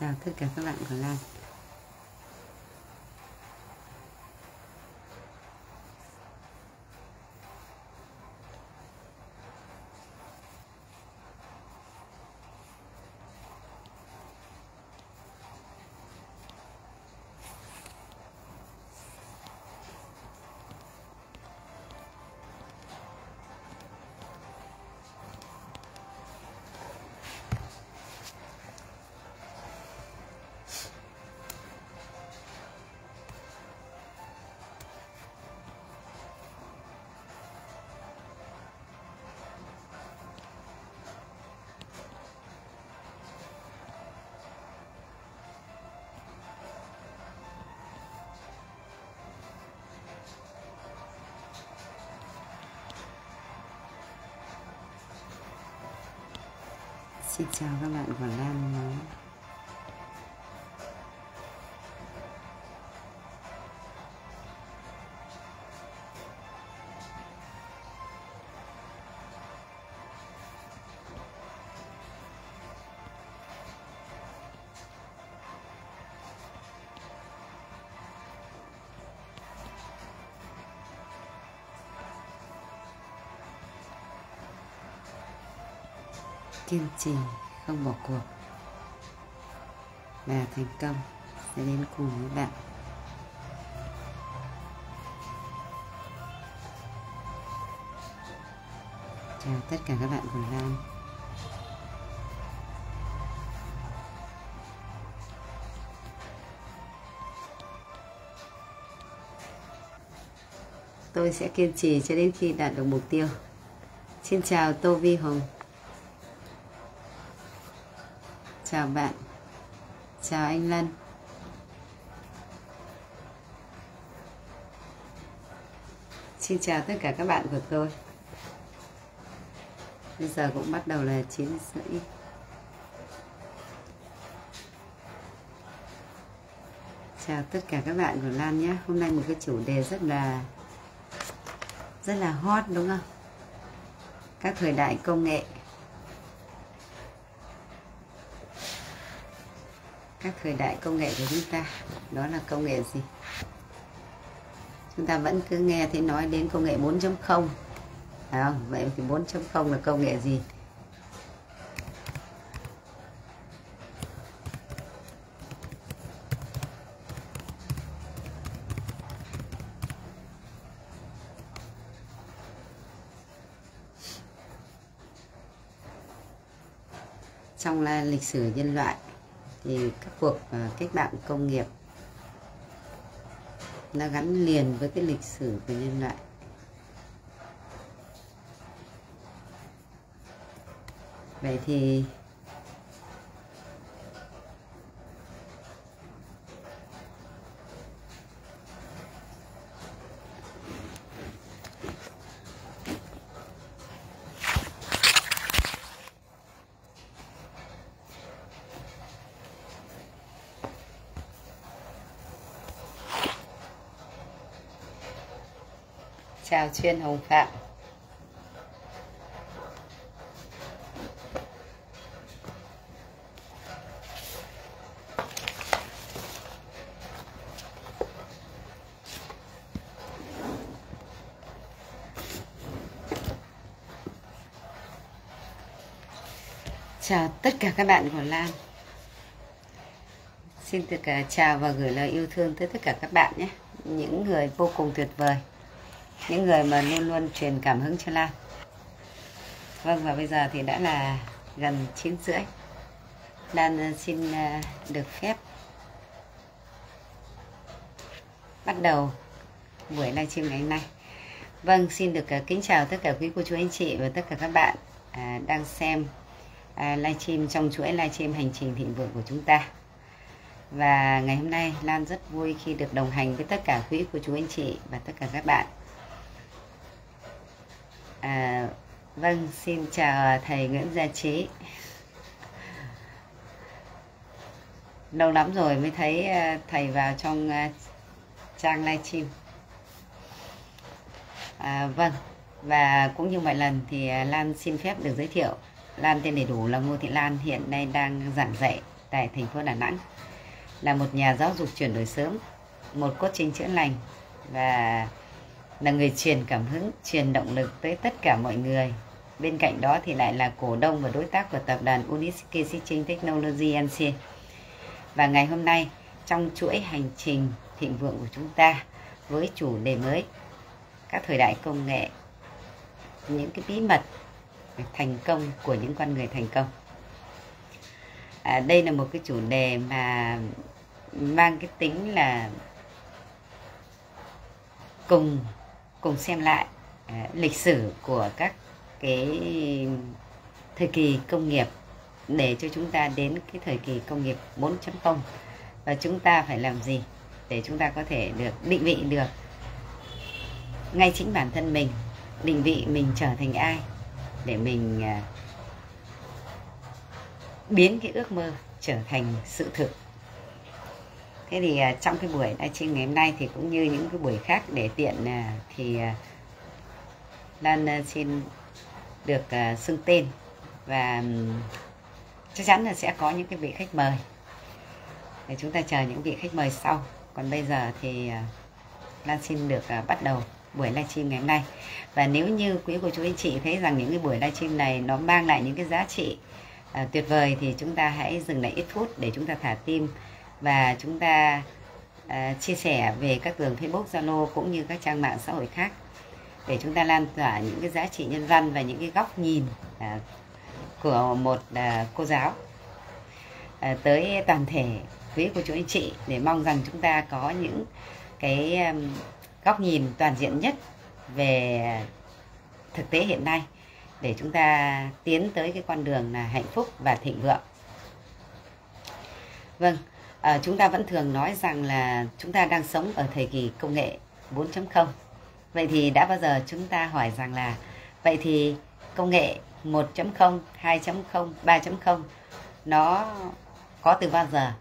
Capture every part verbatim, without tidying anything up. Chào tất cả các bạn của Lan. Xin chào các bạn của Lan nói. Kiên trì, không bỏ cuộc và thành công sẽ đến cùng với bạn. Chào tất cả các bạn của Lan. Tôi sẽ kiên trì cho đến khi đạt được mục tiêu. Xin chào Tô Vi Hồng. Chào bạn, chào anh Lân. Xin chào tất cả các bạn của tôi. Bây giờ cũng bắt đầu là chín rưỡi. Chào tất cả các bạn của Lan nhé. Hôm nay một cái chủ đề rất là rất là hot đúng không? Các thời đại công nghệ, các thời đại công nghệ của chúng ta, đó là công nghệ gì? Chúng ta vẫn cứ nghe thấy nói đến công nghệ bốn chấm không, phải không? Vậy thì bốn chấm không là công nghệ gì? Trong là lịch sử nhân loại thì các cuộc cách mạng công nghiệp nó gắn liền với cái lịch sử của nhân loại. Vậy thì chào Chuyên Hồng Phạm. Chào tất cả các bạn của Lan. Xin tất cả chào và gửi lời yêu thương tới tất cả các bạn nhé. Những người vô cùng tuyệt vời, những người mà luôn luôn truyền cảm hứng cho Lan. Vâng, và bây giờ thì đã là gần chín rưỡi. Lan xin được phép bắt đầu buổi livestream ngày hôm nay. Vâng, xin được kính chào tất cả quý cô chú anh chị và tất cả các bạn đang xem livestream trong chuỗi livestream Hành Trình Thịnh Vượng của chúng ta. Và ngày hôm nay Lan rất vui khi được đồng hành với tất cả quý cô chú anh chị và tất cả các bạn. À, vâng, xin chào thầy Nguyễn Gia Trí. Lâu lắm rồi mới thấy thầy vào trong trang livestream. À, vâng, và cũng như mọi lần thì Lan xin phép được giới thiệu. Lan tên đầy đủ là Ngô Thị Lan, hiện nay đang giảng dạy tại thành phố Đà Nẵng, là một nhà giáo dục chuyển đổi sớm, một cốt trinh chữa lành và là người truyền cảm hứng, truyền động lực tới tất cả mọi người. Bên cạnh đó thì lại là cổ đông và đối tác của tập đoàn u ét tê Technology incorporated. Và ngày hôm nay, trong chuỗi hành trình thịnh vượng của chúng ta với chủ đề mới các thời đại công nghệ, những cái bí mật thành công của những con người thành công. À, đây là một cái chủ đề mà mang cái tính là cùng cùng xem lại à, lịch sử của các cái thời kỳ công nghiệp để cho chúng ta đến cái thời kỳ công nghiệp bốn chấm không, và chúng ta phải làm gì để chúng ta có thể được định vị được ngay chính bản thân mình, định vị mình trở thành ai để mình à, biến cái ước mơ trở thành sự thực. Thế thì à, trong cái buổi live stream ngày hôm nay thì cũng như những cái buổi khác để tiện à, thì à, Lan à, xin được à, xưng tên và chắc chắn là sẽ có những cái vị khách mời để chúng ta chờ những vị khách mời sau. Còn bây giờ thì à, Lan xin được à, bắt đầu buổi livestream ngày hôm nay. Và nếu như quý cô chú anh chị thấy rằng những cái buổi livestream này nó mang lại những cái giá trị à, tuyệt vời thì chúng ta hãy dừng lại ít phút để chúng ta thả tim và chúng ta à, chia sẻ về các tường Facebook, Zalo cũng như các trang mạng xã hội khác để chúng ta lan tỏa những cái giá trị nhân văn và những cái góc nhìn à, của một à, cô giáo à, tới toàn thể quý cô chú anh chị, để mong rằng chúng ta có những cái um, góc nhìn toàn diện nhất về thực tế hiện nay để chúng ta tiến tới cái con đường là hạnh phúc và thịnh vượng. Vâng, à, chúng ta vẫn thường nói rằng là chúng ta đang sống ở thời kỳ công nghệ bốn chấm không. Vậy thì đã bao giờ chúng ta hỏi rằng là vậy thì công nghệ một chấm không, hai chấm không, ba chấm không nó có từ bao giờ,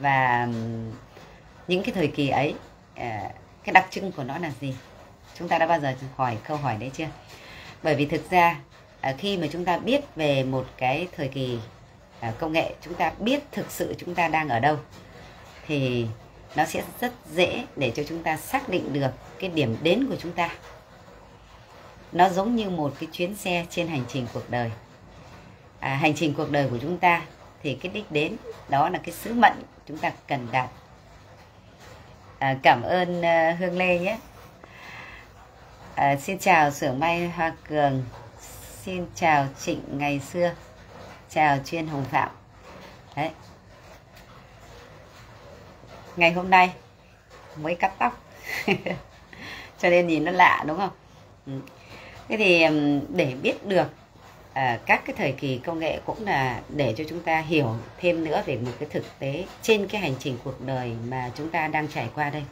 và những cái thời kỳ ấy à, cái đặc trưng của nó là gì? Chúng ta đã bao giờ hỏi câu hỏi đấy chưa? Bởi vì thực ra khi mà chúng ta biết về một cái thời kỳ công nghệ, chúng ta biết thực sự chúng ta đang ở đâu thì nó sẽ rất dễ để cho chúng ta xác định được cái điểm đến của chúng ta. Nó giống như một cái chuyến xe trên hành trình cuộc đời. À, hành trình cuộc đời của chúng ta thì cái đích đến đó là cái sứ mệnh chúng ta cần đạt. À, cảm ơn uh, Hương Lê nhé. À, xin chào Sửa May Hoa Cường. Xin chào Trịnh Ngày Xưa. Chào Chuyên Hồng Phạm. Đấy. Ngày hôm nay mới cắt tóc cho nên nhìn nó lạ đúng không? Ừ. Thế thì để biết được à, các cái thời kỳ công nghệ cũng là để cho chúng ta hiểu thêm nữa về một cái thực tế trên cái hành trình cuộc đời mà chúng ta đang trải qua đây.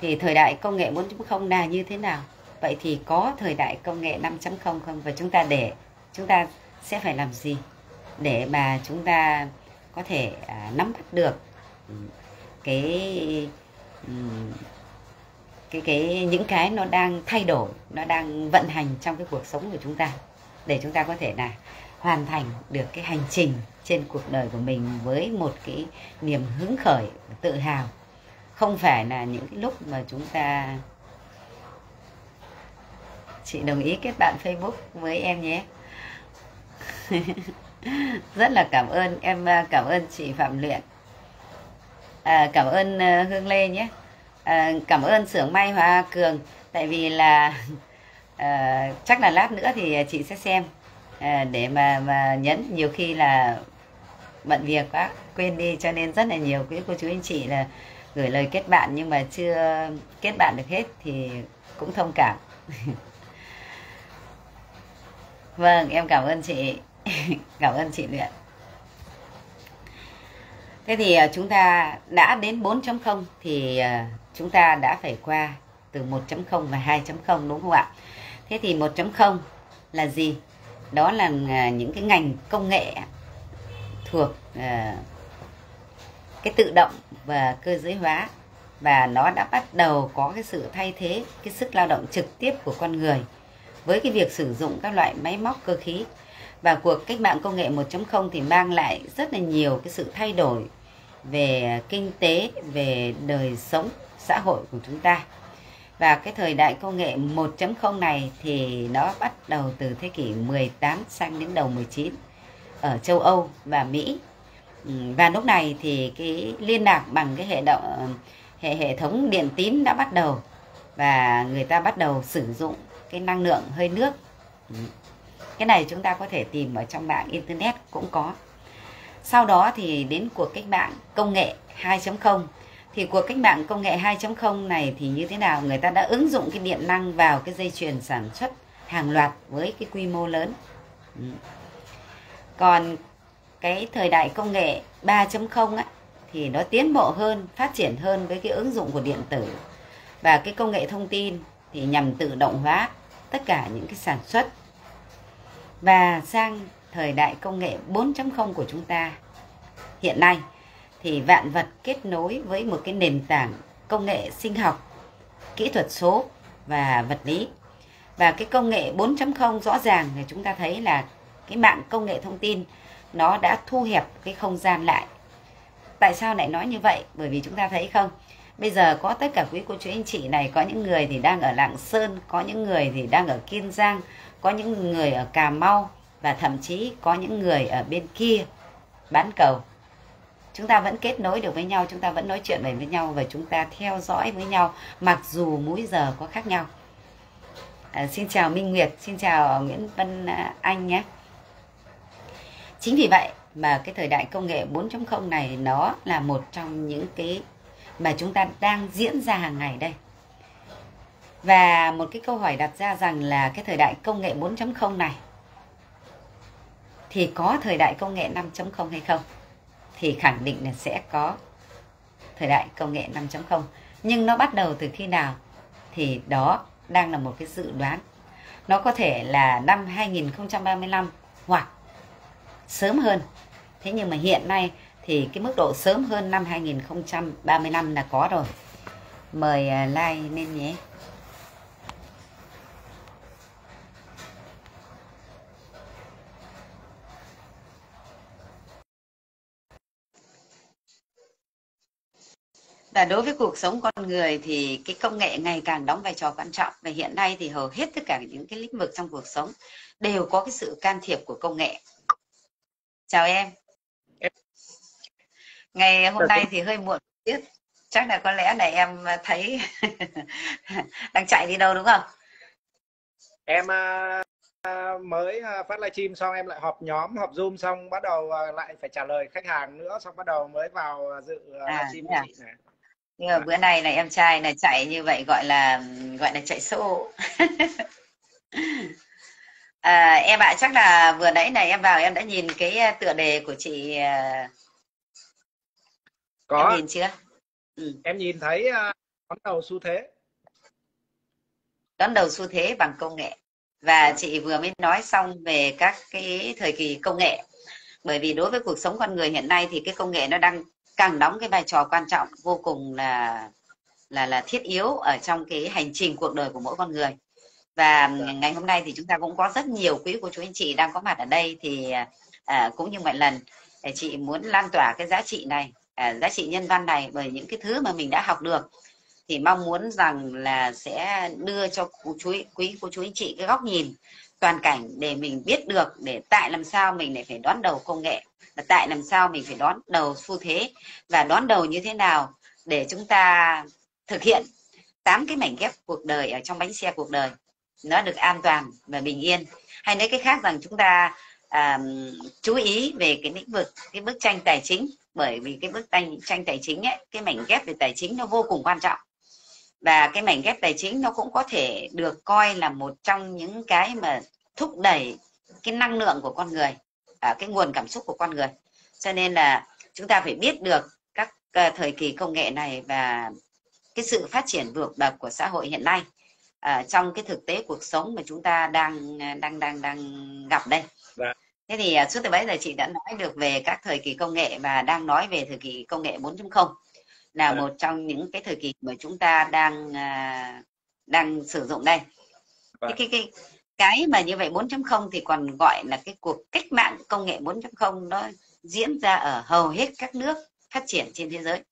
Thì thời đại công nghệ bốn chấm không là như thế nào? Vậy thì có thời đại công nghệ năm chấm không không? Và chúng ta để chúng ta sẽ phải làm gì để mà chúng ta có thể à, nắm bắt được cái cái cái những cái nó đang thay đổi, nó đang vận hành trong cái cuộc sống của chúng ta, để chúng ta có thể là hoàn thành được cái hành trình trên cuộc đời của mình với một cái niềm hứng khởi, tự hào. Không phải là những cái lúc mà chúng ta... Chị đồng ý kết bạn Facebook với em nhé. Rất là cảm ơn, em cảm ơn chị Phạm Luyện. À, cảm ơn Hương Lê nhé. À, cảm ơn Sưởng May Hoa Cường. Tại vì là... À, chắc là lát nữa thì chị sẽ xem à, để mà, mà nhấn. Nhiều khi là bận việc quá quên đi, cho nên rất là nhiều quý cô chú anh chị là gửi lời kết bạn nhưng mà chưa kết bạn được hết thì cũng thông cảm. Vâng, em cảm ơn chị. Cảm ơn chị Luyện. Thế thì chúng ta đã đến bốn chấm không thì chúng ta đã phải qua từ một chấm không và hai chấm không đúng không ạ? Thế thì một chấm không là gì? Đó là những cái ngành công nghệ thuộc cái tự động và cơ giới hóa, và nó đã bắt đầu có cái sự thay thế cái sức lao động trực tiếp của con người với cái việc sử dụng các loại máy móc cơ khí. Và cuộc cách mạng công nghệ một chấm không thì mang lại rất là nhiều cái sự thay đổi về kinh tế, về đời sống xã hội của chúng ta. Và cái thời đại công nghệ một chấm không này thì nó bắt đầu từ thế kỷ mười tám sang đến đầu mười chín ở châu Âu và Mỹ. Và lúc này thì cái liên lạc bằng cái hệ động hệ hệ thống điện tín đã bắt đầu, và người ta bắt đầu sử dụng cái năng lượng hơi nước. Cái này chúng ta có thể tìm ở trong mạng internet cũng có. Sau đó thì đến cuộc cách mạng công nghệ hai chấm không. Thì cuộc cách mạng công nghệ hai chấm không này thì như thế nào? Người ta đã ứng dụng cái điện năng vào cái dây chuyền sản xuất hàng loạt với cái quy mô lớn. Còn cái thời đại công nghệ ba chấm không thì nó tiến bộ hơn, phát triển hơn với cái ứng dụng của điện tử và cái công nghệ thông tin, thì nhằm tự động hóa tất cả những cái sản xuất. Và sang thời đại công nghệ bốn chấm không của chúng ta hiện nay thì vạn vật kết nối với một cái nền tảng công nghệ sinh học, kỹ thuật số và vật lý. Và cái công nghệ bốn chấm không rõ ràng thì chúng ta thấy là cái mạng công nghệ thông tin nó đã thu hẹp cái không gian lại. Tại sao lại nói như vậy? Bởi vì chúng ta thấy không, bây giờ có tất cả quý cô chú anh chị này, có những người thì đang ở Lạng Sơn, có những người thì đang ở Kiên Giang, có những người ở Cà Mau, và thậm chí có những người ở bên kia bán cầu. Chúng ta vẫn kết nối được với nhau, chúng ta vẫn nói chuyện với nhau, và chúng ta theo dõi với nhau mặc dù múi giờ có khác nhau. À, xin chào Minh Nguyệt, xin chào Nguyễn Văn Anh nhé. Chính vì vậy mà cái thời đại công nghệ bốn chấm không này nó là một trong những cái mà chúng ta đang diễn ra hàng ngày đây. Và một cái câu hỏi đặt ra rằng là cái thời đại công nghệ bốn chấm không này thì có thời đại công nghệ năm chấm không hay không? Thì khẳng định là sẽ có thời đại công nghệ năm chấm không. Nhưng nó bắt đầu từ khi nào? Thì đó đang là một cái dự đoán. Nó có thể là năm hai nghìn không trăm ba mươi lăm hoặc sớm hơn. Thế nhưng mà hiện nay thì cái mức độ sớm hơn năm hai nghìn không trăm ba mươi lăm là có rồi. Mời like lên nhé. Và đối với cuộc sống con người thì cái công nghệ ngày càng đóng vai trò quan trọng, và hiện nay thì hầu hết tất cả những cái lĩnh vực trong cuộc sống đều có cái sự can thiệp của công nghệ. Chào em. Ngày hôm nay thì hơi muộn biết, chắc là có lẽ là em thấy đang chạy đi đâu đúng không? Em mới phát livestream xong, em lại họp nhóm, họp Zoom xong bắt đầu lại phải trả lời khách hàng nữa, xong bắt đầu mới vào dự à, livestream của chị này. Nhưng mà bữa nay này em trai này chạy như vậy gọi là gọi là chạy xô. À, em ạ, à, chắc là vừa nãy này em vào em đã nhìn cái tựa đề của chị có. Em nhìn chưa? Ừ. Em nhìn thấy đón đầu xu thế. Đón đầu xu thế bằng công nghệ. Và chị vừa mới nói xong về các cái thời kỳ công nghệ. Bởi vì đối với cuộc sống con người hiện nay thì cái công nghệ nó đang càng đóng cái vai trò quan trọng, vô cùng là là là thiết yếu ở trong cái hành trình cuộc đời của mỗi con người. Và ngày hôm nay thì chúng ta cũng có rất nhiều quý cô chú anh chị đang có mặt ở đây, thì à, cũng như mọi lần chị muốn lan tỏa cái giá trị này, à, giá trị nhân văn này, bởi những cái thứ mà mình đã học được. Thì mong muốn rằng là sẽ đưa cho cô chú, quý cô chú anh chị cái góc nhìn toàn cảnh để mình biết được để tại làm sao mình lại phải đón đầu công nghệ, và tại làm sao mình phải đón đầu xu thế, và đón đầu như thế nào để chúng ta thực hiện tám cái mảnh ghép cuộc đời ở trong bánh xe cuộc đời nó được an toàn và bình yên. Hay nói cái khác rằng chúng ta à, chú ý về cái lĩnh vực cái bức tranh tài chính, bởi vì cái bức tranh, tranh tài chính ấy, cái mảnh ghép về tài chính nó vô cùng quan trọng. Và cái mảnh ghép tài chính nó cũng có thể được coi là một trong những cái mà thúc đẩy cái năng lượng của con người, cái nguồn cảm xúc của con người. Cho nên là chúng ta phải biết được các thời kỳ công nghệ này và cái sự phát triển vượt bậc của xã hội hiện nay trong cái thực tế cuộc sống mà chúng ta đang đang đang đang gặp đây. Thế thì suốt từ bấy giờ chị đã nói được về các thời kỳ công nghệ và đang nói về thời kỳ công nghệ bốn chấm không. Là một trong những cái thời kỳ mà chúng ta đang đang sử dụng đây. Cái, cái, cái, cái mà như vậy bốn chấm không thì còn gọi là cái cuộc cách mạng công nghệ bốn chấm không, nó diễn ra ở hầu hết các nước phát triển trên thế giới.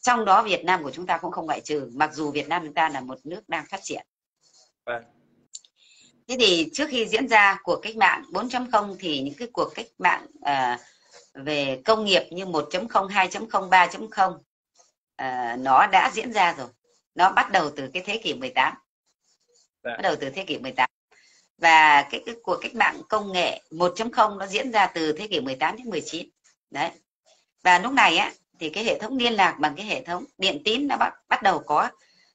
Trong đó Việt Nam của chúng ta cũng không ngoại trừ, mặc dù Việt Nam chúng ta là một nước đang phát triển. Vâng. Thế thì trước khi diễn ra cuộc cách mạng bốn chấm không thì những cái cuộc cách mạng à, về công nghiệp như một chấm không, hai chấm không, ba chấm không à, nó đã diễn ra rồi. Nó bắt đầu từ cái thế kỷ mười tám. Vâng. Bắt đầu từ thế kỷ mười tám. Và cái, cái cuộc cách mạng công nghệ một chấm không nó diễn ra từ thế kỷ mười tám đến mười chín. Đấy. Và lúc này á thì cái hệ thống liên lạc bằng cái hệ thống điện tín nó bắt, bắt đầu có.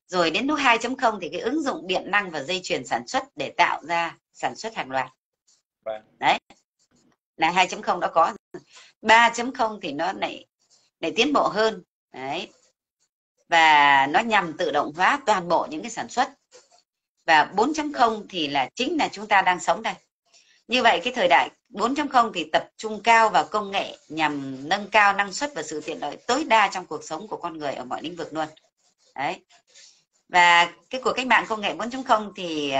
Rồi đến lúc hai chấm không thì cái ứng dụng điện năng và dây chuyền sản xuất để tạo ra sản xuất hàng loạt. Vâng. Đấy. Là hai chấm không đã có. ba chấm không thì nó lại lại tiến bộ hơn. Đấy. Và nó nhằm tự động hóa toàn bộ những cái sản xuất. Và bốn chấm không thì là chính là chúng ta đang sống đây. Như vậy cái thời đại bốn chấm không thì tập trung cao vào công nghệ nhằm nâng cao năng suất và sự tiện lợi tối đa trong cuộc sống của con người ở mọi lĩnh vực luôn. Đấy. Và cái cuộc cách mạng công nghệ bốn chấm không thì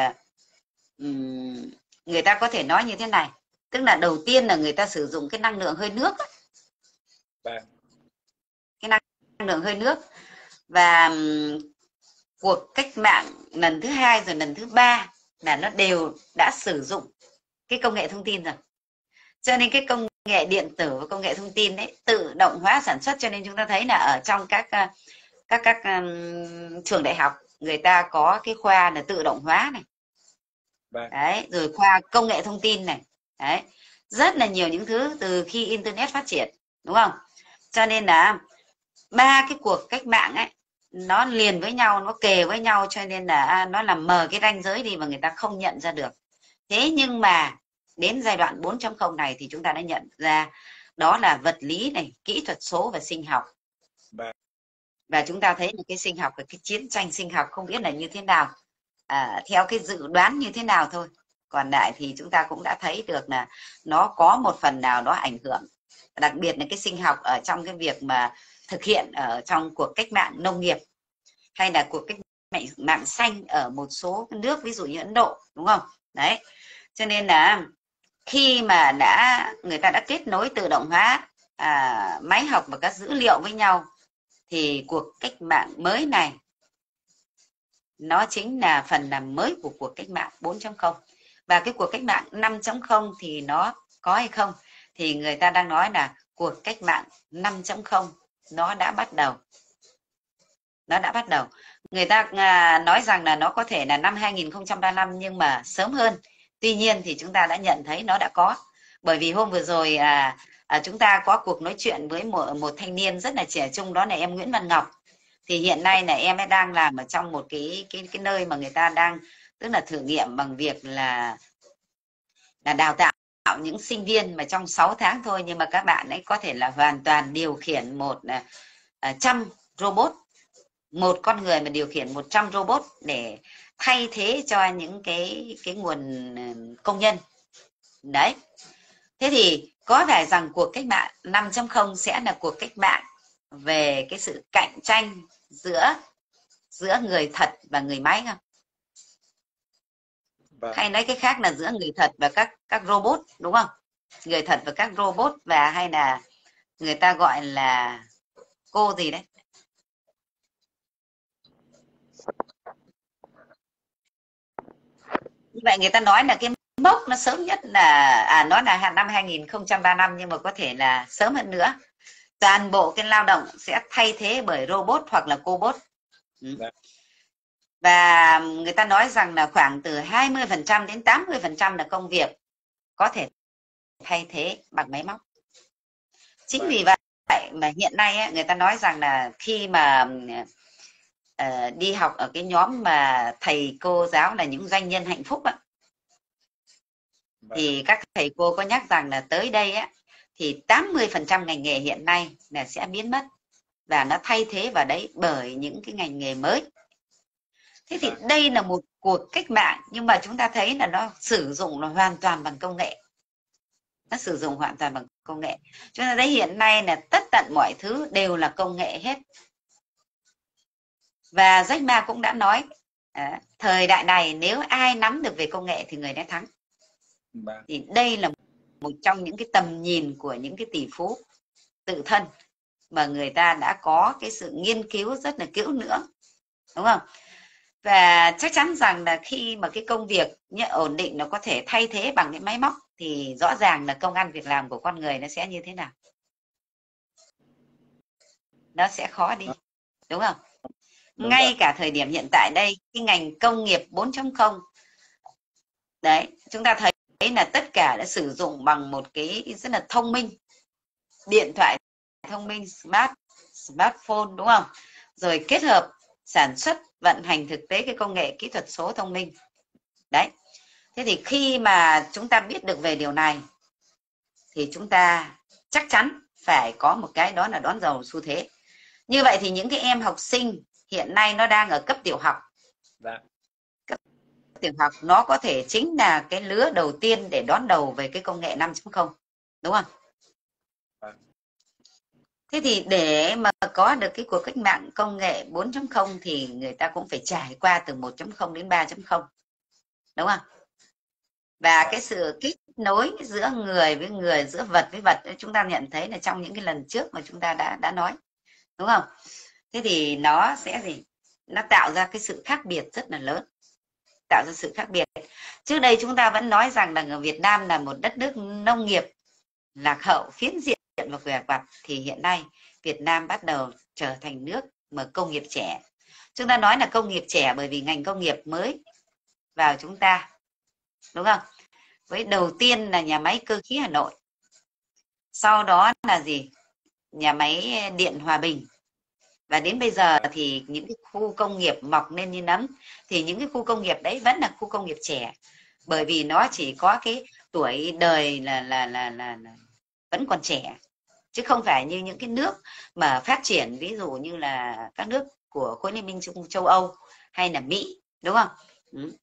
um, người ta có thể nói như thế này. Tức là đầu tiên là người ta sử dụng cái năng lượng hơi nước. Cái năng lượng hơi nước. Và um, cuộc cách mạng lần thứ hai rồi lần thứ ba là nó đều đã sử dụng cái công nghệ thông tin rồi. Cho nên cái công nghệ điện tử và công nghệ thông tin đấy tự động hóa sản xuất, cho nên chúng ta thấy là ở trong các các các um, trường đại học người ta có cái khoa là tự động hóa này. Đấy. Đấy, rồi khoa công nghệ thông tin này. Đấy. Rất là nhiều những thứ từ khi internet phát triển, đúng không? Cho nên là ba cái cuộc cách mạng ấy nó liền với nhau, nó kề với nhau, cho nên là nó làm mờ cái ranh giới đi mà người ta không nhận ra được. Thế nhưng mà đến giai đoạn bốn chấm không này thì chúng ta đã nhận ra đó là vật lý này, kỹ thuật số và sinh học. Và chúng ta thấy là cái sinh học, cái chiến tranh sinh học không biết là như thế nào, à, theo cái dự đoán như thế nào thôi. Còn lại thì chúng ta cũng đã thấy được là nó có một phần nào đó ảnh hưởng. Đặc biệt là cái sinh học ở trong cái việc mà thực hiện ở trong cuộc cách mạng nông nghiệp hay là cuộc cách mạng xanh ở một số nước, ví dụ như Ấn Độ, đúng không? Đấy, cho nên là khi mà đã người ta đã kết nối tự động hóa à, máy học và các dữ liệu với nhau thì cuộc cách mạng mới này nó chính là phần làm mới của cuộc cách mạng bốn chấm không. Và cái cuộc cách mạng năm chấm không thì nó có hay không thì người ta đang nói là cuộc cách mạng năm chấm không nó đã bắt đầu. Nó đã bắt đầu. Người ta nói rằng là nó có thể là năm hai nghìn không trăm ba mươi lăm nhưng mà sớm hơn. Tuy nhiên thì chúng ta đã nhận thấy nó đã có. Bởi vì hôm vừa rồi à, à, chúng ta có cuộc nói chuyện với một, một thanh niên rất là trẻ trung, đó là em Nguyễn Văn Ngọc. Thì hiện nay là em ấy đang làm ở trong một cái cái cái nơi mà người ta đang tức là thử nghiệm bằng việc là là đào tạo những sinh viên mà trong sáu tháng thôi, nhưng mà các bạn ấy có thể là hoàn toàn điều khiển một uh, trăm robot, một con người mà điều khiển một trăm robot để thay thế cho những cái cái nguồn công nhân. Đấy. Thế thì có vẻ rằng cuộc cách mạng năm chấm không sẽ là cuộc cách mạng về cái sự cạnh tranh giữa giữa người thật và người máy không? Hay nói cái khác là giữa người thật và các các robot, đúng không? Người thật và các robot, và hay là người ta gọi là cô gì đấy? Như vậy người ta nói là cái mốc nó sớm nhất là à, nó là năm hai nghìn không trăm ba mươi lăm nhưng mà có thể là sớm hơn nữa. Toàn bộ cái lao động sẽ thay thế bởi robot hoặc là cobot. Ừ. Và người ta nói rằng là khoảng từ hai mươi phần trăm đến tám mươi phần trăm là công việc có thể thay thế bằng máy móc. Chính vì vậy mà hiện nay ấy, người ta nói rằng là khi mà uh, đi học ở cái nhóm mà thầy cô giáo là những doanh nhân hạnh phúc ấy, thì các thầy cô có nhắc rằng là tới đây ấy, thì tám mươi phần trăm ngành nghề hiện nay là sẽ biến mất và nó thay thế vào đấy bởi những cái ngành nghề mới. Thế thì đây là một cuộc cách mạng nhưng mà chúng ta thấy là nó sử dụng nó hoàn toàn bằng công nghệ. Nó sử dụng hoàn toàn bằng công nghệ. Chúng ta thấy hiện nay là tất tận mọi thứ đều là công nghệ hết. Và Jack Ma cũng đã nói À, thời đại này nếu ai nắm được về công nghệ thì người đã thắng. Bà. Thì đây là một trong những cái tầm nhìn của những cái tỷ phú tự thân mà người ta đã có cái sự nghiên cứu rất là kỹ nữa, đúng không? Và chắc chắn rằng là khi mà cái công việc ổn định nó có thể thay thế bằng cái máy móc thì rõ ràng là công ăn việc làm của con người nó sẽ như thế nào? Nó sẽ khó đi, đúng không? Đúng Ngay rồi. Cả thời điểm hiện tại đây, cái ngành công nghiệp bốn chấm không đấy, chúng ta thấy là tất cả đã sử dụng bằng một cái rất là thông minh, điện thoại thông minh, smart smartphone, đúng không? Rồi kết hợp sản xuất, vận hành thực tế cái công nghệ kỹ thuật số thông minh đấy. Thế thì khi mà chúng ta biết được về điều này thì chúng ta chắc chắn phải có một cái đó là đón đầu xu thế. Như vậy thì những cái em học sinh hiện nay nó đang ở cấp tiểu học, Đã. cấp tiểu học nó có thể chính là cái lứa đầu tiên để đón đầu về cái công nghệ năm chấm không, đúng không? Đã. Thế thì để mà có được cái cuộc cách mạng công nghệ bốn chấm không thì người ta cũng phải trải qua từ một chấm không đến ba chấm không, đúng không? Và cái sự kết nối giữa người với người, giữa vật với vật, chúng ta nhận thấy là trong những cái lần trước mà chúng ta đã đã nói, đúng không? Thế thì nó sẽ gì? Nó tạo ra cái sự khác biệt rất là lớn, tạo ra sự khác biệt. Trước đây chúng ta vẫn nói rằng là Việt Nam là một đất nước nông nghiệp lạc hậu, phiến diện và què quặt, thì hiện nay Việt Nam bắt đầu trở thành nước mà công nghiệp trẻ. Chúng ta nói là công nghiệp trẻ bởi vì ngành công nghiệp mới vào chúng ta, đúng không? Với đầu tiên là nhà máy cơ khí Hà Nội, sau đó là gì? Nhà máy điện Hòa Bình, và đến bây giờ thì những cái khu công nghiệp mọc lên như nấm. Thì những cái khu công nghiệp đấy vẫn là khu công nghiệp trẻ, bởi vì nó chỉ có cái tuổi đời là là là là, là vẫn còn trẻ, chứ không phải như những cái nước mà phát triển, ví dụ như là các nước của khối Liên minh châu Âu hay là Mỹ, đúng không? Ừ.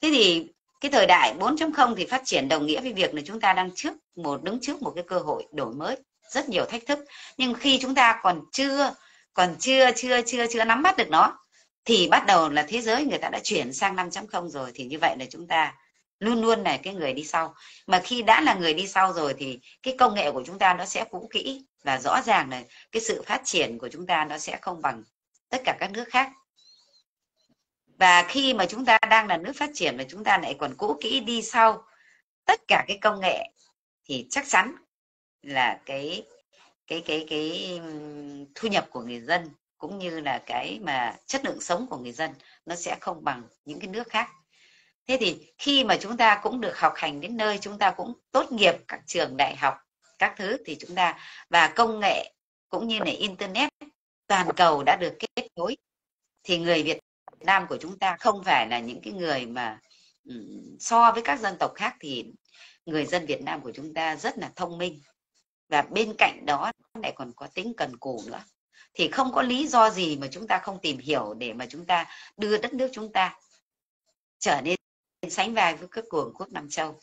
Thế thì cái thời đại bốn chấm không thì phát triển đồng nghĩa với việc là chúng ta đang trước một đứng trước một cái cơ hội đổi mới, rất nhiều thách thức, nhưng khi chúng ta còn chưa còn chưa chưa chưa chưa nắm bắt được nó thì bắt đầu là thế giới người ta đã chuyển sang năm chấm không rồi, thì như vậy là chúng ta luôn luôn là cái người đi sau. Mà khi đã là người đi sau rồi thì cái công nghệ của chúng ta nó sẽ cũ kỹ, và rõ ràng là cái sự phát triển của chúng ta nó sẽ không bằng tất cả các nước khác. Và khi mà chúng ta đang là nước phát triển mà chúng ta lại còn cũ kỹ, đi sau tất cả cái công nghệ, thì chắc chắn là cái cái cái cái thu nhập của người dân cũng như là cái mà chất lượng sống của người dân nó sẽ không bằng những cái nước khác. Thế thì khi mà chúng ta cũng được học hành đến nơi, chúng ta cũng tốt nghiệp các trường đại học các thứ, thì chúng ta và công nghệ cũng như là internet toàn cầu đã được kết nối, thì người Việt Nam của chúng ta không phải là những cái người mà so với các dân tộc khác, thì người dân Việt Nam của chúng ta rất là thông minh, và bên cạnh đó lại còn có tính cần cù nữa, thì không có lý do gì mà chúng ta không tìm hiểu để mà chúng ta đưa đất nước chúng ta trở nên sánh vai với các cường quốc Nam Châu.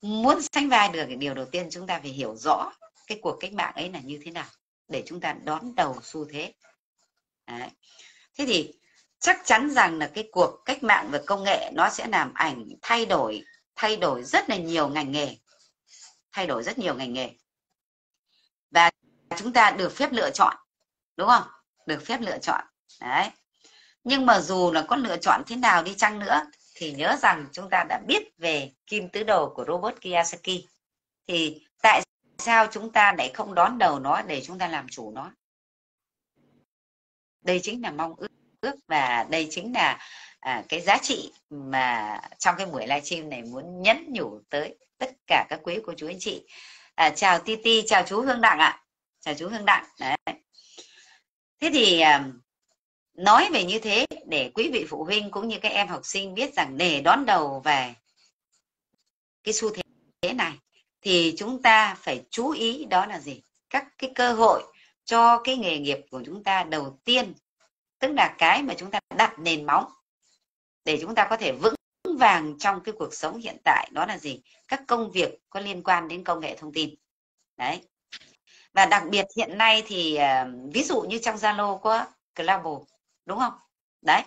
Muốn sánh vai được, điều đầu tiên chúng ta phải hiểu rõ cái cuộc cách mạng ấy là như thế nào để chúng ta đón đầu xu thế. Đấy. Thế thì chắc chắn rằng là cái cuộc cách mạng về công nghệ nó sẽ làm ảnh thay đổi thay đổi rất là nhiều ngành nghề, thay đổi rất nhiều ngành nghề. Và chúng ta được phép lựa chọn, đúng không? Được phép lựa chọn. Đấy. Nhưng mà dù là có lựa chọn thế nào đi chăng nữa thì nhớ rằng chúng ta đã biết về kim tứ đồ của Robert Kiyosaki, thì tại sao chúng ta lại không đón đầu nó để chúng ta làm chủ nó? Đây chính là mong ước ước và đây chính là à, cái giá trị mà trong cái buổi livestream này muốn nhắn nhủ tới tất cả các quý cô chú anh chị. À, chào Titi, chào chú Hương Đặng ạ, chào chú Hương Đặng. Đấy. Thế thì à, nói về như thế để quý vị phụ huynh cũng như các em học sinh biết rằng để đón đầu về cái xu thế này thì chúng ta phải chú ý đó là gì? Các cái cơ hội cho cái nghề nghiệp của chúng ta đầu tiên, tức là cái mà chúng ta đặt nền móng để chúng ta có thể vững vàng trong cái cuộc sống hiện tại, đó là gì? Các công việc có liên quan đến công nghệ thông tin. Đấy. Và đặc biệt hiện nay thì ví dụ như trong Zalo có Club, đúng không? Đấy.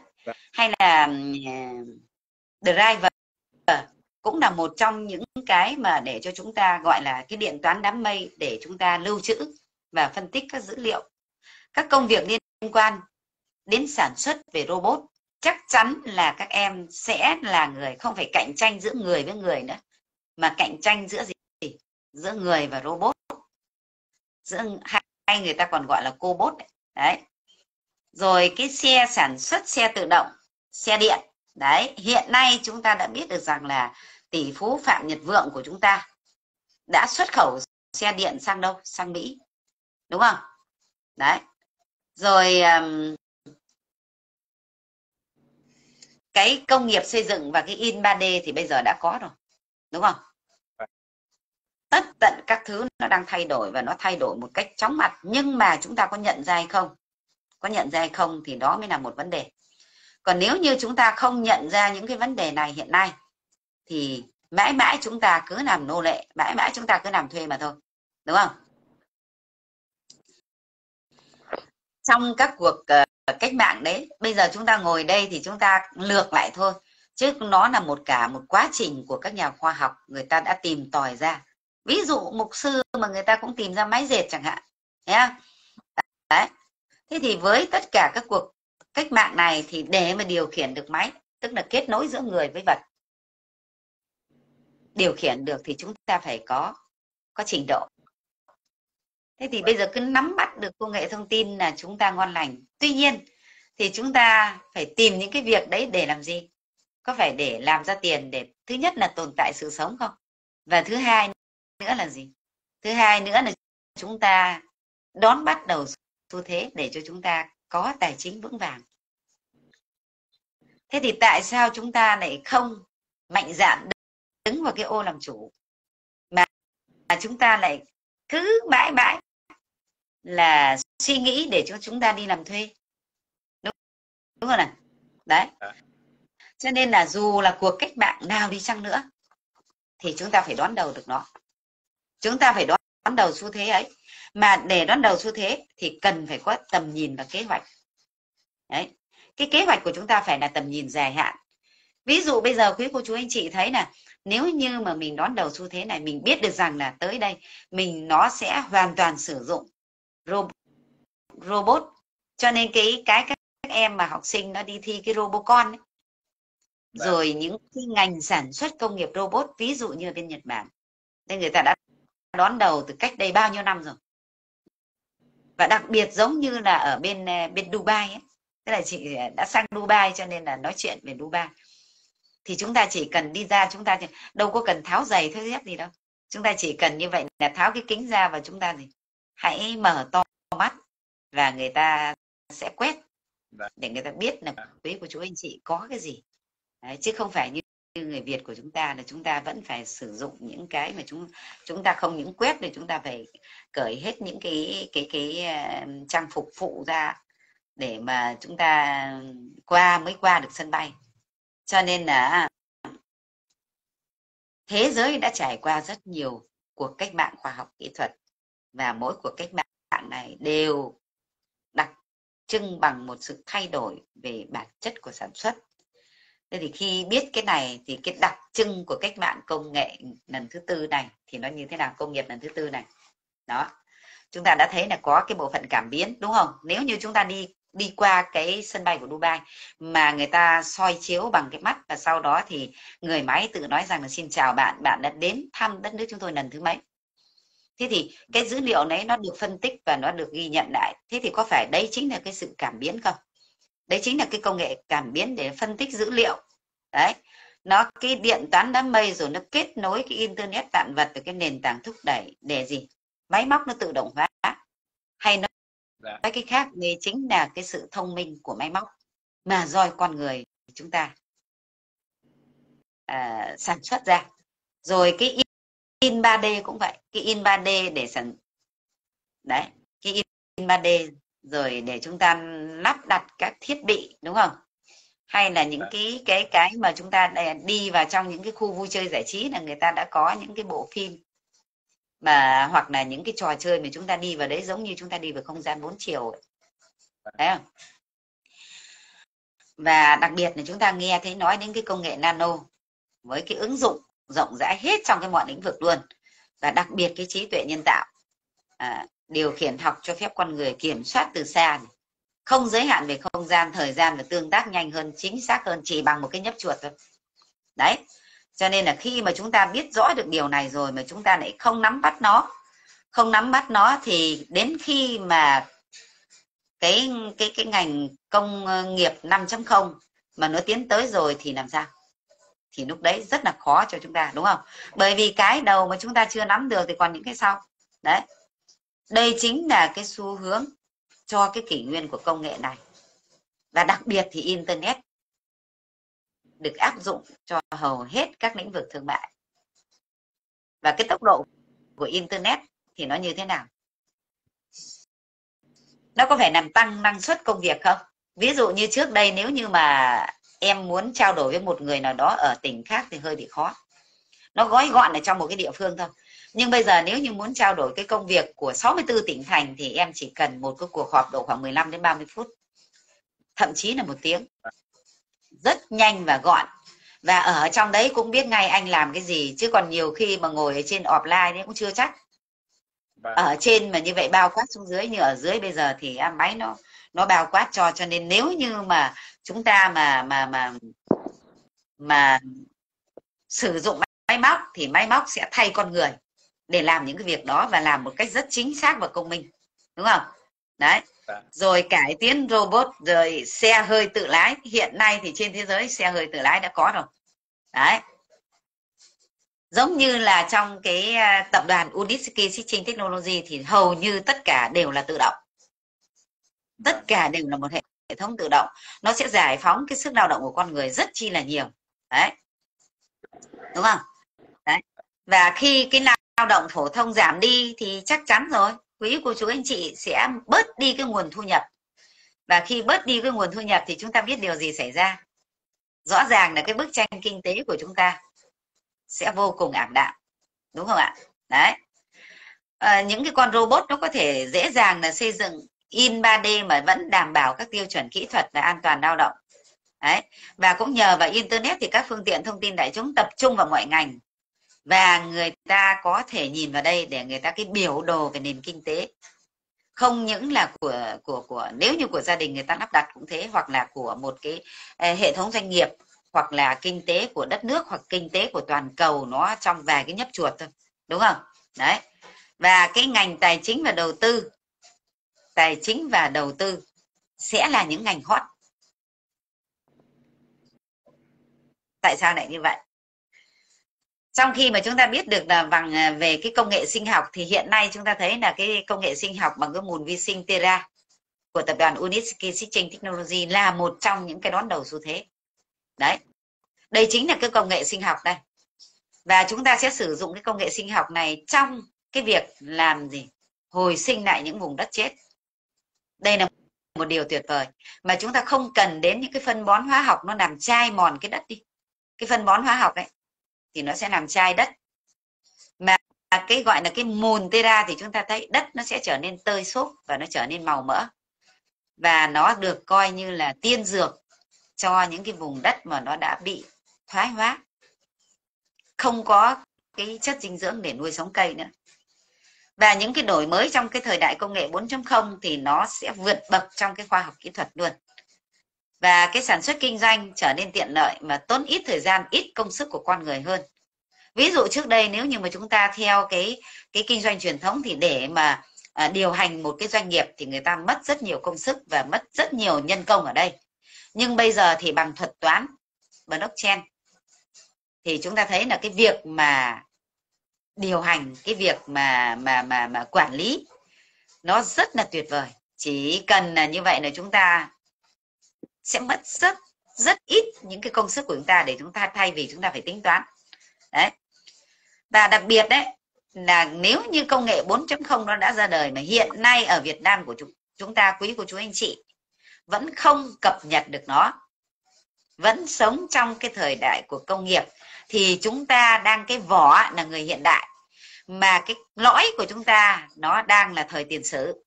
hay là driver cũng là một trong những cái mà để cho chúng ta gọi là cái điện toán đám mây để chúng ta lưu trữ và phân tích các dữ liệu. Các công việc liên quan đến sản xuất về robot chắc chắn là các em sẽ là người không phải cạnh tranh giữa người với người nữa, mà cạnh tranh giữa gì? Giữa người và robot, giữa hay người ta còn gọi là cô bốt đấy. Đấy. Rồi cái xe sản xuất xe tự động, xe điện đấy, hiện nay chúng ta đã biết được rằng là tỷ phú Phạm Nhật Vượng của chúng ta đã xuất khẩu xe điện sang đâu? Sang Mỹ, đúng không? Đấy. Rồi um, cái công nghiệp xây dựng và cái in ba D thì bây giờ đã có rồi, đúng không? Tất tận các thứ nó đang thay đổi và nó thay đổi một cách chóng mặt, nhưng mà chúng ta có nhận ra hay không? Có nhận ra hay không thì đó mới là một vấn đề. Còn nếu như chúng ta không nhận ra những cái vấn đề này hiện nay thì mãi mãi chúng ta cứ làm nô lệ, mãi mãi chúng ta cứ làm thuê mà thôi, đúng không? Trong các cuộc uh, cách mạng đấy, bây giờ chúng ta ngồi đây thì chúng ta lược lại thôi, chứ nó là một cả một quá trình của các nhà khoa học, người ta đã tìm tòi ra. Ví dụ mục sư mà người ta cũng tìm ra máy dệt chẳng hạn, yeah. Đấy. Thế thì với tất cả các cuộc cách mạng này thì để mà điều khiển được máy, tức là kết nối giữa người với vật, điều khiển được thì chúng ta phải có có trình độ. Thế thì bây giờ cứ nắm bắt được công nghệ thông tin là chúng ta ngon lành. Tuy nhiên thì chúng ta phải tìm những cái việc đấy để làm gì? Có phải để làm ra tiền để thứ nhất là tồn tại sự sống không? Và thứ hai nữa là gì? Thứ hai nữa là chúng ta đón bắt đầu xu thế để cho chúng ta có tài chính vững vàng. Thế thì tại sao chúng ta lại không mạnh dạn đứng vào cái ô làm chủ, mà chúng ta lại cứ mãi mãi là suy nghĩ để cho chúng ta đi làm thuê, đúng, đúng không nào? Đấy. Cho nên là dù là cuộc cách mạng nào đi chăng nữa thì chúng ta phải đón đầu được nó, chúng ta phải đón đầu xu thế ấy. Mà để đón đầu xu thế thì cần phải có tầm nhìn và kế hoạch. Đấy. Cái kế hoạch của chúng ta phải là tầm nhìn dài hạn. Ví dụ bây giờ quý cô chú anh chị thấy là nếu như mà mình đón đầu xu thế này, mình biết được rằng là tới đây mình nó sẽ hoàn toàn sử dụng robot. Cho nên cái cái các em mà học sinh nó đi thi cái Robocon ấy. Rồi những cái ngành sản xuất công nghiệp robot, ví dụ như bên Nhật Bản, nên người ta đã đón đầu từ cách đây bao nhiêu năm rồi. Và đặc biệt giống như là ở bên bên Dubai ấy, tức là chị đã sang Dubai cho nên là nói chuyện về Dubai. Thì chúng ta chỉ cần đi ra, chúng ta đâu có cần tháo giày tháo dép gì đâu. Chúng ta chỉ cần như vậy là tháo cái kính ra và chúng ta gì? Hãy mở to mắt và người ta sẽ quét để người ta biết là quý của chú anh chị có cái gì. Đấy, chứ không phải như người Việt của chúng ta là chúng ta vẫn phải sử dụng những cái mà chúng chúng ta không những quét thì chúng ta phải cởi hết những cái cái cái trang phục phụ ra để mà chúng ta qua mới qua được sân bay. Cho nên là thế giới đã trải qua rất nhiều cuộc cách mạng khoa học kỹ thuật, và mỗi cuộc cách mạng này đều đặc trưng bằng một sự thay đổi về bản chất của sản xuất. Thế thì khi biết cái này thì cái đặc trưng của cách mạng công nghệ lần thứ tư này thì nó như thế nào, công nghiệp lần thứ tư này đó, chúng ta đã thấy là có cái bộ phận cảm biến, đúng không? Nếu như chúng ta đi đi qua cái sân bay của Dubai mà người ta soi chiếu bằng cái mắt và sau đó thì người máy tự nói rằng là xin chào bạn, bạn đã đến thăm đất nước chúng tôi lần thứ mấy. Thế thì cái dữ liệu đấy nó được phân tích và nó được ghi nhận lại. Thế thì có phải đấy chính là cái sự cảm biến không? Đấy chính là cái công nghệ cảm biến để phân tích dữ liệu. Đấy. Nó cái điện toán đám mây rồi nó kết nối cái internet vạn vật với cái nền tảng thúc đẩy để gì? Máy móc nó tự động hóa. Hay nó nói cái khác, đấy chính là cái sự thông minh của máy móc mà do con người chúng ta à, sản xuất ra. Rồi cái in, in ba D cũng vậy. Cái in ba D để sản... Đấy. Cái in, in ba D... rồi để chúng ta lắp đặt các thiết bị, đúng không? Hay là những cái cái cái mà chúng ta đi vào trong những cái khu vui chơi giải trí là người ta đã có những cái bộ phim mà hoặc là những cái trò chơi mà chúng ta đi vào đấy giống như chúng ta đi vào không gian bốn chiều ấy. Đấy không? Và đặc biệt là chúng ta nghe thấy nói đến cái công nghệ nano với cái ứng dụng rộng rãi hết trong cái mọi lĩnh vực luôn. Và đặc biệt cái trí tuệ nhân tạo, à, điều khiển học cho phép con người kiểm soát từ xa, không giới hạn về không gian, thời gian và tương tác nhanh hơn, chính xác hơn chỉ bằng một cái nhấp chuột thôi. Đấy, cho nên là khi mà chúng ta biết rõ được điều này rồi mà chúng ta lại không nắm bắt nó, không nắm bắt nó thì đến khi mà cái cái cái ngành công nghiệp năm chấm không mà nó tiến tới rồi thì làm sao? Thì lúc đấy rất là khó cho chúng ta, đúng không? Bởi vì cái đầu mà chúng ta chưa nắm được thì còn những cái sau. Đấy, đây chính là cái xu hướng cho cái kỷ nguyên của công nghệ này. Và đặc biệt thì Internet được áp dụng cho hầu hết các lĩnh vực thương mại. Và cái tốc độ của Internet thì nó như thế nào? Nó có phải làm tăng năng suất công việc không? Ví dụ như trước đây nếu như mà em muốn trao đổi với một người nào đó ở tỉnh khác thì hơi bị khó. Nó gói gọn ở trong một cái địa phương thôi. Nhưng bây giờ nếu như muốn trao đổi cái công việc của sáu mươi tư tỉnh thành thì em chỉ cần một cái cuộc họp độ khoảng mười lăm đến ba mươi phút. Thậm chí là một tiếng. Rất nhanh và gọn. Và ở trong đấy cũng biết ngay anh làm cái gì. Chứ còn nhiều khi mà ngồi ở trên offline đấy cũng chưa chắc. Ở trên mà như vậy bao quát xuống dưới, như ở dưới bây giờ thì máy nó nó bao quát cho cho nên nếu như mà chúng ta mà mà mà mà sử dụng máy móc thì máy móc sẽ thay con người để làm những cái việc đó và làm một cách rất chính xác và công minh, đúng không? Đấy, rồi cải tiến robot, rồi xe hơi tự lái. Hiện nay thì trên thế giới xe hơi tự lái đã có rồi. Đấy, giống như là trong cái tập đoàn u ét tê Sky Technology thì hầu như tất cả đều là tự động, tất cả đều là một hệ thống tự động. Nó sẽ giải phóng cái sức lao động của con người rất chi là nhiều. Đấy, đúng không? Đấy, và khi cái lao động phổ thông giảm đi thì chắc chắn rồi quý cô chú anh chị sẽ bớt đi cái nguồn thu nhập. Và khi bớt đi cái nguồn thu nhập thì chúng ta biết điều gì xảy ra? Rõ ràng là cái bức tranh kinh tế của chúng ta sẽ vô cùng ảm đạm, đúng không ạ? Đấy, à, những cái con robot nó có thể dễ dàng là xây dựng in ba D mà vẫn đảm bảo các tiêu chuẩn kỹ thuật và an toàn lao động. Đấy, và cũng nhờ vào Internet thì các phương tiện thông tin đại chúng tập trung vào mọi ngành và người ta có thể nhìn vào đây để người ta cái biểu đồ về nền kinh tế, không những là của của của nếu như của gia đình người ta lắp đặt cũng thế, hoặc là của một cái hệ thống doanh nghiệp, hoặc là kinh tế của đất nước, hoặc kinh tế của toàn cầu, nó trong vài cái nhấp chuột thôi, đúng không? Đấy, và cái ngành tài chính và đầu tư, tài chính và đầu tư sẽ là những ngành hot. Tại sao lại như vậy? Trong khi mà chúng ta biết được là bằng về cái công nghệ sinh học thì hiện nay chúng ta thấy là cái công nghệ sinh học bằng cái mùn vi sinh Terra của tập đoàn u ét tê Sky Technology là một trong những cái đón đầu xu thế. Đấy, đây chính là cái công nghệ sinh học đây. Và chúng ta sẽ sử dụng cái công nghệ sinh học này trong cái việc làm gì? Hồi sinh lại những vùng đất chết. Đây là một điều tuyệt vời. Mà chúng ta không cần đến những cái phân bón hóa học nó làm chai mòn cái đất đi. Cái phân bón hóa học đấy thì nó sẽ làm chai đất. Mà cái gọi là cái mùn Terra thì chúng ta thấy đất nó sẽ trở nên tơi xốp và nó trở nên màu mỡ. Và nó được coi như là tiên dược cho những cái vùng đất mà nó đã bị thoái hóa, không có cái chất dinh dưỡng để nuôi sống cây nữa. Và những cái đổi mới trong cái thời đại công nghệ bốn chấm không thì nó sẽ vượt bậc trong cái khoa học kỹ thuật luôn. Và cái sản xuất kinh doanh trở nên tiện lợi mà tốn ít thời gian, ít công sức của con người hơn. Ví dụ trước đây nếu như mà chúng ta theo cái cái kinh doanh truyền thống thì để mà à, điều hành một cái doanh nghiệp thì người ta mất rất nhiều công sức và mất rất nhiều nhân công ở đây. Nhưng bây giờ thì bằng thuật toán blockchain thì chúng ta thấy là cái việc mà điều hành, cái việc mà mà mà mà quản lý nó rất là tuyệt vời. Chỉ cần là như vậy là chúng ta sẽ mất rất rất ít những cái công sức của chúng ta để chúng ta thay vì chúng ta phải tính toán. Đấy. Và đặc biệt đấy là nếu như công nghệ bốn chấm không nó đã ra đời mà hiện nay ở Việt Nam của chúng chúng ta, quý cô chú anh chị vẫn không cập nhật được nó, vẫn sống trong cái thời đại của công nghiệp thì chúng ta đang cái vỏ là người hiện đại mà cái lõi của chúng ta nó đang là thời tiền sử.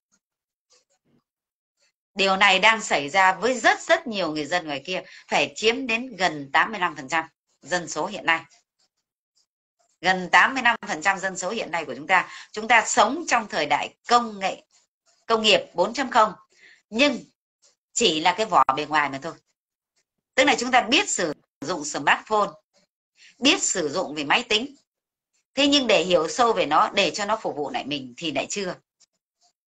Điều này đang xảy ra với rất rất nhiều người dân ngoài kia, phải chiếm đến gần tám mươi lăm phần trăm dân số hiện nay. Gần tám mươi lăm phần trăm dân số hiện nay của chúng ta. Chúng ta sống trong thời đại công nghệ, công nghiệp bốn chấm không, nhưng chỉ là cái vỏ bề ngoài mà thôi. Tức là chúng ta biết sử dụng smartphone, biết sử dụng về máy tính. Thế nhưng để hiểu sâu về nó, để cho nó phục vụ lại mình thì lại chưa.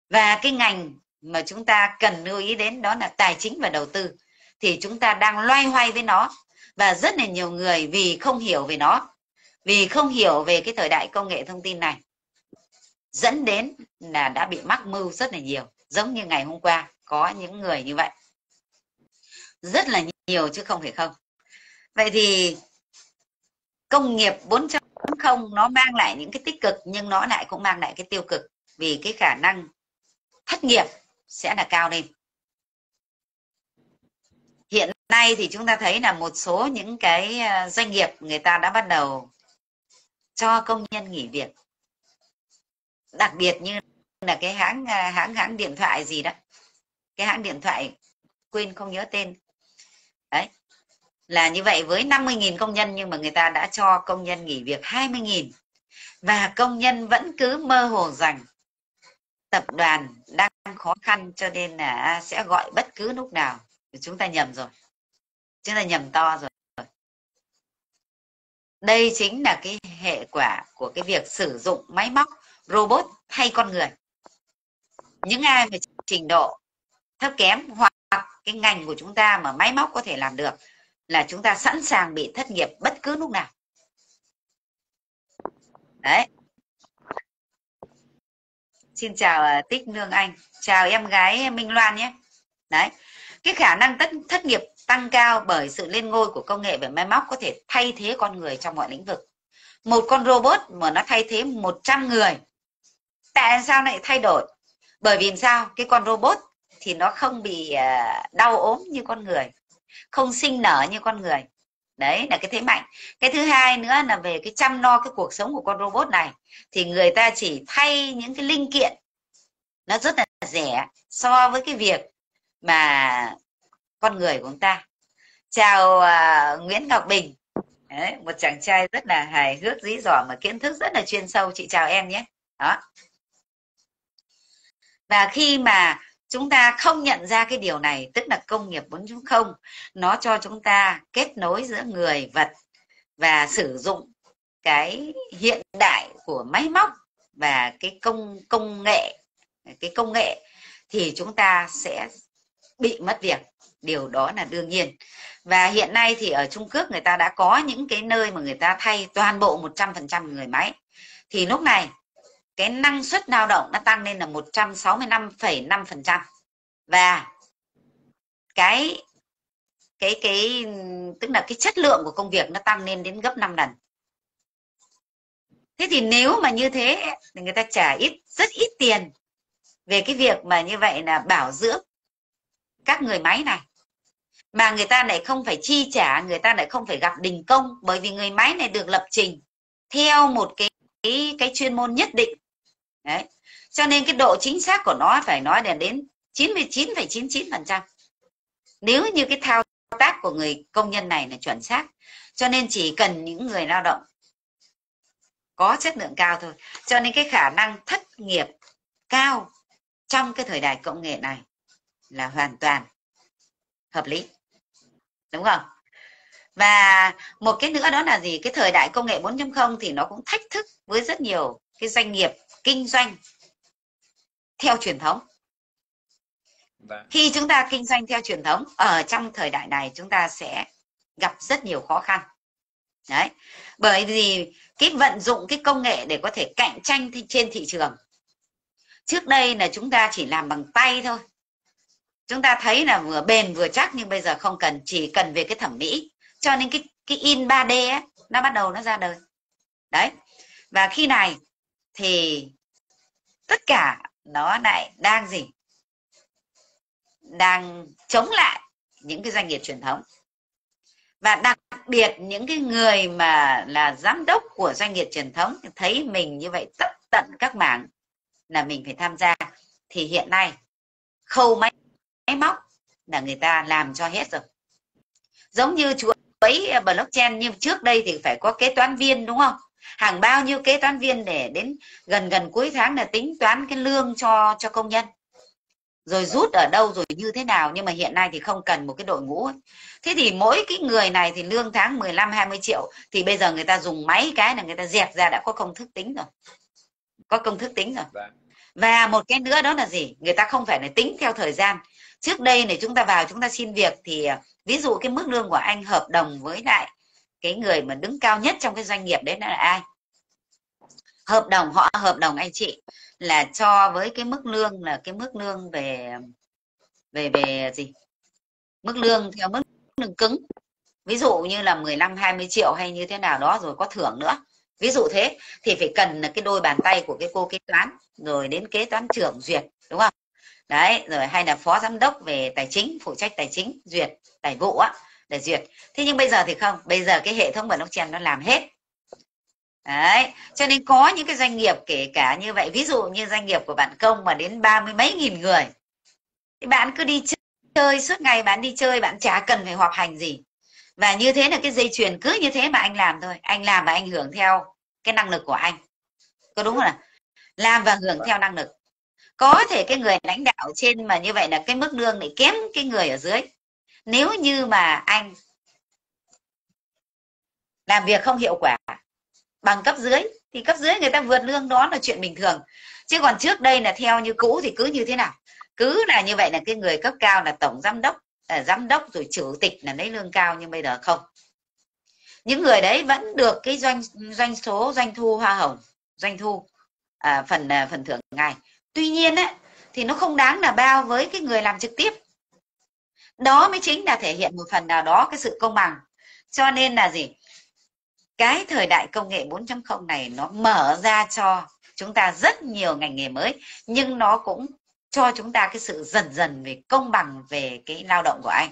Và cái ngành mà chúng ta cần lưu ý đến đó là tài chính và đầu tư. Thì chúng ta đang loay hoay với nó. Và rất là nhiều người vì không hiểu về nó, vì không hiểu về cái thời đại công nghệ thông tin này, dẫn đến là đã bị mắc mưu rất là nhiều. Giống như ngày hôm qua, có những người như vậy. Rất là nhiều chứ không phải không. Vậy thì công nghiệp bốn chấm không nó mang lại những cái tích cực, nhưng nó lại cũng mang lại cái tiêu cực. Vì cái khả năng thất nghiệp sẽ là cao lên. Hiện nay thì chúng ta thấy là một số những cái doanh nghiệp người ta đã bắt đầu cho công nhân nghỉ việc. Đặc biệt như là cái hãng hãng hãng điện thoại gì đó. Cái hãng điện thoại quên không nhớ tên. Đấy. Là như vậy với năm mươi nghìn công nhân, nhưng mà người ta đã cho công nhân nghỉ việc hai mươi nghìn. Và công nhân vẫn cứ mơ hồ rằng tập đoàn đang khó khăn cho nên là sẽ gọi bất cứ lúc nào. Chúng ta nhầm rồi. Chúng ta nhầm to rồi. Đây chính là cái hệ quả của cái việc sử dụng máy móc, robot thay con người. Những ai về trình độ thấp kém hoặc cái ngành của chúng ta mà máy móc có thể làm được là chúng ta sẵn sàng bị thất nghiệp bất cứ lúc nào. Đấy. Xin chào Tích Nương Anh, chào em gái Minh Loan nhé. Đấy. Cái khả năng thất, thất nghiệp tăng cao bởi sự lên ngôi của công nghệ về máy móc có thể thay thế con người trong mọi lĩnh vực. Một con robot mà nó thay thế một trăm người. Tại sao lại thay đổi? Bởi vì sao? Cái con robot thì nó không bị đau ốm như con người, không sinh nở như con người. Đấy là cái thế mạnh. Cái thứ hai nữa là về cái chăm lo cái cuộc sống của con robot này, thì người ta chỉ thay những cái linh kiện nó rất là rẻ so với cái việc mà con người của chúng ta. Chào uh, Nguyễn Ngọc Bình. Đấy, một chàng trai rất là hài hước dí dỏm mà kiến thức rất là chuyên sâu. Chị chào em nhé. Đó. Và khi mà chúng ta không nhận ra cái điều này, tức là công nghiệp bốn chấm không, nó cho chúng ta kết nối giữa người, vật và sử dụng cái hiện đại của máy móc và cái công công nghệ, cái công nghệ thì chúng ta sẽ bị mất việc. Điều đó là đương nhiên. Và hiện nay thì ở Trung Quốc người ta đã có những cái nơi mà người ta thay toàn bộ một trăm phần trăm người máy. Thì lúc này cái năng suất lao động đã tăng lên là một trăm sáu mươi lăm phẩy năm phần trăm. Và cái cái cái tức là cái chất lượng của công việc nó tăng lên đến gấp năm lần. Thế thì nếu mà như thế thì người ta trả ít rất ít tiền về cái việc mà như vậy là bảo dưỡng các người máy này. Mà người ta lại không phải chi trả, người ta lại không phải gặp đình công, bởi vì người máy này được lập trình theo một cái Cái, cái chuyên môn nhất định. Đấy. Cho nên cái độ chính xác của nó phải nói là đến chín mươi chín phẩy chín chín phần trăm. Nếu như cái thao tác của người công nhân này là chuẩn xác, cho nên chỉ cần những người lao động có chất lượng cao thôi. Cho nên cái khả năng thất nghiệp cao trong cái thời đại công nghệ này là hoàn toàn hợp lý. Đúng không? Và một cái nữa đó là gì? Cái thời đại công nghệ bốn chấm không thì nó cũng thách thức với rất nhiều cái doanh nghiệp kinh doanh theo truyền thống. Đã. Khi chúng ta kinh doanh theo truyền thống, ở trong thời đại này chúng ta sẽ gặp rất nhiều khó khăn. Đấy. Bởi vì cái vận dụng cái công nghệ để có thể cạnh tranh trên thị trường. Trước đây là chúng ta chỉ làm bằng tay thôi. Chúng ta thấy là vừa bền vừa chắc, nhưng bây giờ không cần, chỉ cần về cái thẩm mỹ. Cho nên cái, cái in ba D ấy, nó bắt đầu nó ra đời. Đấy. Và khi này thì tất cả nó lại đang gì? Đang chống lại những cái doanh nghiệp truyền thống. Và đặc biệt những cái người mà là giám đốc của doanh nghiệp truyền thống thấy mình như vậy tất tận các mảng là mình phải tham gia. Thì hiện nay khâu máy máy móc là người ta làm cho hết rồi. Giống như chuỗi blockchain nhưng trước đây thì phải có kế toán viên, đúng không? Hàng bao nhiêu kế toán viên để đến gần gần cuối tháng là tính toán cái lương cho cho công nhân, rồi rút ở đâu rồi như thế nào. Nhưng mà hiện nay thì không cần một cái đội ngũ ấy. Thế thì mỗi cái người này thì lương tháng mười lăm hai mươi triệu, thì bây giờ người ta dùng máy cái là người ta dẹp ra đã có công thức tính rồi, có công thức tính rồi. Và một cái nữa đó là gì? Người ta không phải là tính theo thời gian. Trước đây này chúng ta vào chúng ta xin việc thì ví dụ cái mức lương của anh hợp đồng với lại cái người mà đứng cao nhất trong cái doanh nghiệp đấy là ai? Hợp đồng, họ hợp đồng anh chị là cho với cái mức lương là cái mức lương về về về gì? Mức lương theo mức lương cứng. Ví dụ như là mười lăm hai mươi triệu hay như thế nào đó, rồi có thưởng nữa. Ví dụ thế thì phải cần là cái đôi bàn tay của cái cô kế toán, rồi đến kế toán trưởng duyệt, đúng không? Đấy, rồi hay là phó giám đốc về tài chính, phụ trách tài chính, duyệt, tài vụ á, để duyệt. Thế nhưng bây giờ thì không, bây giờ cái hệ thống blockchain nó làm hết. Đấy, cho nên có những cái doanh nghiệp kể cả như vậy, ví dụ như doanh nghiệp của bạn Công mà đến ba mươi mấy nghìn người, thì bạn cứ đi chơi suốt ngày, bạn đi chơi, bạn chả cần phải họp hành gì. Và như thế là cái dây chuyền cứ như thế mà anh làm thôi, anh làm và anh hưởng theo cái năng lực của anh, có đúng không nào? Làm và hưởng theo năng lực. Có thể cái người lãnh đạo trên mà như vậy là cái mức lương này kém cái người ở dưới. Nếu như mà anh làm việc không hiệu quả bằng cấp dưới thì cấp dưới người ta vượt lương, đó là chuyện bình thường. Chứ còn trước đây là theo như cũ thì cứ như thế nào? Cứ là như vậy là cái người cấp cao là tổng giám đốc, là giám đốc rồi chủ tịch là lấy lương cao, nhưng bây giờ không. Những người đấy vẫn được cái doanh doanh số, doanh thu hoa hồng, doanh thu à, phần à, phần thưởng ngày. Tuy nhiên ấy, thì nó không đáng là bao với cái người làm trực tiếp. Đó mới chính là thể hiện một phần nào đó cái sự công bằng. Cho nên là gì? Cái thời đại công nghệ bốn chấm không này nó mở ra cho chúng ta rất nhiều ngành nghề mới, nhưng nó cũng cho chúng ta cái sự dần dần về công bằng về cái lao động của anh.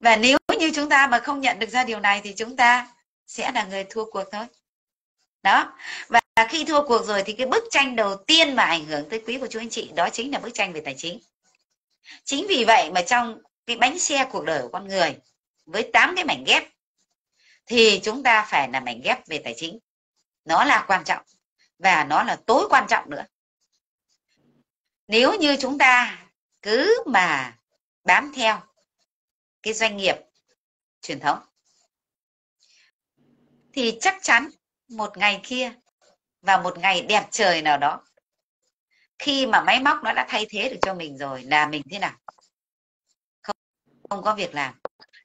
Và nếu như chúng ta mà không nhận được ra điều này thì chúng ta sẽ là người thua cuộc thôi. Đó. Và khi thua cuộc rồi thì cái bức tranh đầu tiên mà ảnh hưởng tới quý của chú anh chị đó chính là bức tranh về tài chính. Chính vì vậy mà trong cái bánh xe cuộc đời của con người với tám cái mảnh ghép thì chúng ta phải là mảnh ghép về tài chính. Nó là quan trọng và nó là tối quan trọng nữa. Nếu như chúng ta cứ mà bám theo cái doanh nghiệp truyền thống thì chắc chắn một ngày kia và một ngày đẹp trời nào đó, khi mà máy móc nó đã thay thế được cho mình rồi, là mình thế nào? Không, không có việc làm.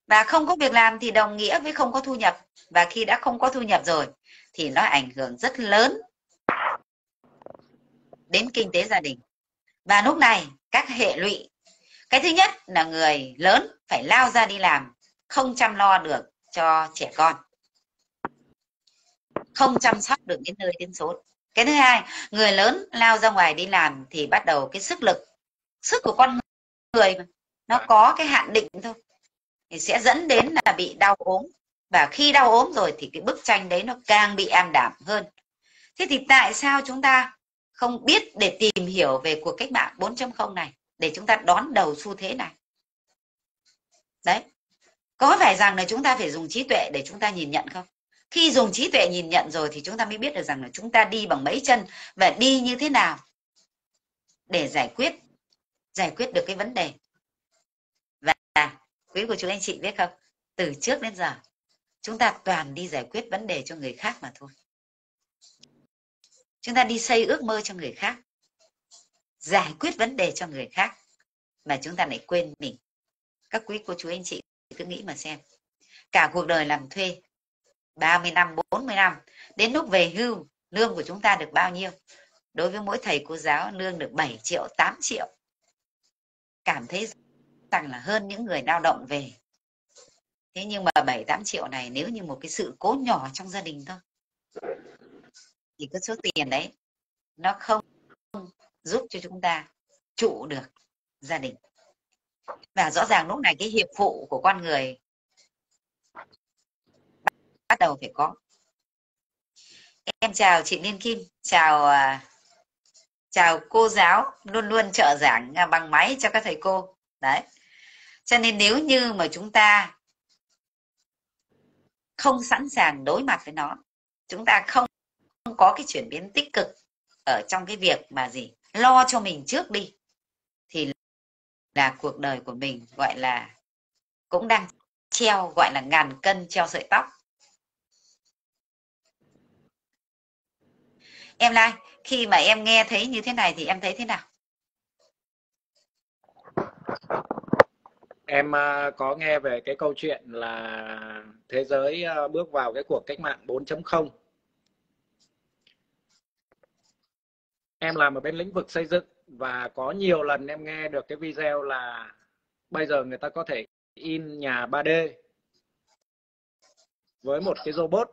Và không có việc làm thì đồng nghĩa với không có thu nhập. Và khi đã không có thu nhập rồi thì nó ảnh hưởng rất lớn đến kinh tế gia đình. Và lúc này các hệ lụy, cái thứ nhất là người lớn phải lao ra đi làm, không chăm lo được cho trẻ con, không chăm sóc được đến nơi đến chốn. Cái thứ hai, người lớn lao ra ngoài đi làm thì bắt đầu cái sức lực, sức của con người mà, nó có cái hạn định thôi, thì sẽ dẫn đến là bị đau ốm. Và khi đau ốm rồi thì cái bức tranh đấy nó càng bị ảm đạm hơn. Thế thì tại sao chúng ta không biết để tìm hiểu về cuộc cách mạng bốn chấm không này để chúng ta đón đầu xu thế này? Đấy, có phải rằng là chúng ta phải dùng trí tuệ để chúng ta nhìn nhận không? Khi dùng trí tuệ nhìn nhận rồi thì chúng ta mới biết được rằng là chúng ta đi bằng mấy chân và đi như thế nào để giải quyết giải quyết được cái vấn đề. Và quý của chúng anh chị biết không, từ trước đến giờ chúng ta toàn đi giải quyết vấn đề cho người khác mà thôi. Chúng ta đi xây ước mơ cho người khác, giải quyết vấn đề cho người khác, mà chúng ta lại quên mình. Các quý cô chú anh chị cứ nghĩ mà xem, cả cuộc đời làm thuê ba mươi năm, bốn mươi năm, đến lúc về hưu, lương của chúng ta được bao nhiêu? Đối với mỗi thầy cô giáo, lương được bảy triệu, tám triệu. Cảm thấy rằng là hơn những người lao động về. Thế nhưng mà bảy tám triệu này, nếu như một cái sự cố nhỏ trong gia đình thôi, thì cái số tiền đấy nó không giúp cho chúng ta trụ được gia đình. Và rõ ràng lúc này cái hiệp vụ của con người bắt đầu phải có. Em chào chị Liên Kim, chào chào cô giáo luôn luôn trợ giảng bằng máy cho các thầy cô. Đấy. Cho nên nếu như mà chúng ta không sẵn sàng đối mặt với nó, chúng ta không có cái chuyển biến tích cực ở trong cái việc mà gì lo cho mình trước đi, thì là cuộc đời của mình gọi là cũng đang treo, gọi là ngàn cân treo sợi tóc. Em Lai, khi mà em nghe thấy như thế này thì em thấy thế nào? Em có nghe về cái câu chuyện là thế giới bước vào cái cuộc cách mạng bốn chấm không. Em làm ở bên lĩnh vực xây dựng và có nhiều lần em nghe được cái video là bây giờ người ta có thể in nhà ba D với một cái robot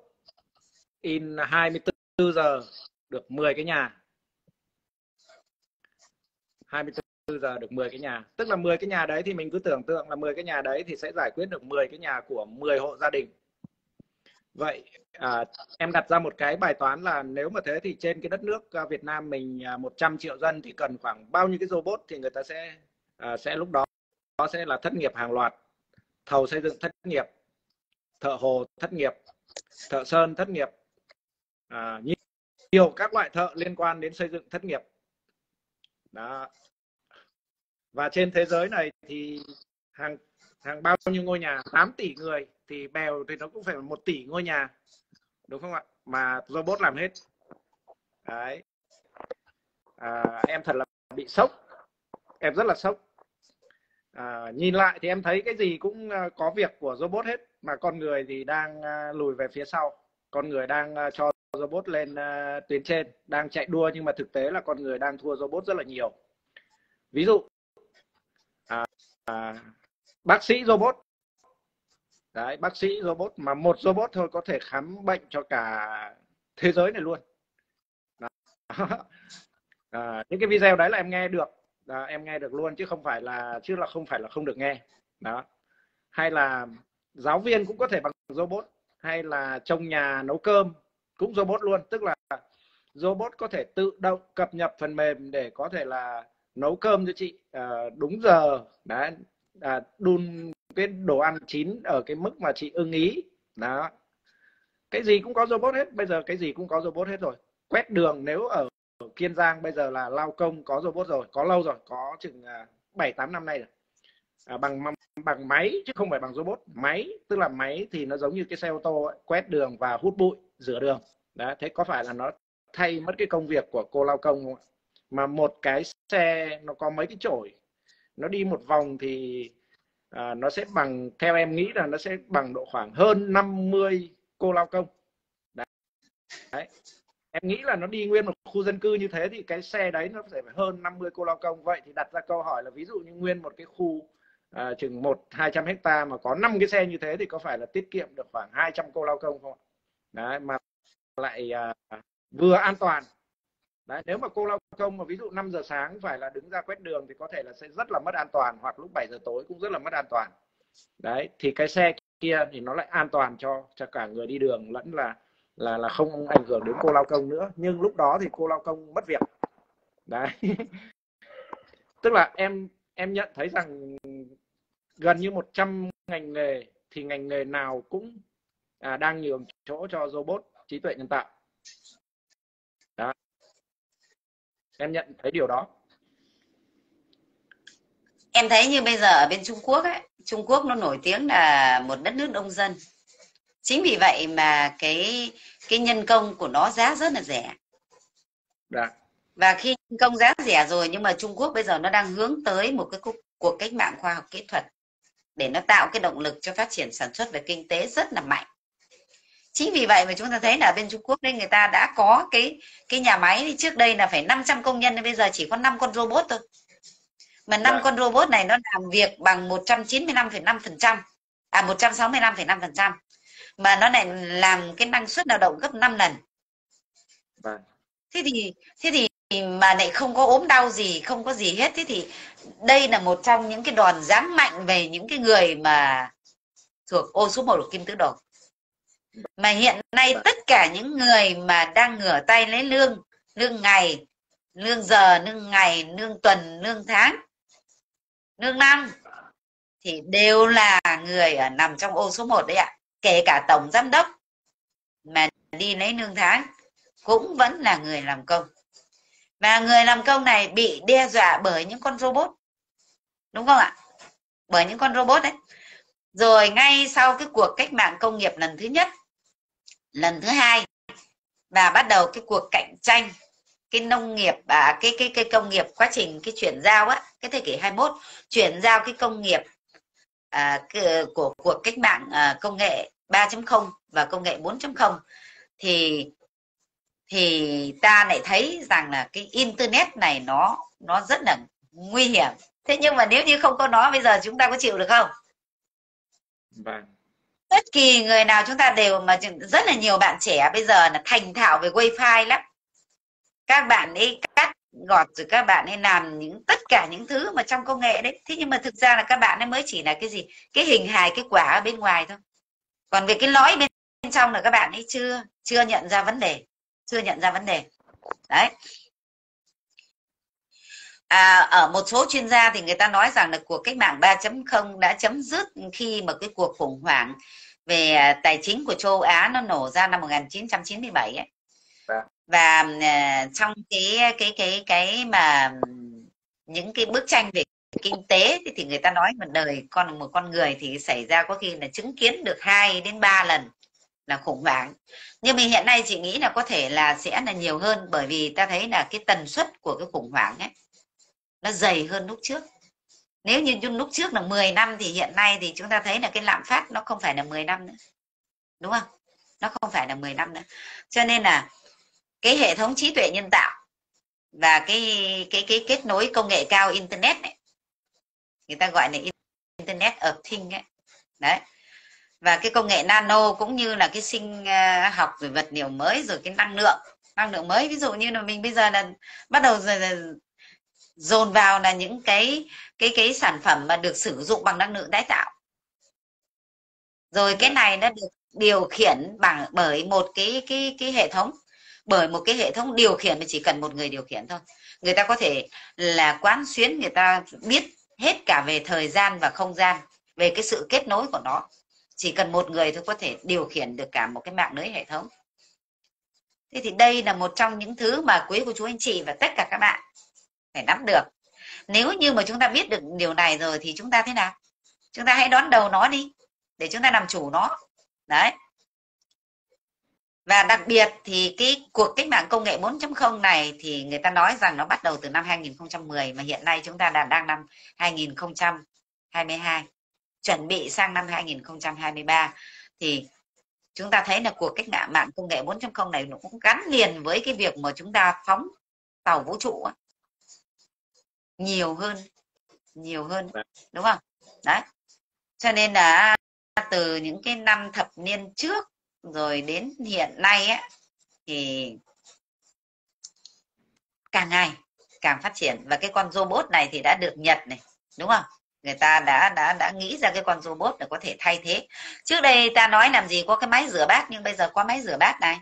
in hai mươi tư giờ được mười cái nhà. hai mươi tư giờ được mười cái nhà. Tức là mười cái nhà đấy thì mình cứ tưởng tượng là mười cái nhà đấy thì sẽ giải quyết được mười cái nhà của mười hộ gia đình. Vậy à, em đặt ra một cái bài toán là nếu mà thế thì trên cái đất nước Việt Nam mình một trăm triệu dân thì cần khoảng bao nhiêu cái robot thì người ta sẽ à, sẽ lúc đó nó sẽ là thất nghiệp hàng loạt. Thầu xây dựng thất nghiệp, thợ hồ thất nghiệp, thợ sơn thất nghiệp, à, nhiều các loại thợ liên quan đến xây dựng thất nghiệp. Đó. Và trên thế giới này thì hàng hàng bao nhiêu ngôi nhà, tám tỷ người thì bèo thì nó cũng phải một tỷ ngôi nhà, đúng không ạ? Mà robot làm hết. Đấy. À, em thật là bị sốc. Em rất là sốc. À, nhìn lại thì em thấy cái gì cũng có việc của robot hết, mà con người thì đang lùi về phía sau. Con người đang cho robot lên tuyến trên, đang chạy đua, nhưng mà thực tế là con người đang thua robot rất là nhiều. Ví dụ à, à, bác sĩ robot. Đấy, bác sĩ robot, mà một robot thôi có thể khám bệnh cho cả thế giới này luôn. À, những cái video đấy là em nghe được. Đó, em nghe được luôn chứ không phải là chứ là không phải là không được nghe. Đó. Hay là giáo viên cũng có thể bằng robot, hay là trông nhà nấu cơm cũng robot luôn, tức là robot có thể tự động cập nhật phần mềm để có thể là nấu cơm cho chị à, đúng giờ, đã à, đun cái đồ ăn chín ở cái mức mà chị ưng ý. Đó. Cái gì cũng có robot hết, bây giờ cái gì cũng có robot hết rồi. Quét đường nếu ở Kiên Giang bây giờ là lao công có robot rồi, có lâu rồi, có chừng bảy tám năm nay rồi. À, bằng bằng máy chứ không phải bằng robot. Máy, tức là máy thì nó giống như cái xe ô tô ấy, quét đường và hút bụi, rửa đường. Đấy, thế có phải là nó thay mất cái công việc của cô lao công không ạ? Mà một cái xe nó có mấy cái chổi, nó đi một vòng thì à, nó sẽ bằng, theo em nghĩ là nó sẽ bằng độ khoảng hơn năm mươi cô lao công. Đấy. Đấy. Em nghĩ là nó đi nguyên một khu dân cư như thế thì cái xe đấy nó phải hơn năm mươi cô lao công. Vậy thì đặt ra câu hỏi là ví dụ như nguyên một cái khu à, chừng một hai trăm hectare mà có năm cái xe như thế thì có phải là tiết kiệm được khoảng hai trăm cô lao công không ạ? Đấy, mà lại à, vừa an toàn. Đấy, nếu mà cô lao công mà ví dụ năm giờ sáng phải là đứng ra quét đường thì có thể là sẽ rất là mất an toàn, hoặc lúc bảy giờ tối cũng rất là mất an toàn. Đấy, thì cái xe kia thì nó lại an toàn cho, cho cả người đi đường lẫn là là là không ảnh hưởng đến cô lao công nữa, nhưng lúc đó thì cô lao công mất việc. Đấy. Tức là em em nhận thấy rằng gần như một trăm ngành nghề thì ngành nghề nào cũng à, đang nhường chỗ cho robot, trí tuệ nhân tạo. Đó. Em nhận thấy điều đó. Em thấy như bây giờ ở bên Trung Quốc ấy, Trung Quốc nó nổi tiếng là một đất nước đông dân. Chính vì vậy mà cái cái nhân công của nó giá rất là rẻ. Đã. Và khi nhân công giá rẻ rồi, nhưng mà Trung Quốc bây giờ nó đang hướng tới một cái cuộc cách mạng khoa học kỹ thuật để nó tạo cái động lực cho phát triển sản xuất về kinh tế rất là mạnh. Chính vì vậy mà chúng ta thấy là bên Trung Quốc đây người ta đã có cái cái nhà máy trước đây là phải năm trăm công nhân, bây giờ chỉ có năm con robot thôi. Mà năm con robot này nó làm việc bằng một trăm chín mươi lăm phẩy năm phần trăm, à một trăm sáu mươi lăm phẩy năm phần trăm. Mà nó lại làm cái năng suất lao động gấp năm lần. Vâng. Thế thì thế thì mà lại không có ốm đau gì, không có gì hết. Thế thì đây là một trong những cái đòn giáng mạnh về những cái người mà thuộc ô số một của Kim Tứ Đồ. Mà hiện nay tất cả những người mà đang ngửa tay lấy lương, lương ngày nương giờ, nương ngày, nương tuần, nương tháng, nương năm thì đều là người ở nằm trong ô số một đấy ạ. Kể cả tổng giám đốc mà đi lấy nương tháng cũng vẫn là người làm công. Và người làm công này bị đe dọa bởi những con robot, đúng không ạ? Bởi những con robot đấy. Rồi ngay sau cái cuộc cách mạng công nghiệp lần thứ nhất, lần thứ hai, và bắt đầu cái cuộc cạnh tranh, cái nông nghiệp, à, cái cái cái công nghiệp, quá trình cái chuyển giao á, cái thế kỷ hai mươi mốt chuyển giao cái công nghiệp à, cái, của cuộc cách mạng à, công nghệ ba chấm không và công nghệ bốn chấm không, thì thì ta lại thấy rằng là cái internet này nó nó rất là nguy hiểm. Thế nhưng mà nếu như không có nó, bây giờ chúng ta có chịu được không? Vâng. Bất kỳ người nào chúng ta đều, mà rất là nhiều bạn trẻ bây giờ là thành thạo về wifi lắm. Các bạn ấy cắt gọt rồi các bạn ấy làm những tất cả những thứ mà trong công nghệ đấy. Thế nhưng mà thực ra là các bạn ấy mới chỉ là cái gì? Cái hình hài, cái quả ở bên ngoài thôi. Còn về cái lõi bên trong là các bạn ấy chưa chưa nhận ra vấn đề, chưa nhận ra vấn đề. Đấy. À, ở một số chuyên gia thì người ta nói rằng là cuộc cách mạng ba chấm không đã chấm dứt khi mà cái cuộc khủng hoảng về tài chính của châu Á nó nổ ra năm một nghìn chín trăm chín mươi bảy ấy. À. Và trong cái cái cái cái mà những cái bức tranh về kinh tế thì, thì người ta nói một đời con một con người thì xảy ra có khi là chứng kiến được hai đến ba lần là khủng hoảng. Nhưng mà hiện nay chị nghĩ là có thể là sẽ là nhiều hơn, bởi vì ta thấy là cái tần suất của cái khủng hoảng ấy nó dày hơn lúc trước. Nếu như lúc trước là mười năm thì hiện nay thì chúng ta thấy là cái lạm phát nó không phải là mười năm nữa. Đúng không? Nó không phải là mười năm nữa. Cho nên là cái hệ thống trí tuệ nhân tạo và cái cái cái kết nối công nghệ cao internet này, người ta gọi là internet of things ấy. Đấy. Và cái công nghệ nano cũng như là cái sinh học rồi vật liệu mới rồi cái năng lượng, năng lượng mới, ví dụ như là mình bây giờ là bắt đầu rồi là dồn vào là những cái cái cái sản phẩm mà được sử dụng bằng năng lượng tái tạo. Rồi cái này nó được điều khiển bằng bởi một cái cái cái hệ thống, bởi một cái hệ thống điều khiển mà chỉ cần một người điều khiển thôi. Người ta có thể là quán xuyến, người ta biết hết cả về thời gian và không gian, về cái sự kết nối của nó. Chỉ cần một người thôi có thể điều khiển được cả một cái mạng lưới hệ thống. Thế thì đây là một trong những thứ mà quý cô chú anh chị và tất cả các bạn phải nắm được. Nếu như mà chúng ta biết được điều này rồi thì chúng ta thế nào? Chúng ta hãy đón đầu nó đi, để chúng ta làm chủ nó. Đấy. Và đặc biệt thì cái cuộc cách mạng công nghệ bốn chấm không này thì người ta nói rằng nó bắt đầu từ năm hai nghìn không trăm mười, mà hiện nay chúng ta đã đang năm hai nghìn không trăm hai mươi hai, chuẩn bị sang năm hai nghìn không trăm hai mươi ba. Thì chúng ta thấy là cuộc cách mạng công nghệ bốn chấm không này nó cũng gắn liền với cái việc mà chúng ta phóng tàu vũ trụ nhiều hơn, nhiều hơn, đúng không? Đấy. Cho nên là từ những cái năm thập niên trước rồi đến hiện nay ấy, thì càng ngày càng phát triển. Và cái con robot này thì đã được Nhật này, đúng không? Người ta đã đã đã nghĩ ra cái con robot là có thể thay thế. Trước đây ta nói làm gì có cái máy rửa bát, nhưng bây giờ có máy rửa bát này,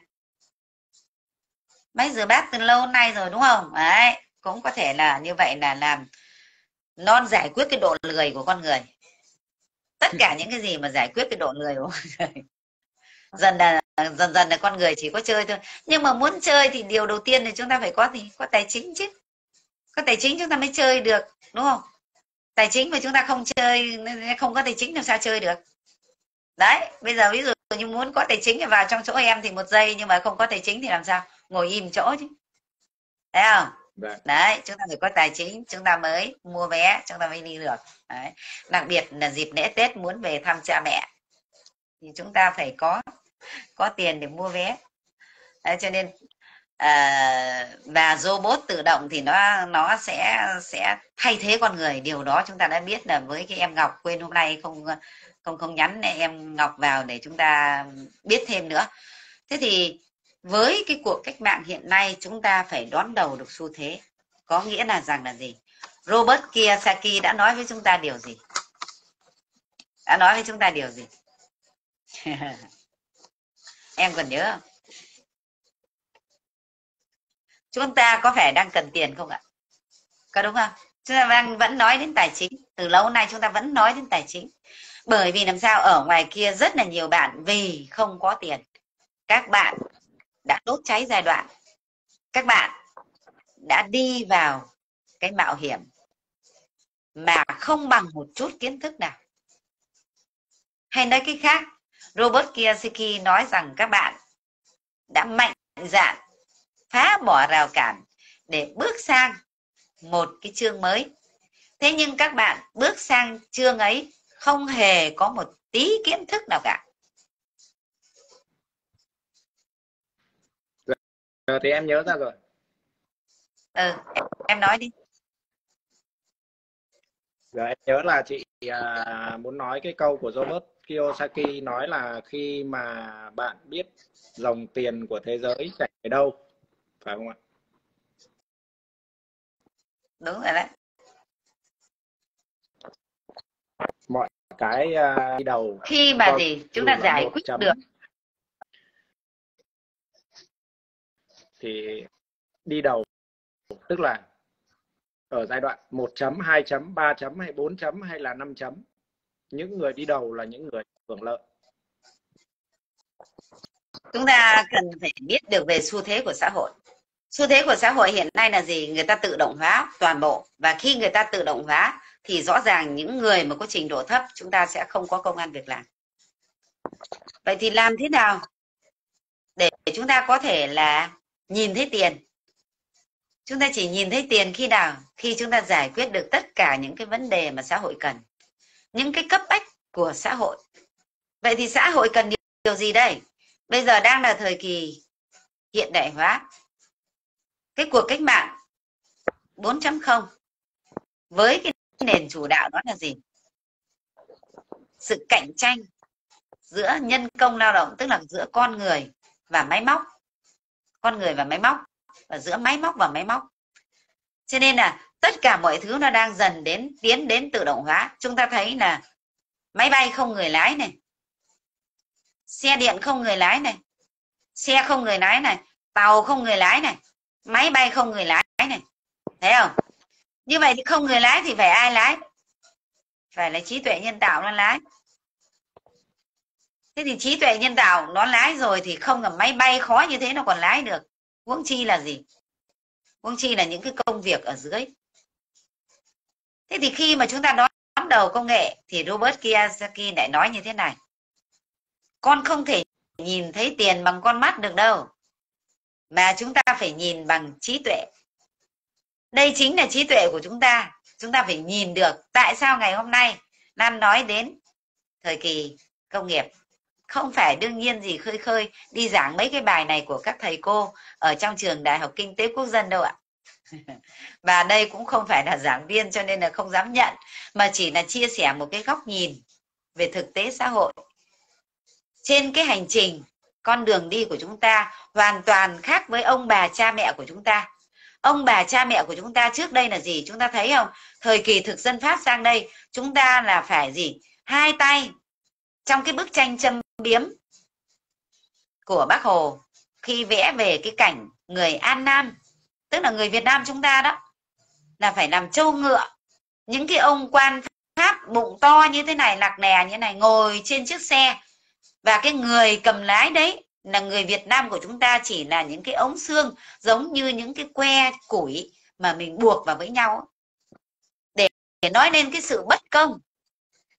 máy rửa bát từ lâu nay rồi, đúng không? Đấy, cũng có thể là như vậy, là làm non giải quyết cái độ lười của con người. Tất cả những cái gì mà giải quyết cái độ lười của con người, dần là dần dần là con người chỉ có chơi thôi. Nhưng mà muốn chơi thì điều đầu tiên là chúng ta phải có thì có tài chính chứ. Có tài chính chúng ta mới chơi được, đúng không? Tài chính mà chúng ta không chơi, không có tài chính làm sao chơi được. Đấy, bây giờ ví dụ như muốn có tài chính thì vào trong chỗ em thì một giây, nhưng mà không có tài chính thì làm sao? Ngồi im chỗ chứ. Thấy không? Đấy, chúng ta phải có tài chính chúng ta mới mua vé, chúng ta mới đi được. Đấy. Đặc biệt là dịp lễ Tết muốn về thăm cha mẹ thì chúng ta phải có có tiền để mua vé. Đấy, cho nên à, và robot tự động thì nó nó sẽ sẽ thay thế con người. Điều đó chúng ta đã biết là với cái em Ngọc, quên hôm nay không không không nhắn em Ngọc vào để chúng ta biết thêm nữa. Thế thì với cái cuộc cách mạng hiện nay chúng ta phải đón đầu được xu thế, có nghĩa là rằng là gì? Robert Kiyosaki đã nói với chúng ta điều gì? Đã nói với chúng ta điều gì? Em còn nhớ không? Chúng ta có phải đang cần tiền không ạ? Có đúng không? Chúng ta đang vẫn nói đến tài chính. Từ lâu nay chúng ta vẫn nói đến tài chính. Bởi vì làm sao ở ngoài kia rất là nhiều bạn vì không có tiền. Các bạn đã đốt cháy giai đoạn. Các bạn đã đi vào cái mạo hiểm mà không bằng một chút kiến thức nào. Hay nói cái khác, Robert Kiyosaki nói rằng các bạn đã mạnh dạn phá bỏ rào cản để bước sang một cái chương mới. Thế nhưng các bạn bước sang chương ấy không hề có một tí kiến thức nào cả. Rồi, thì em nhớ ra rồi. Ừ, em, em nói đi. Rồi, em nhớ là chị à, muốn nói cái câu của Robert Kiyosaki nói là khi mà bạn biết dòng tiền của thế giới chảy về đâu, phải không ạ? Đúng rồi đấy. Mọi cái uh, đầu khi mà gì chúng ta giải quyết được thì đi đầu, tức là ở giai đoạn một chấm, hai chấm, ba chấm hay bốn chấm hay là năm chấm, những người đi đầu là những người hưởng lợi. Chúng ta cần phải biết được về xu thế của xã hội. Xu thế của xã hội hiện nay là gì? Người ta tự động hóa toàn bộ. Và khi người ta tự động hóa thì rõ ràng những người mà có trình độ thấp chúng ta sẽ không có công ăn việc làm. Vậy thì làm thế nào để chúng ta có thể là nhìn thấy tiền? Chúng ta chỉ nhìn thấy tiền khi nào? Khi chúng ta giải quyết được tất cả những cái vấn đề mà xã hội cần. Những cái cấp bách của xã hội. Vậy thì xã hội cần điều gì đây? Bây giờ đang là thời kỳ hiện đại hóa. Cái cuộc cách mạng bốn chấm không với cái nền chủ đạo đó là gì? Sự cạnh tranh giữa nhân công lao động, tức là giữa con người và máy móc. Con người và máy móc, và giữa máy móc và máy móc. Cho nên là tất cả mọi thứ nó đang dần đến tiến đến tự động hóa. Chúng ta thấy là máy bay không người lái này, xe điện không người lái này, xe không người lái này, tàu không người lái này, máy bay không người lái này. Thấy không? Như vậy thì không người lái thì phải ai lái? Phải là trí tuệ nhân tạo nó lái. Thế thì trí tuệ nhân tạo nó lái rồi thì không là máy bay khó như thế nó còn lái được. Huống chi là gì? Huống chi là những cái công việc ở dưới. Thế thì khi mà chúng ta đón đầu công nghệ thì Robert Kiyosaki lại nói như thế này. Con không thể nhìn thấy tiền bằng con mắt được đâu. Mà chúng ta phải nhìn bằng trí tuệ. Đây chính là trí tuệ của chúng ta. Chúng ta phải nhìn được tại sao ngày hôm nay Nam nói đến thời kỳ công nghiệp. Không phải đương nhiên gì khơi khơi đi giảng mấy cái bài này của các thầy cô ở trong trường Đại học Kinh tế Quốc dân đâu ạ. Và đây cũng không phải là giảng viên cho nên là không dám nhận. Mà chỉ là chia sẻ một cái góc nhìn về thực tế xã hội. Trên cái hành trình, con đường đi của chúng ta hoàn toàn khác với ông bà cha mẹ của chúng ta. Ông bà cha mẹ của chúng ta trước đây là gì? Chúng ta thấy không? Thời kỳ thực dân Pháp sang đây, chúng ta là phải gì? Hai tay trong cái bức tranh châm biếm của Bác Hồ khi vẽ về cái cảnh người An Nam, tức là người Việt Nam chúng ta đó, là phải làm trâu ngựa. Những cái ông quan Pháp bụng to như thế này, lạc nè như thế này, ngồi trên chiếc xe. Và cái người cầm lái đấy là người Việt Nam của chúng ta, chỉ là những cái ống xương giống như những cái que củi mà mình buộc vào với nhau. Để, để nói lên cái sự bất công.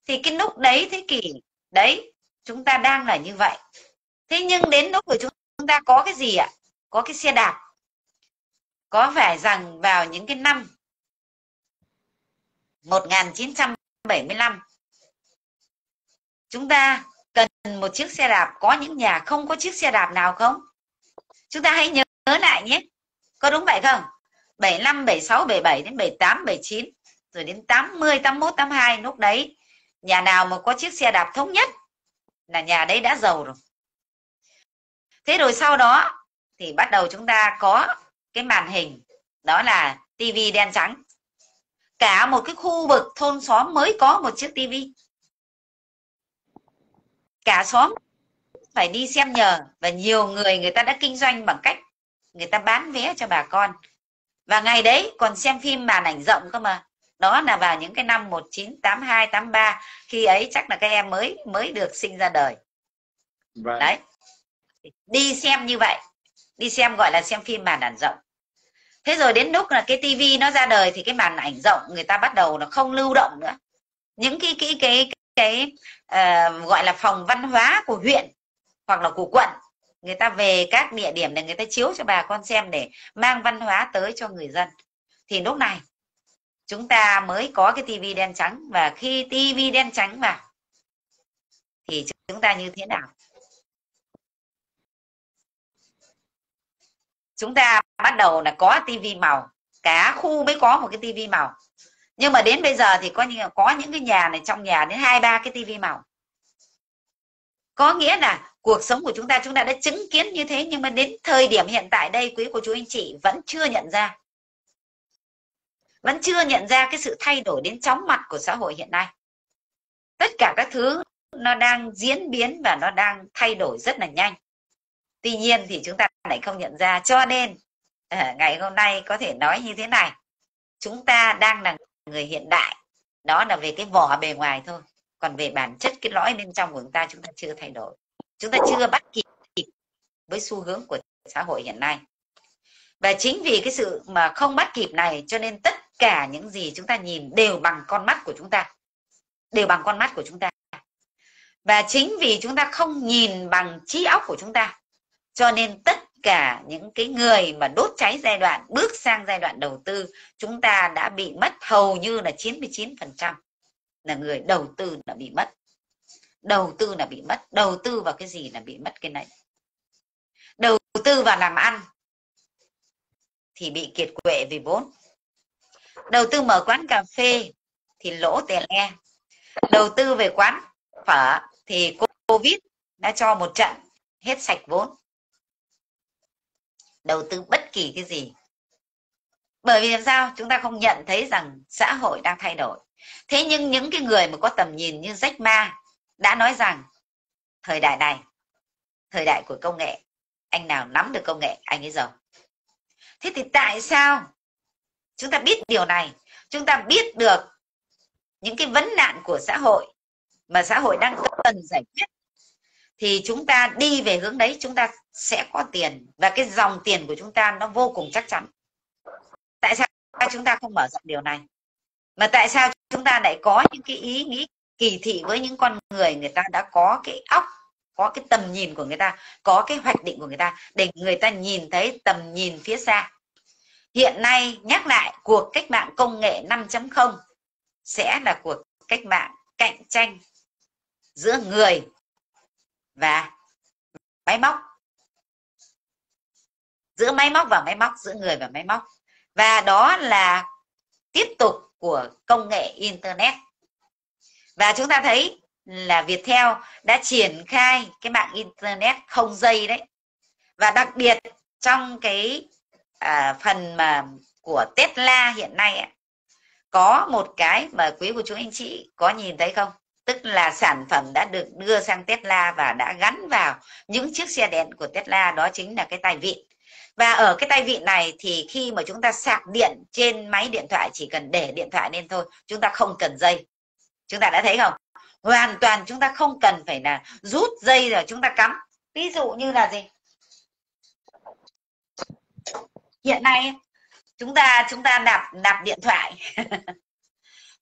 Thì cái lúc đấy, thế kỷ đấy, chúng ta đang là như vậy. Thế nhưng đến lúc của chúng ta có cái gì ạ? Có cái xe đạp. Có phải rằng vào những cái năm một nghìn chín trăm bảy mươi lăm, chúng ta cần một chiếc xe đạp. Có những nhà không có chiếc xe đạp nào không? Chúng ta hãy nhớ, nhớ lại nhé. Có đúng vậy không? bảy lăm, bảy sáu, bảy bảy đến bảy tám, bảy chín rồi đến tám mươi, tám mốt, tám hai, lúc đấy nhà nào mà có chiếc xe đạp thống nhất là nhà đấy đã giàu rồi. Thế rồi sau đó thì bắt đầu chúng ta có cái màn hình, đó là tivi đen trắng. Cả một cái khu vực thôn xóm mới có một chiếc tivi. Cả xóm phải đi xem nhờ. Và nhiều người người ta đã kinh doanh bằng cách người ta bán vé cho bà con. Và ngày đấy còn xem phim màn ảnh rộng cơ mà. Đó là vào những cái năm một chín tám hai, tám ba, khi ấy chắc là các em mới mới được sinh ra đời. Right. Đấy. Đi xem như vậy, đi xem gọi là xem phim màn ảnh rộng. Thế rồi đến lúc là cái tivi nó ra đời thì cái màn ảnh rộng người ta bắt đầu là không lưu động nữa. Những cái cái cái cái, cái uh, gọi là phòng văn hóa của huyện hoặc là của quận, người ta về các địa điểm để người ta chiếu cho bà con xem để mang văn hóa tới cho người dân. Thì lúc này chúng ta mới có cái tivi đen trắng, và khi tivi đen trắng vào thì chúng ta như thế nào? Chúng ta bắt đầu là có tivi màu, cả khu mới có một cái tivi màu. Nhưng mà đến bây giờ thì có những có những cái nhà này, trong nhà đến hai ba cái tivi màu. Có nghĩa là cuộc sống của chúng ta chúng ta đã chứng kiến như thế, nhưng mà đến thời điểm hiện tại đây, quý cô chú anh chị vẫn chưa nhận ra. Vẫn chưa nhận ra cái sự thay đổi đến chóng mặt của xã hội hiện nay. Tất cả các thứ nó đang diễn biến và nó đang thay đổi rất là nhanh. Tuy nhiên thì chúng ta lại không nhận ra. Cho nên ngày hôm nay có thể nói như thế này. Chúng ta đang là người hiện đại. Đó là về cái vỏ bề ngoài thôi. Còn về bản chất, cái lõi bên trong của chúng ta, chúng ta chưa thay đổi. Chúng ta chưa bắt kịp với xu hướng của xã hội hiện nay. Và chính vì cái sự mà không bắt kịp này cho nên tất cả những gì chúng ta nhìn đều bằng con mắt của chúng ta. Đều bằng con mắt của chúng ta. Và chính vì chúng ta không nhìn bằng trí óc của chúng ta, cho nên tất cả những cái người mà đốt cháy giai đoạn bước sang giai đoạn đầu tư, chúng ta đã bị mất hầu như là chín mươi chín phần trăm là người đầu tư đã bị mất. Đầu tư là bị mất. Đầu tư vào cái gì là bị mất cái này. Đầu tư vào làm ăn thì bị kiệt quệ vì vốn. Đầu tư mở quán cà phê thì lỗ tè le. Đầu tư về quán phở thì Covid đã cho một trận hết sạch vốn. Đầu tư bất kỳ cái gì. Bởi vì làm sao? Chúng ta không nhận thấy rằng xã hội đang thay đổi. Thế nhưng những cái người mà có tầm nhìn như Jack Ma đã nói rằng thời đại này, thời đại của công nghệ, anh nào nắm được công nghệ anh ấy giàu. Thế thì tại sao chúng ta biết điều này? Chúng ta biết được những cái vấn nạn của xã hội mà xã hội đang cần giải quyết, thì chúng ta đi về hướng đấy, chúng ta sẽ có tiền. Và cái dòng tiền của chúng ta nó vô cùng chắc chắn. Tại sao chúng ta không mở rộng điều này? Mà tại sao chúng ta lại có những cái ý nghĩ kỳ thị với những con người người ta đã có cái óc, có cái tầm nhìn của người ta, có cái hoạch định của người ta, để người ta nhìn thấy tầm nhìn phía xa. Hiện nay, nhắc lại, cuộc cách mạng công nghệ năm chấm không sẽ là cuộc cách mạng cạnh tranh giữa người và máy móc. Giữa máy móc và máy móc, giữa người và máy móc. Và đó là tiếp tục của công nghệ Internet. Và chúng ta thấy là Viettel đã triển khai cái mạng Internet không dây đấy. Và đặc biệt trong cái à, phần mà của Tesla hiện nay ấy, có một cái mà quý cô chú anh chị có nhìn thấy không? Tức là sản phẩm đã được đưa sang Tesla và đã gắn vào những chiếc xe đèn của Tesla, đó chính là cái tay vịn. Và ở cái tay vịn này thì khi mà chúng ta sạc điện trên máy điện thoại, chỉ cần để điện thoại lên thôi, chúng ta không cần dây. Chúng ta đã thấy không? Hoàn toàn chúng ta không cần phải là rút dây rồi chúng ta cắm. Ví dụ như là gì? Hiện nay chúng ta chúng ta nạp nạp điện thoại.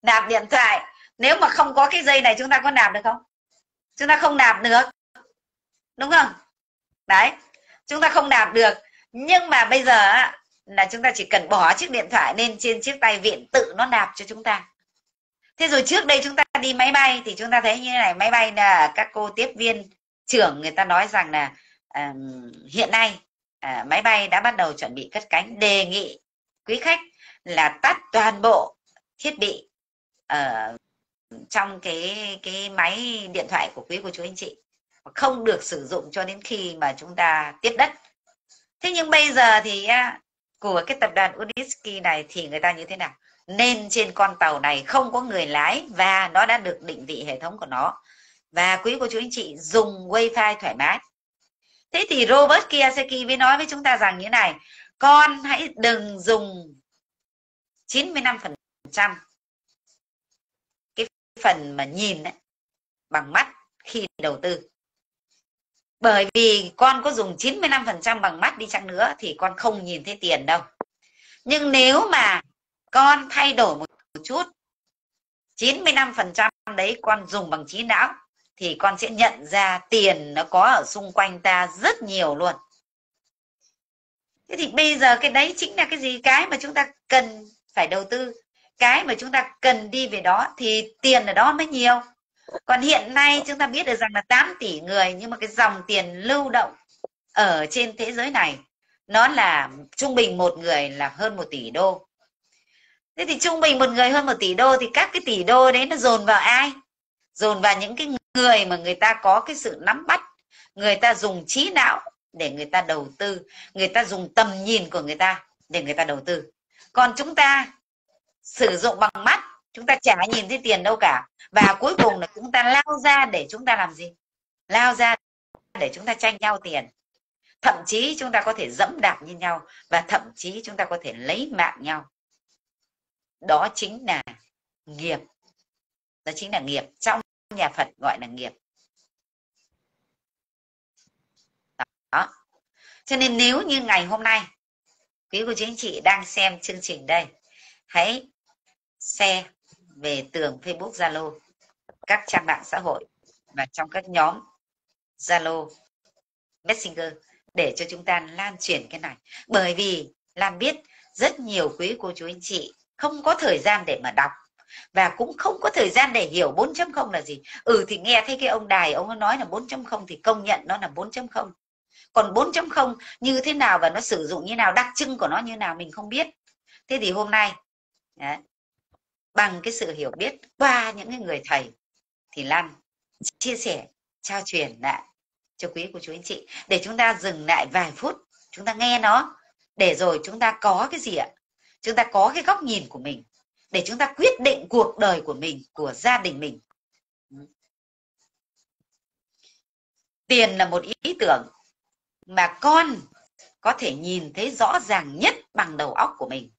Nạp điện thoại, nếu mà không có cái dây này chúng ta có nạp được không? Chúng ta không nạp được. Đúng không? Đấy. Chúng ta không nạp được. Nhưng mà bây giờ là chúng ta chỉ cần bỏ chiếc điện thoại lên trên chiếc tay vịn, tự nó nạp cho chúng ta. Thế rồi trước đây chúng ta đi máy bay thì chúng ta thấy như thế này, máy bay là các cô tiếp viên trưởng người ta nói rằng là à, hiện nay à, máy bay đã bắt đầu chuẩn bị cất cánh, đề nghị quý khách là tắt toàn bộ thiết bị ở trong cái cái máy điện thoại của quý cô chú anh chị, không được sử dụng cho đến khi mà chúng ta tiếp đất. Thế nhưng bây giờ thì của cái tập đoàn u ét tê này thì người ta như thế nào? Nên trên con tàu này không có người lái và nó đã được định vị hệ thống của nó. Và quý cô chú anh chị dùng wifi thoải mái. Thế thì Robert Kiyosaki mới nói với chúng ta rằng như này: con hãy đừng dùng chín mươi lăm phần trăm cái phần mà nhìn ấy, bằng mắt khi đầu tư. Bởi vì con có dùng chín mươi lăm phần trăm bằng mắt đi chăng nữa thì con không nhìn thấy tiền đâu. Nhưng nếu mà con thay đổi một chút, chín mươi lăm phần trăm đấy con dùng bằng trí não, thì con sẽ nhận ra tiền nó có ở xung quanh ta rất nhiều luôn. Thế thì bây giờ cái đấy chính là cái gì? Cái mà chúng ta cần phải đầu tư, cái mà chúng ta cần đi về đó thì tiền ở đó mới nhiều. Còn hiện nay chúng ta biết được rằng là tám tỷ người, nhưng mà cái dòng tiền lưu động ở trên thế giới này nó là trung bình một người là hơn một tỷ đô. Thế thì trung bình một người hơn một tỷ đô thì các cái tỷ đô đấy nó dồn vào ai? Dồn vào những cái người mà người ta có cái sự nắm bắt, người ta dùng trí não để người ta đầu tư, người ta dùng tầm nhìn của người ta để người ta đầu tư. Còn chúng ta sử dụng bằng mắt, chúng ta chả nhìn thấy tiền đâu cả. Và cuối cùng là chúng ta lao ra để chúng ta làm gì? Lao ra để chúng ta tranh nhau tiền. Thậm chí chúng ta có thể dẫm đạp như nhau, và thậm chí chúng ta có thể lấy mạng nhau. Đó chính là nghiệp. Đó chính là nghiệp. Trong nhà Phật gọi là nghiệp. Đó. Cho nên nếu như ngày hôm nay quý cô chú anh chị đang xem chương trình đây, hãy share về tường Facebook, Zalo, các trang mạng xã hội và trong các nhóm Zalo, Messenger để cho chúng ta lan truyền cái này. Bởi vì Lan biết rất nhiều quý cô chú anh chị không có thời gian để mà đọc, và cũng không có thời gian để hiểu bốn chấm không là gì. Ừ thì nghe thấy cái ông Đài ông nói là bốn chấm không thì công nhận nó là bốn chấm không. Còn bốn chấm không như thế nào và nó sử dụng như nào, đặc trưng của nó như nào mình không biết. Thế thì hôm nay đấy, bằng cái sự hiểu biết qua những người thầy thì Lan chia sẻ, trao truyền lại cho quý cô chú anh chị để chúng ta dừng lại vài phút, chúng ta nghe nó để rồi chúng ta có cái gì ạ? Chúng ta có cái góc nhìn của mình để chúng ta quyết định cuộc đời của mình, của gia đình mình. Tiền là một ý tưởng mà con có thể nhìn thấy rõ ràng nhất bằng đầu óc của mình.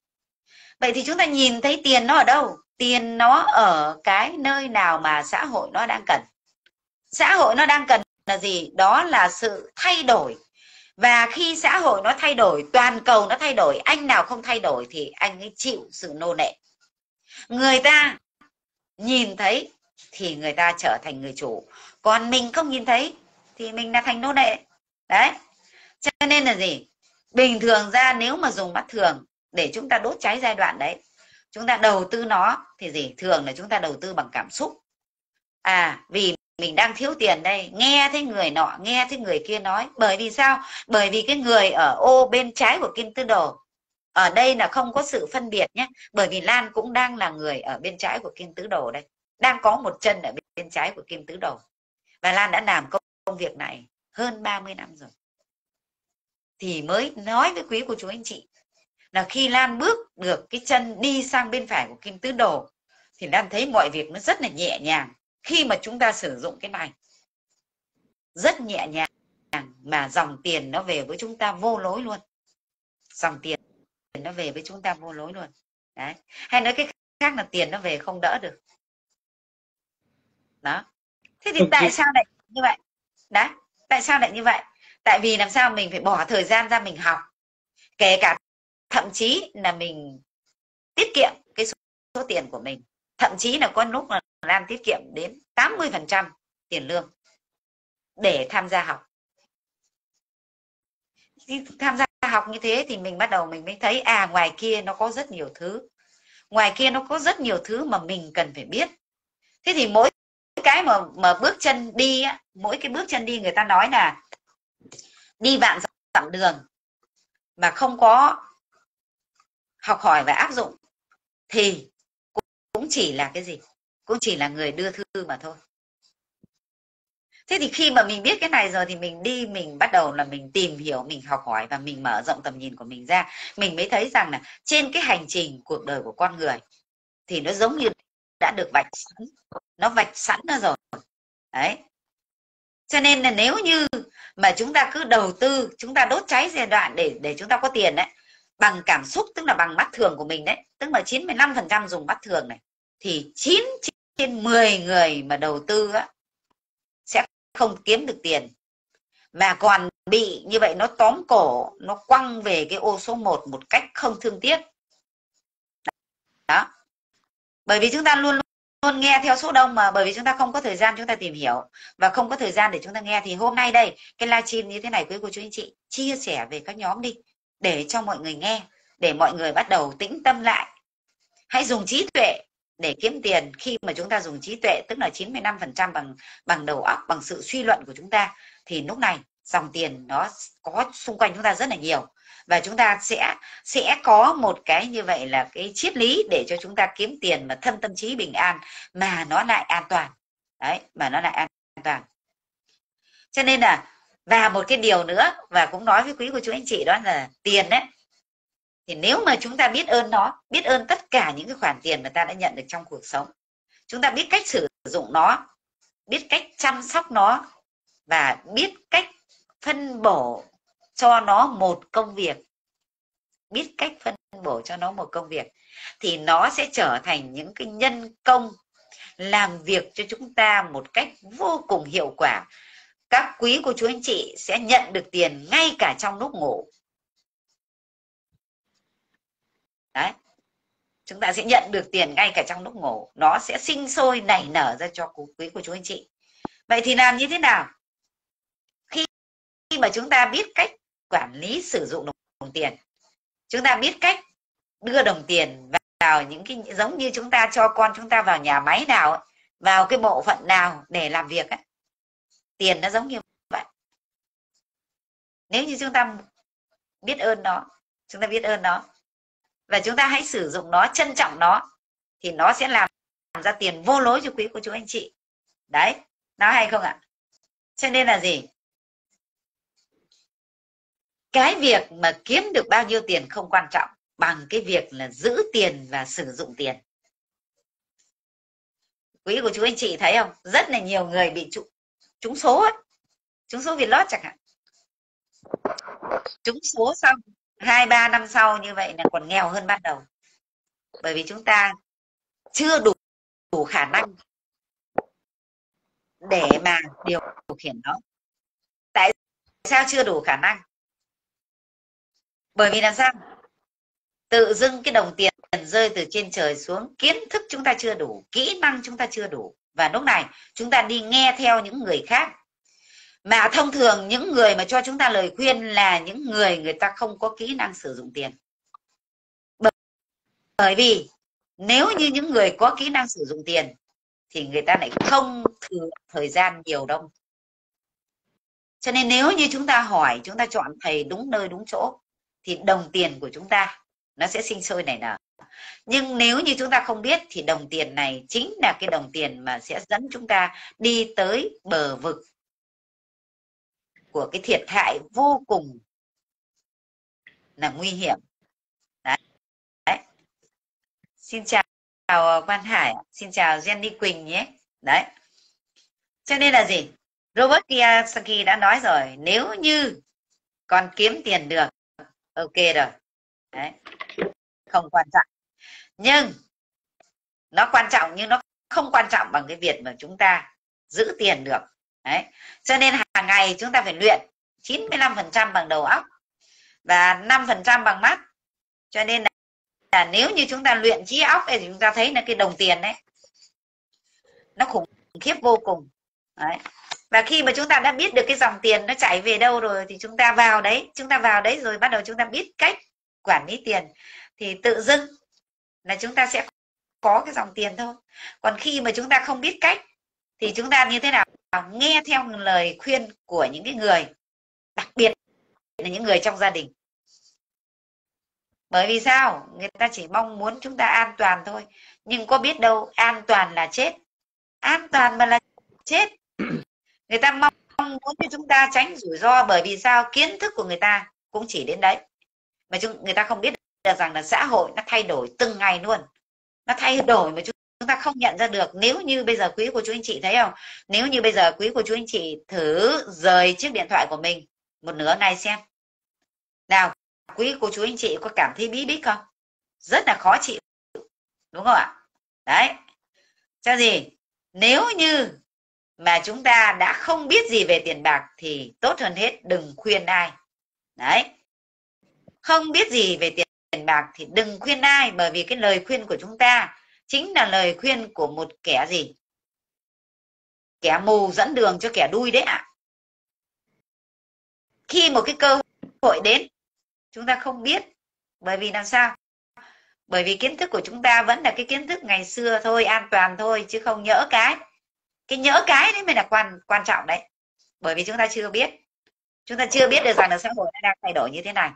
Vậy thì chúng ta nhìn thấy tiền nó ở đâu? Tiền nó ở cái nơi nào mà xã hội nó đang cần. Xã hội nó đang cần là gì? Đó là sự thay đổi. Và khi xã hội nó thay đổi, toàn cầu nó thay đổi, anh nào không thay đổi thì anh ấy chịu sự nô lệ. Người ta nhìn thấy thì người ta trở thành người chủ, còn mình không nhìn thấy thì mình là thành nô lệ. Đấy, cho nên là gì? Bình thường ra nếu mà dùng mắt thường để chúng ta đốt cháy giai đoạn đấy, chúng ta đầu tư nó thì gì? Thường là chúng ta đầu tư bằng cảm xúc. À, vì mình đang thiếu tiền đây, nghe thấy người nọ, nghe thấy người kia nói. Bởi vì sao? Bởi vì cái người ở ô bên trái của kim tứ đồ, ở đây là không có sự phân biệt nhé. Bởi vì Lan cũng đang là người ở bên trái của kim tứ đồ đây, đang có một chân ở bên trái của kim tứ đồ. Và Lan đã làm công việc này hơn ba mươi năm rồi. Thì mới nói với quý cô chú anh chị là khi Lan bước được cái chân đi sang bên phải của kim tứ đồ thì Lan thấy mọi việc nó rất là nhẹ nhàng. Khi mà chúng ta sử dụng cái này rất nhẹ nhàng mà dòng tiền nó về với chúng ta vô lối luôn. Dòng tiền nó về với chúng ta vô lối luôn. Đấy. Hay nói cái khác là tiền nó về không đỡ được. Đó. Thế thì tại sao lại như vậy? Đấy. Tại sao lại như vậy? Tại vì làm sao mình phải bỏ thời gian ra mình học. Kể cả thậm chí là mình tiết kiệm cái số, số tiền của mình. Thậm chí là có lúc là Lan tiết kiệm đến tám mươi phần trăm tiền lương để tham gia học. Khi tham gia học như thế thì mình bắt đầu mình mới thấy à, ngoài kia nó có rất nhiều thứ. Ngoài kia nó có rất nhiều thứ mà mình cần phải biết. Thế thì mỗi cái mà, mà bước chân đi á, mỗi cái bước chân đi người ta nói là đi vạn dặm đường mà không có học hỏi và áp dụng thì cũng chỉ là cái gì? Cũng chỉ là người đưa thư mà thôi. Thế thì khi mà mình biết cái này rồi thì mình đi, mình bắt đầu là mình tìm hiểu, mình học hỏi và mình mở rộng tầm nhìn của mình ra. Mình mới thấy rằng là trên cái hành trình cuộc đời của con người thì nó giống như đã được vạch sẵn, nó vạch sẵn ra rồi. Đấy. Cho nên là nếu như mà chúng ta cứ đầu tư, chúng ta đốt cháy giai đoạn để để chúng ta có tiền đấy, bằng cảm xúc, tức là bằng mắt thường của mình đấy, tức là chín mươi lăm phần trăm dùng mắt thường này, thì chín trên mười người mà đầu tư á, sẽ không kiếm được tiền, mà còn bị như vậy nó tóm cổ, nó quăng về cái ô số một một cách không thương tiếc. Đó. Bởi vì chúng ta luôn luôn nghe theo số đông mà, bởi vì chúng ta không có thời gian chúng ta tìm hiểu và không có thời gian để chúng ta nghe. Thì hôm nay đây, cái livestream như thế này quý cô chú anh chị chia sẻ về các nhóm đi, để cho mọi người nghe, để mọi người bắt đầu tĩnh tâm lại. Hãy dùng trí tuệ để kiếm tiền. Khi mà chúng ta dùng trí tuệ, tức là chín mươi lăm phần trăm bằng bằng đầu óc, bằng sự suy luận của chúng ta, thì lúc này dòng tiền nó có xung quanh chúng ta rất là nhiều, và chúng ta sẽ sẽ có một cái như vậy là cái triết lý để cho chúng ta kiếm tiền mà thân tâm trí bình an, mà nó lại an toàn đấy, mà nó lại an toàn. Cho nên là, và một cái điều nữa và cũng nói với quý cô chú anh chị, đó là tiền đấy, thì nếu mà chúng ta biết ơn nó, biết ơn tất cả những cái khoản tiền mà ta đã nhận được trong cuộc sống, chúng ta biết cách sử dụng nó, biết cách chăm sóc nó, và biết cách phân bổ cho nó một công việc, biết cách phân bổ cho nó một công việc, thì nó sẽ trở thành những cái nhân công làm việc cho chúng ta một cách vô cùng hiệu quả. Các quý cô chú anh chị sẽ nhận được tiền ngay cả trong lúc ngủ. Đấy. Chúng ta sẽ nhận được tiền ngay cả trong lúc ngủ. Nó sẽ sinh sôi nảy nở ra cho quý cô chú anh chị. Vậy thì làm như thế nào? Khi mà chúng ta biết cách quản lý sử dụng đồng, đồng tiền, chúng ta biết cách đưa đồng tiền vào những cái, giống như chúng ta cho con chúng ta vào nhà máy nào, vào cái bộ phận nào để làm việc ấy, tiền nó giống như vậy. Nếu như chúng ta biết ơn nó, chúng ta biết ơn nó và chúng ta hãy sử dụng nó, trân trọng nó, thì nó sẽ làm ra tiền vô lối cho quý cô chú anh chị. Đấy, nói hay không ạ? Cho nên là gì? Cái việc mà kiếm được bao nhiêu tiền không quan trọng bằng cái việc là giữ tiền và sử dụng tiền. Quý cô chú anh chị thấy không? Rất là nhiều người bị trúng, trúng số ấy. Trúng số Vietlott chẳng hạn. Trúng số xong, hai ba năm sau như vậy là còn nghèo hơn ban đầu. Bởi vì chúng ta chưa đủ, đủ khả năng để mà điều khiển nó. Tại sao chưa đủ khả năng? Bởi vì làm sao? Tự dưng cái đồng tiền rơi từ trên trời xuống, kiến thức chúng ta chưa đủ, kỹ năng chúng ta chưa đủ. Và lúc này chúng ta đi nghe theo những người khác. Mà thông thường những người mà cho chúng ta lời khuyên là những người người ta không có kỹ năng sử dụng tiền. Bởi vì nếu như những người có kỹ năng sử dụng tiền thì người ta lại không thừa thời gian nhiều đâu. Cho nên nếu như chúng ta hỏi, chúng ta chọn thầy đúng nơi đúng chỗ, thì đồng tiền của chúng ta nó sẽ sinh sôi nảy nở. Nhưng nếu như chúng ta không biết thì đồng tiền này chính là cái đồng tiền mà sẽ dẫn chúng ta đi tới bờ vực của cái thiệt hại vô cùng là nguy hiểm. Đấy. Đấy. Xin chào Quan Hải, xin chào Jenny Quỳnh nhé. Đấy. Cho nên là gì? Robert Kiyosaki đã nói rồi, nếu như còn kiếm tiền được, ok rồi. Đấy. Không quan trọng. Nhưng nó quan trọng, nhưng nó không quan trọng bằng cái việc mà chúng ta giữ tiền được. Đấy. Cho nên hàng ngày chúng ta phải luyện chín mươi lăm phần trăm bằng đầu óc và năm phần trăm bằng mắt. Cho nên là nếu như chúng ta luyện trí óc thì chúng ta thấy là cái đồng tiền đấy nó khủng khiếp vô cùng. Đấy. Và khi mà chúng ta đã biết được cái dòng tiền nó chảy về đâu rồi thì chúng ta vào đấy, chúng ta vào đấy rồi bắt đầu chúng ta biết cách quản lý tiền, thì tự dưng là chúng ta sẽ có cái dòng tiền thôi. Còn khi mà chúng ta không biết cách thì chúng ta như thế nào? Nghe theo lời khuyên của những cái người, đặc biệt là những người trong gia đình. Bởi vì sao? Người ta chỉ mong muốn chúng ta an toàn thôi, nhưng có biết đâu an toàn là chết. An toàn mà là chết. Người ta mong, mong muốn cho chúng ta tránh rủi ro, bởi vì sao? Kiến thức của người ta cũng chỉ đến đấy. Mà chúng, người ta không biết được rằng là xã hội nó thay đổi từng ngày luôn. Nó thay đổi mà chúng chúng ta không nhận ra được. Nếu như bây giờ quý cô chú anh chị thấy không, nếu như bây giờ quý cô chú anh chị thử rời chiếc điện thoại của mình một nửa này xem nào, quý cô chú anh chị có cảm thấy bí bít không? Rất là khó chịu, đúng không ạ? Đấy, cho gì nếu như mà chúng ta đã không biết gì về tiền bạc thì tốt hơn hết đừng khuyên ai. Đấy, không biết gì về tiền tiền bạc thì đừng khuyên ai, bởi vì cái lời khuyên của chúng ta chính là lời khuyên của một kẻ gì? Kẻ mù dẫn đường cho kẻ đui đấy ạ. À. Khi một cái cơ hội đến, chúng ta không biết. Bởi vì làm sao? Bởi vì kiến thức của chúng ta vẫn là cái kiến thức ngày xưa thôi, an toàn thôi, chứ không nhỡ cái. Cái nhỡ cái đấy mới là quan quan trọng đấy. Bởi vì chúng ta chưa biết. Chúng ta chưa biết được rằng là xã hội đang thay đổi như thế này.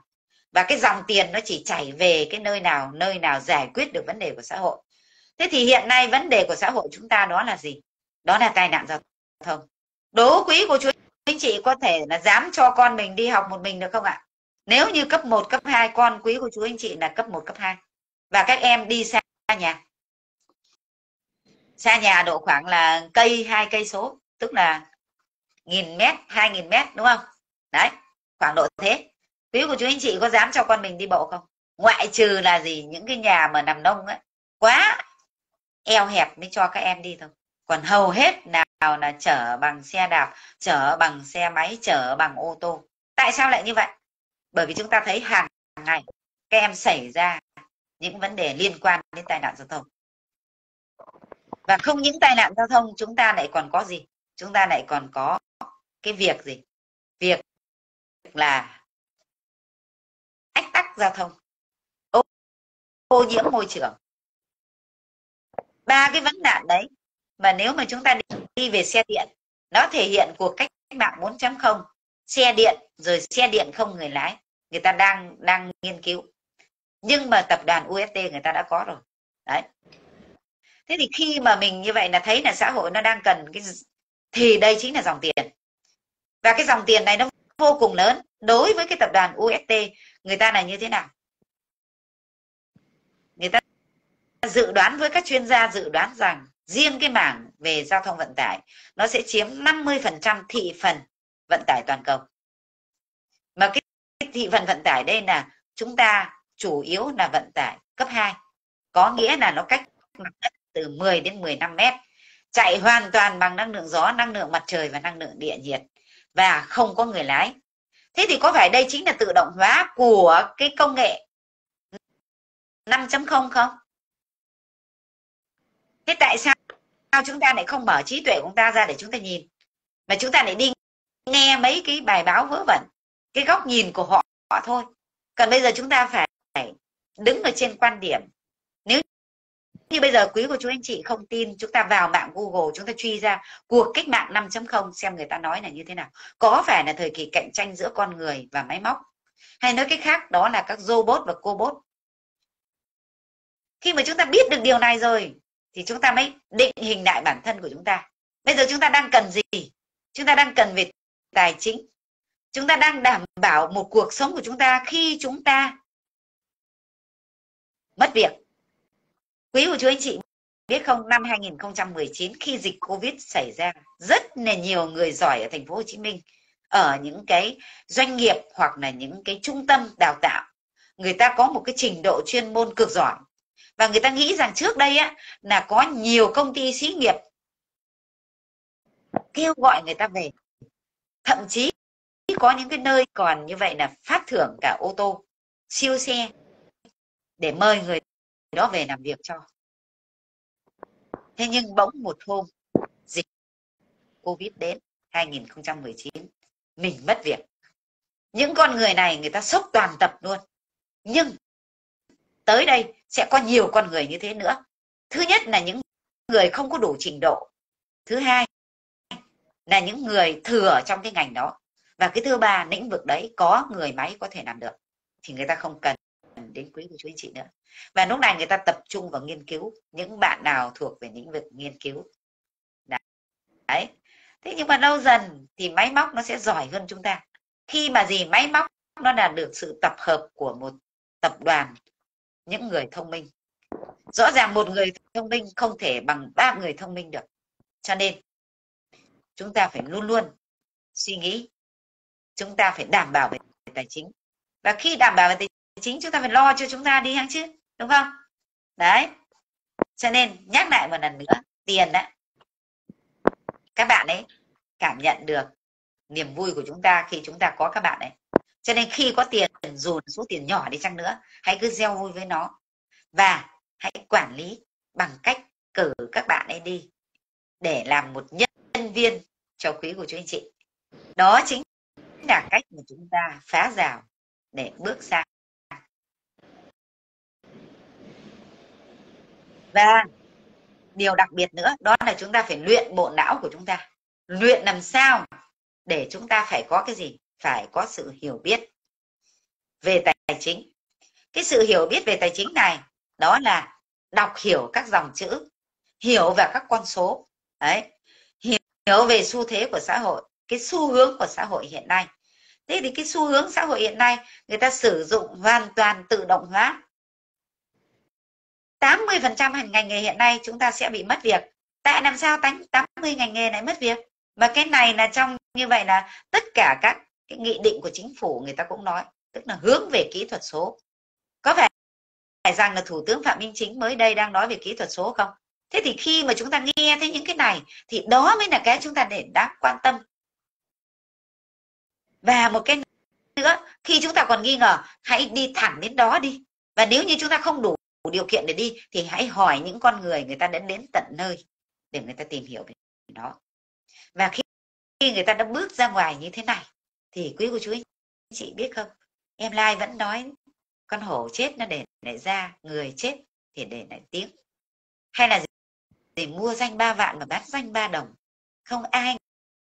Và cái dòng tiền nó chỉ chảy về cái nơi nào, nơi nào giải quyết được vấn đề của xã hội. Thế thì hiện nay vấn đề của xã hội chúng ta đó là gì? Đó là tai nạn giao thông. Đố quý cô chú anh chị có thể là dám cho con mình đi học một mình được không ạ? Nếu như cấp một, cấp hai, con quý cô chú anh chị là cấp một, cấp hai. Và các em đi xa nhà. Xa nhà độ khoảng là cây, hai cây số, tức là nghìn mét, hai nghìn mét, đúng không? Đấy, khoảng độ thế. Quý cô chú anh chị có dám cho con mình đi bộ không? Ngoại trừ là gì? Những cái nhà mà nằm nông ấy, quá eo hẹp mới cho các em đi thôi. Còn hầu hết nào là chở bằng xe đạp, chở bằng xe máy, chở bằng ô tô. Tại sao lại như vậy? Bởi vì chúng ta thấy hàng ngày các em xảy ra những vấn đề liên quan đến tai nạn giao thông. Và không những tai nạn giao thông, chúng ta lại còn có gì? Chúng ta lại còn có cái việc gì? Việc là ách tắc giao thông, ô, ô nhiễm môi trường. Ba cái vấn nạn đấy mà nếu mà chúng ta đi, đi về xe điện, nó thể hiện cuộc cách mạng bốn chấm không, xe điện rồi xe điện không người lái, người ta đang đang nghiên cứu. Nhưng mà tập đoàn u ét tê người ta đã có rồi. Đấy. Thế thì khi mà mình như vậy là thấy là xã hội nó đang cần cái thì đây chính là dòng tiền. Và cái dòng tiền này nó vô cùng lớn. Đối với cái tập đoàn u ét tê, người ta là như thế nào? Người ta dự đoán với các chuyên gia dự đoán rằng riêng cái mảng về giao thông vận tải nó sẽ chiếm năm mươi phần trăm thị phần vận tải toàn cầu. Mà cái thị phần vận tải đây là chúng ta chủ yếu là vận tải cấp hai, có nghĩa là nó cách mặt đất từ mười đến mười lăm mét, chạy hoàn toàn bằng năng lượng gió, năng lượng mặt trời và năng lượng địa nhiệt và không có người lái. Thế thì có phải đây chính là tự động hóa của cái công nghệ năm chấm không không? Thế tại sao chúng ta lại không mở trí tuệ của chúng ta ra để chúng ta nhìn, mà chúng ta lại đi nghe mấy cái bài báo vớ vẩn, cái góc nhìn của họ, họ thôi. Còn bây giờ chúng ta phải đứng ở trên quan điểm. Nếu như bây giờ quý cô chú anh chị không tin, chúng ta vào mạng Google, chúng ta truy ra cuộc cách mạng năm chấm không xem người ta nói là như thế nào. Có phải là thời kỳ cạnh tranh giữa con người và máy móc, hay nói cách khác đó là các robot và cobot. Khi mà chúng ta biết được điều này rồi thì chúng ta mới định hình lại bản thân của chúng ta. Bây giờ chúng ta đang cần gì? Chúng ta đang cần về tài chính. Chúng ta đang đảm bảo một cuộc sống của chúng ta khi chúng ta mất việc. Quý cô chú anh chị biết không, năm hai nghìn không trăm mười chín khi dịch Covid xảy ra, rất là nhiều người giỏi ở thành phố Hồ Chí Minh, ở những cái doanh nghiệp hoặc là những cái trung tâm đào tạo, người ta có một cái trình độ chuyên môn cực giỏi. Và người ta nghĩ rằng trước đây á, là có nhiều công ty xí nghiệp kêu gọi người ta về. Thậm chí có những cái nơi còn như vậy là phát thưởng cả ô tô, siêu xe để mời người đó về làm việc cho. Thế nhưng bỗng một hôm dịch Covid đến hai nghìn không trăm mười chín, mình mất việc. Những con người này người ta sốc toàn tập luôn. Nhưng tới đây sẽ có nhiều con người như thế nữa. Thứ nhất là những người không có đủ trình độ. Thứ hai là những người thừa trong cái ngành đó. Và cái thứ ba, lĩnh vực đấy có người máy có thể làm được. Thì người ta không cần đến quý cô chú anh chị nữa. Và lúc này người ta tập trung vào nghiên cứu những bạn nào thuộc về lĩnh vực nghiên cứu. Đấy. Thế nhưng mà lâu dần thì máy móc nó sẽ giỏi hơn chúng ta. Khi mà gì máy móc nó là được sự tập hợp của một tập đoàn những người thông minh, Rõ ràng một người thông minh không thể bằng ba người thông minh được. Cho nên chúng ta phải luôn luôn suy nghĩ, chúng ta phải đảm bảo về tài chính. Và khi đảm bảo về tài chính, chúng ta phải lo cho chúng ta đi, chứ đúng không? Đấy, cho nên nhắc lại một lần nữa, tiền đấy, các bạn ấy cảm nhận được niềm vui của chúng ta khi chúng ta có các bạn ấy. Cho nên khi có tiền, dù số tiền nhỏ đi chăng nữa, hãy cứ gieo vui với nó và hãy quản lý bằng cách cử các bạn ấy đi để làm một nhân viên cho quý của chú anh chị. Đó chính là cách mà chúng ta phá rào để bước sang. Và điều đặc biệt nữa, đó là chúng ta phải luyện bộ não của chúng ta. Luyện làm sao để chúng ta phải có cái gì? Phải có sự hiểu biết về tài chính. Cái sự hiểu biết về tài chính này, đó là đọc hiểu các dòng chữ, hiểu về các con số. Đấy, hiểu về xu thế của xã hội, cái xu hướng của xã hội hiện nay. Thế thì cái xu hướng xã hội hiện nay, người ta sử dụng hoàn toàn tự động hóa. tám mươi phần trăm ngành nghề hiện nay chúng ta sẽ bị mất việc. Tại làm sao tám mươi ngành nghề này mất việc? Và cái này là trong như vậy là tất cả các cái nghị định của chính phủ người ta cũng nói, tức là hướng về kỹ thuật số. Có phải rằng là Thủ tướng Phạm Minh Chính mới đây đang nói về kỹ thuật số không? Thế thì khi mà chúng ta nghe thấy những cái này thì đó mới là cái chúng ta để đáng quan tâm. Và một cái nữa, khi chúng ta còn nghi ngờ, hãy đi thẳng đến đó đi. Và nếu như chúng ta không đủ điều kiện để đi thì hãy hỏi những con người người ta đã đến tận nơi để người ta tìm hiểu về nó. Và khi người ta đã bước ra ngoài như thế này thì quý cô chú anh chị biết không, em Lai vẫn nói con hổ chết nó để lại da, người chết thì để lại tiếng. Hay là gì? Để mua danh ba vạn mà bán danh ba đồng, không ai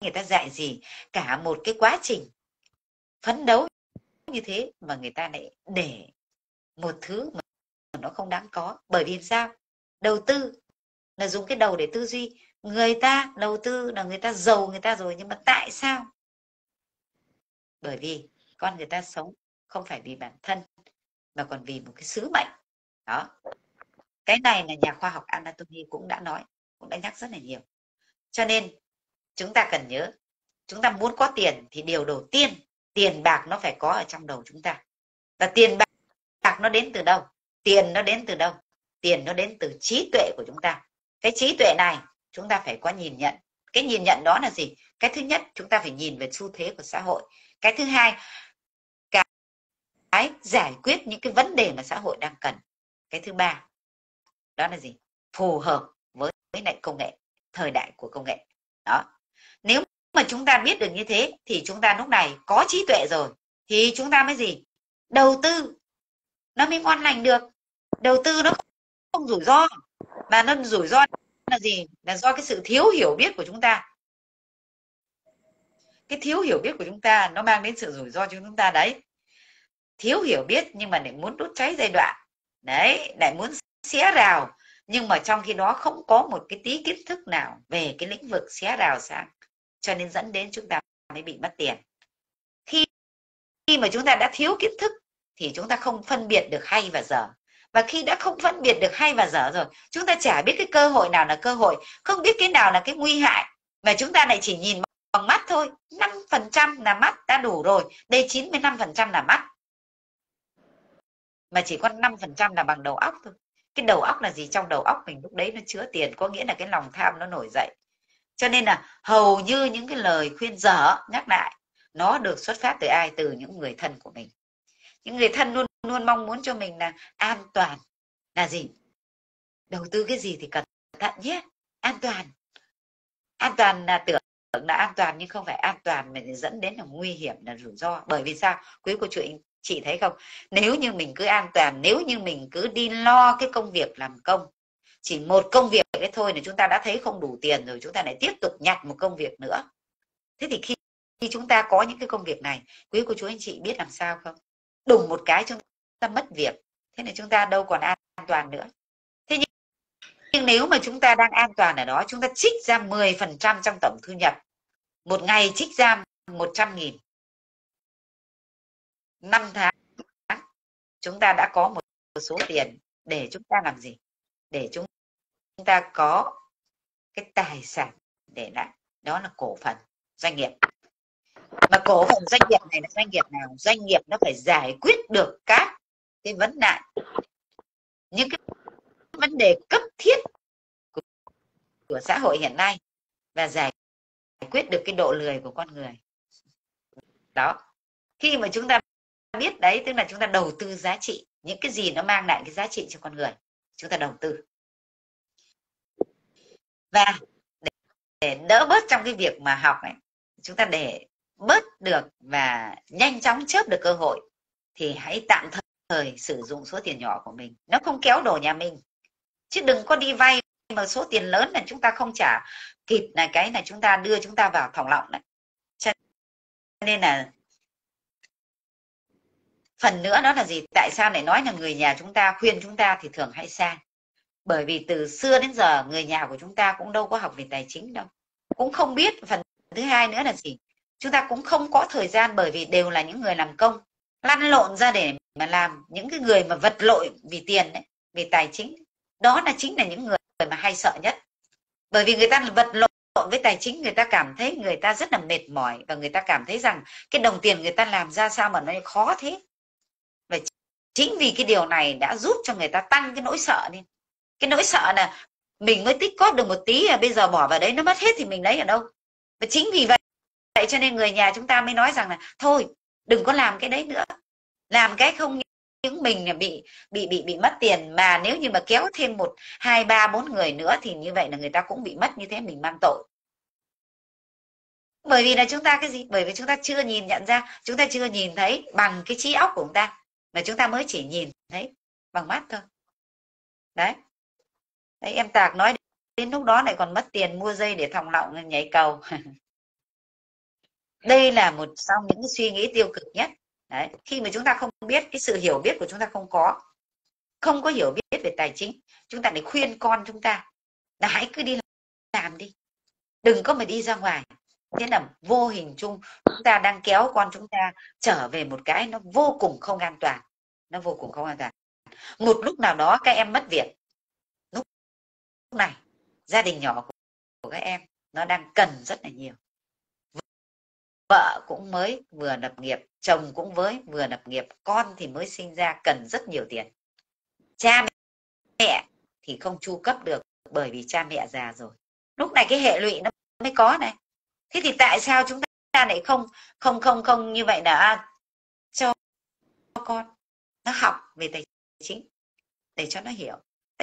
người ta dạy gì cả. Một cái quá trình phấn đấu như thế mà người ta lại để một thứ mà nó không đáng có. Bởi vì sao? Đầu tư là dùng cái đầu để tư duy. Người ta đầu tư là người ta giàu người ta rồi, nhưng mà tại sao? Bởi vì con người ta sống không phải vì bản thân mà còn vì một cái sứ mệnh. Đó, cái này là nhà khoa học anatomy cũng đã nói, cũng đã nhắc rất là nhiều. Cho nên chúng ta cần nhớ, chúng ta muốn có tiền thì điều đầu tiên tiền bạc nó phải có ở trong đầu chúng ta. Và tiền bạc, bạc nó đến từ đâu? Tiền nó đến từ đâu? Tiền nó đến từ trí tuệ của chúng ta. Cái trí tuệ này chúng ta phải có nhìn nhận. Cái nhìn nhận đó là gì? Cái thứ nhất, chúng ta phải nhìn về xu thế của xã hội. Cái thứ hai, cái giải quyết những cái vấn đề mà xã hội đang cần. Cái thứ ba, đó là gì? Phù hợp với, với lại công nghệ, thời đại của công nghệ. Đó. Nếu mà chúng ta biết được như thế thì chúng ta lúc này có trí tuệ rồi thì chúng ta mới gì? Đầu tư nó mới ngon lành được. Đầu tư nó không rủi ro, mà nó rủi ro là gì? Là do cái sự thiếu hiểu biết của chúng ta. Cái thiếu hiểu biết của chúng ta nó mang đến sự rủi ro cho chúng ta đấy. Thiếu hiểu biết nhưng mà lại muốn đốt cháy giai đoạn đấy, lại muốn xé rào, nhưng mà trong khi đó không có một cái tí kiến thức nào về cái lĩnh vực xé rào sang, cho nên dẫn đến chúng ta mới bị mất tiền. Khi khi mà chúng ta đã thiếu kiến thức thì chúng ta không phân biệt được hay và dở. Và khi đã không phân biệt được hay và dở rồi, chúng ta chả biết cái cơ hội nào là cơ hội, không biết cái nào là cái nguy hại. Và chúng ta lại chỉ nhìn bằng mắt thôi. năm phần trăm là mắt đã đủ rồi. Đây chín mươi lăm phần trăm là mắt. Mà chỉ có năm phần trăm là bằng đầu óc thôi. Cái đầu óc là gì? Trong đầu óc mình lúc đấy nó chứa tiền, có nghĩa là cái lòng tham nó nổi dậy. Cho nên là hầu như những cái lời khuyên dở, nhắc lại, nó được xuất phát từ ai? Từ những người thân của mình. Những người thân luôn luôn mong muốn cho mình là an toàn. Là gì? Đầu tư cái gì thì cẩn thận nhé. An toàn. An toàn là tưởng là an toàn nhưng không phải an toàn, mà dẫn đến là nguy hiểm, là rủi ro. Bởi vì sao? Quý cô chú anh chị thấy không? Nếu như mình cứ an toàn, nếu như mình cứ đi lo cái công việc làm công, chỉ một công việc cái thôi là chúng ta đã thấy không đủ tiền rồi, chúng ta lại tiếp tục nhặt một công việc nữa. Thế thì khi, khi chúng ta có những cái công việc này, quý cô chú anh chị biết làm sao không? Đùng một cái chúng ta mất việc, thế là chúng ta đâu còn an toàn nữa. Thế nhưng, nhưng nếu mà chúng ta đang an toàn ở đó, chúng ta trích ra mười phần trăm trong tổng thu nhập, một ngày trích ra một trăm nghìn, năm tháng chúng ta đã có một số tiền để chúng ta làm gì? Để chúng ta có cái tài sản để lại, đó là cổ phần doanh nghiệp. Mà cổ phần doanh nghiệp này là doanh nghiệp nào? Doanh nghiệp nó phải giải quyết được các cái vấn nạn, những cái vấn đề cấp thiết của, của xã hội hiện nay, và giải quyết được cái độ lười của con người. Đó, khi mà chúng ta biết đấy, tức là chúng ta đầu tư giá trị, những cái gì nó mang lại cái giá trị cho con người chúng ta đầu tư. Và để, để đỡ bớt trong cái việc mà học ấy, chúng ta để bớt được và nhanh chóng chớp được cơ hội, thì hãy tạm thời sử dụng số tiền nhỏ của mình, nó không kéo đổ nhà mình. Chứ đừng có đi vay mà số tiền lớn là chúng ta không trả kịp, là cái là chúng ta đưa chúng ta vào thòng lọng đấy. Cho nên là phần nữa đó là gì? Tại sao lại nói là người nhà chúng ta khuyên chúng ta thì thường hãy sang? Bởi vì từ xưa đến giờ người nhà của chúng ta cũng đâu có học về tài chính đâu, cũng không biết. Phần thứ hai nữa là gì? Chúng ta cũng không có thời gian, bởi vì đều là những người làm công, lăn lộn ra để mà làm. Những cái người mà vật lộn vì tiền đấy, vì tài chính, đó là chính là những người mà hay sợ nhất. Bởi vì người ta vật lộn với tài chính, người ta cảm thấy người ta rất là mệt mỏi, và người ta cảm thấy rằng cái đồng tiền người ta làm ra sao mà nó khó thế. Và chính vì cái điều này đã giúp cho người ta tăng cái nỗi sợ lên. Cái nỗi sợ là mình mới tích cóp được một tí, à, bây giờ bỏ vào đấy nó mất hết thì mình lấy ở đâu? Và chính vì vậy, vậy cho nên người nhà chúng ta mới nói rằng là thôi đừng có làm cái đấy nữa, làm cái không những mình là bị bị bị bị mất tiền, mà nếu như mà kéo thêm một hai ba bốn người nữa thì như vậy là người ta cũng bị mất, như thế mình mang tội. Bởi vì là chúng ta cái gì? Bởi vì chúng ta chưa nhìn nhận ra, chúng ta chưa nhìn thấy bằng cái trí óc của chúng ta, mà chúng ta mới chỉ nhìn thấy bằng mắt thôi. Đấy, đấy em Tạc nói đến lúc đó lại còn mất tiền mua dây để thòng lọng nhảy cầu. Đây là một trong những suy nghĩ tiêu cực nhất. Đấy, khi mà chúng ta không biết, cái sự hiểu biết của chúng ta không có, không có hiểu biết về tài chính, chúng ta để khuyên con chúng ta là hãy cứ đi làm đi, đừng có mà đi ra ngoài. Thế là vô hình chung chúng ta đang kéo con chúng ta trở về một cái nó vô cùng không an toàn, nó vô cùng không an toàn. Một lúc nào đó các em mất việc, lúc này gia đình nhỏ của các em nó đang cần rất là nhiều. Vợ cũng mới vừa lập nghiệp, chồng cũng mới vừa lập nghiệp, con thì mới sinh ra cần rất nhiều tiền. Cha mẹ thì không chu cấp được, bởi vì cha mẹ già rồi. Lúc này cái hệ lụy nó mới có này. Thế thì tại sao chúng ta lại không không không không như vậy là cho con nó học về tài chính để cho nó hiểu.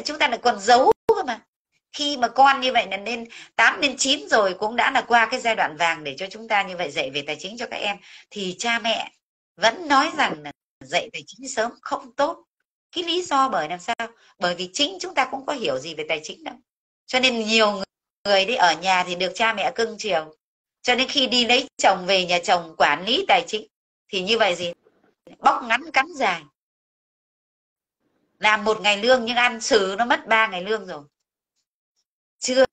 Chúng ta lại còn giấu cơ mà. Khi mà con như vậy là lên tám đến chín rồi, cũng đã là qua cái giai đoạn vàng để cho chúng ta như vậy dạy về tài chính cho các em, thì cha mẹ vẫn nói rằng là dạy tài chính sớm không tốt. Cái lý do bởi làm sao? Bởi vì chính chúng ta cũng có hiểu gì về tài chính đâu. Cho nên nhiều người, người đi ở nhà thì được cha mẹ cưng chiều, cho nên khi đi lấy chồng về nhà chồng quản lý tài chính thì như vậy gì? Bóc ngắn cắn dài. Làm một ngày lương nhưng ăn xử nó mất ba ngày lương rồi. Chưa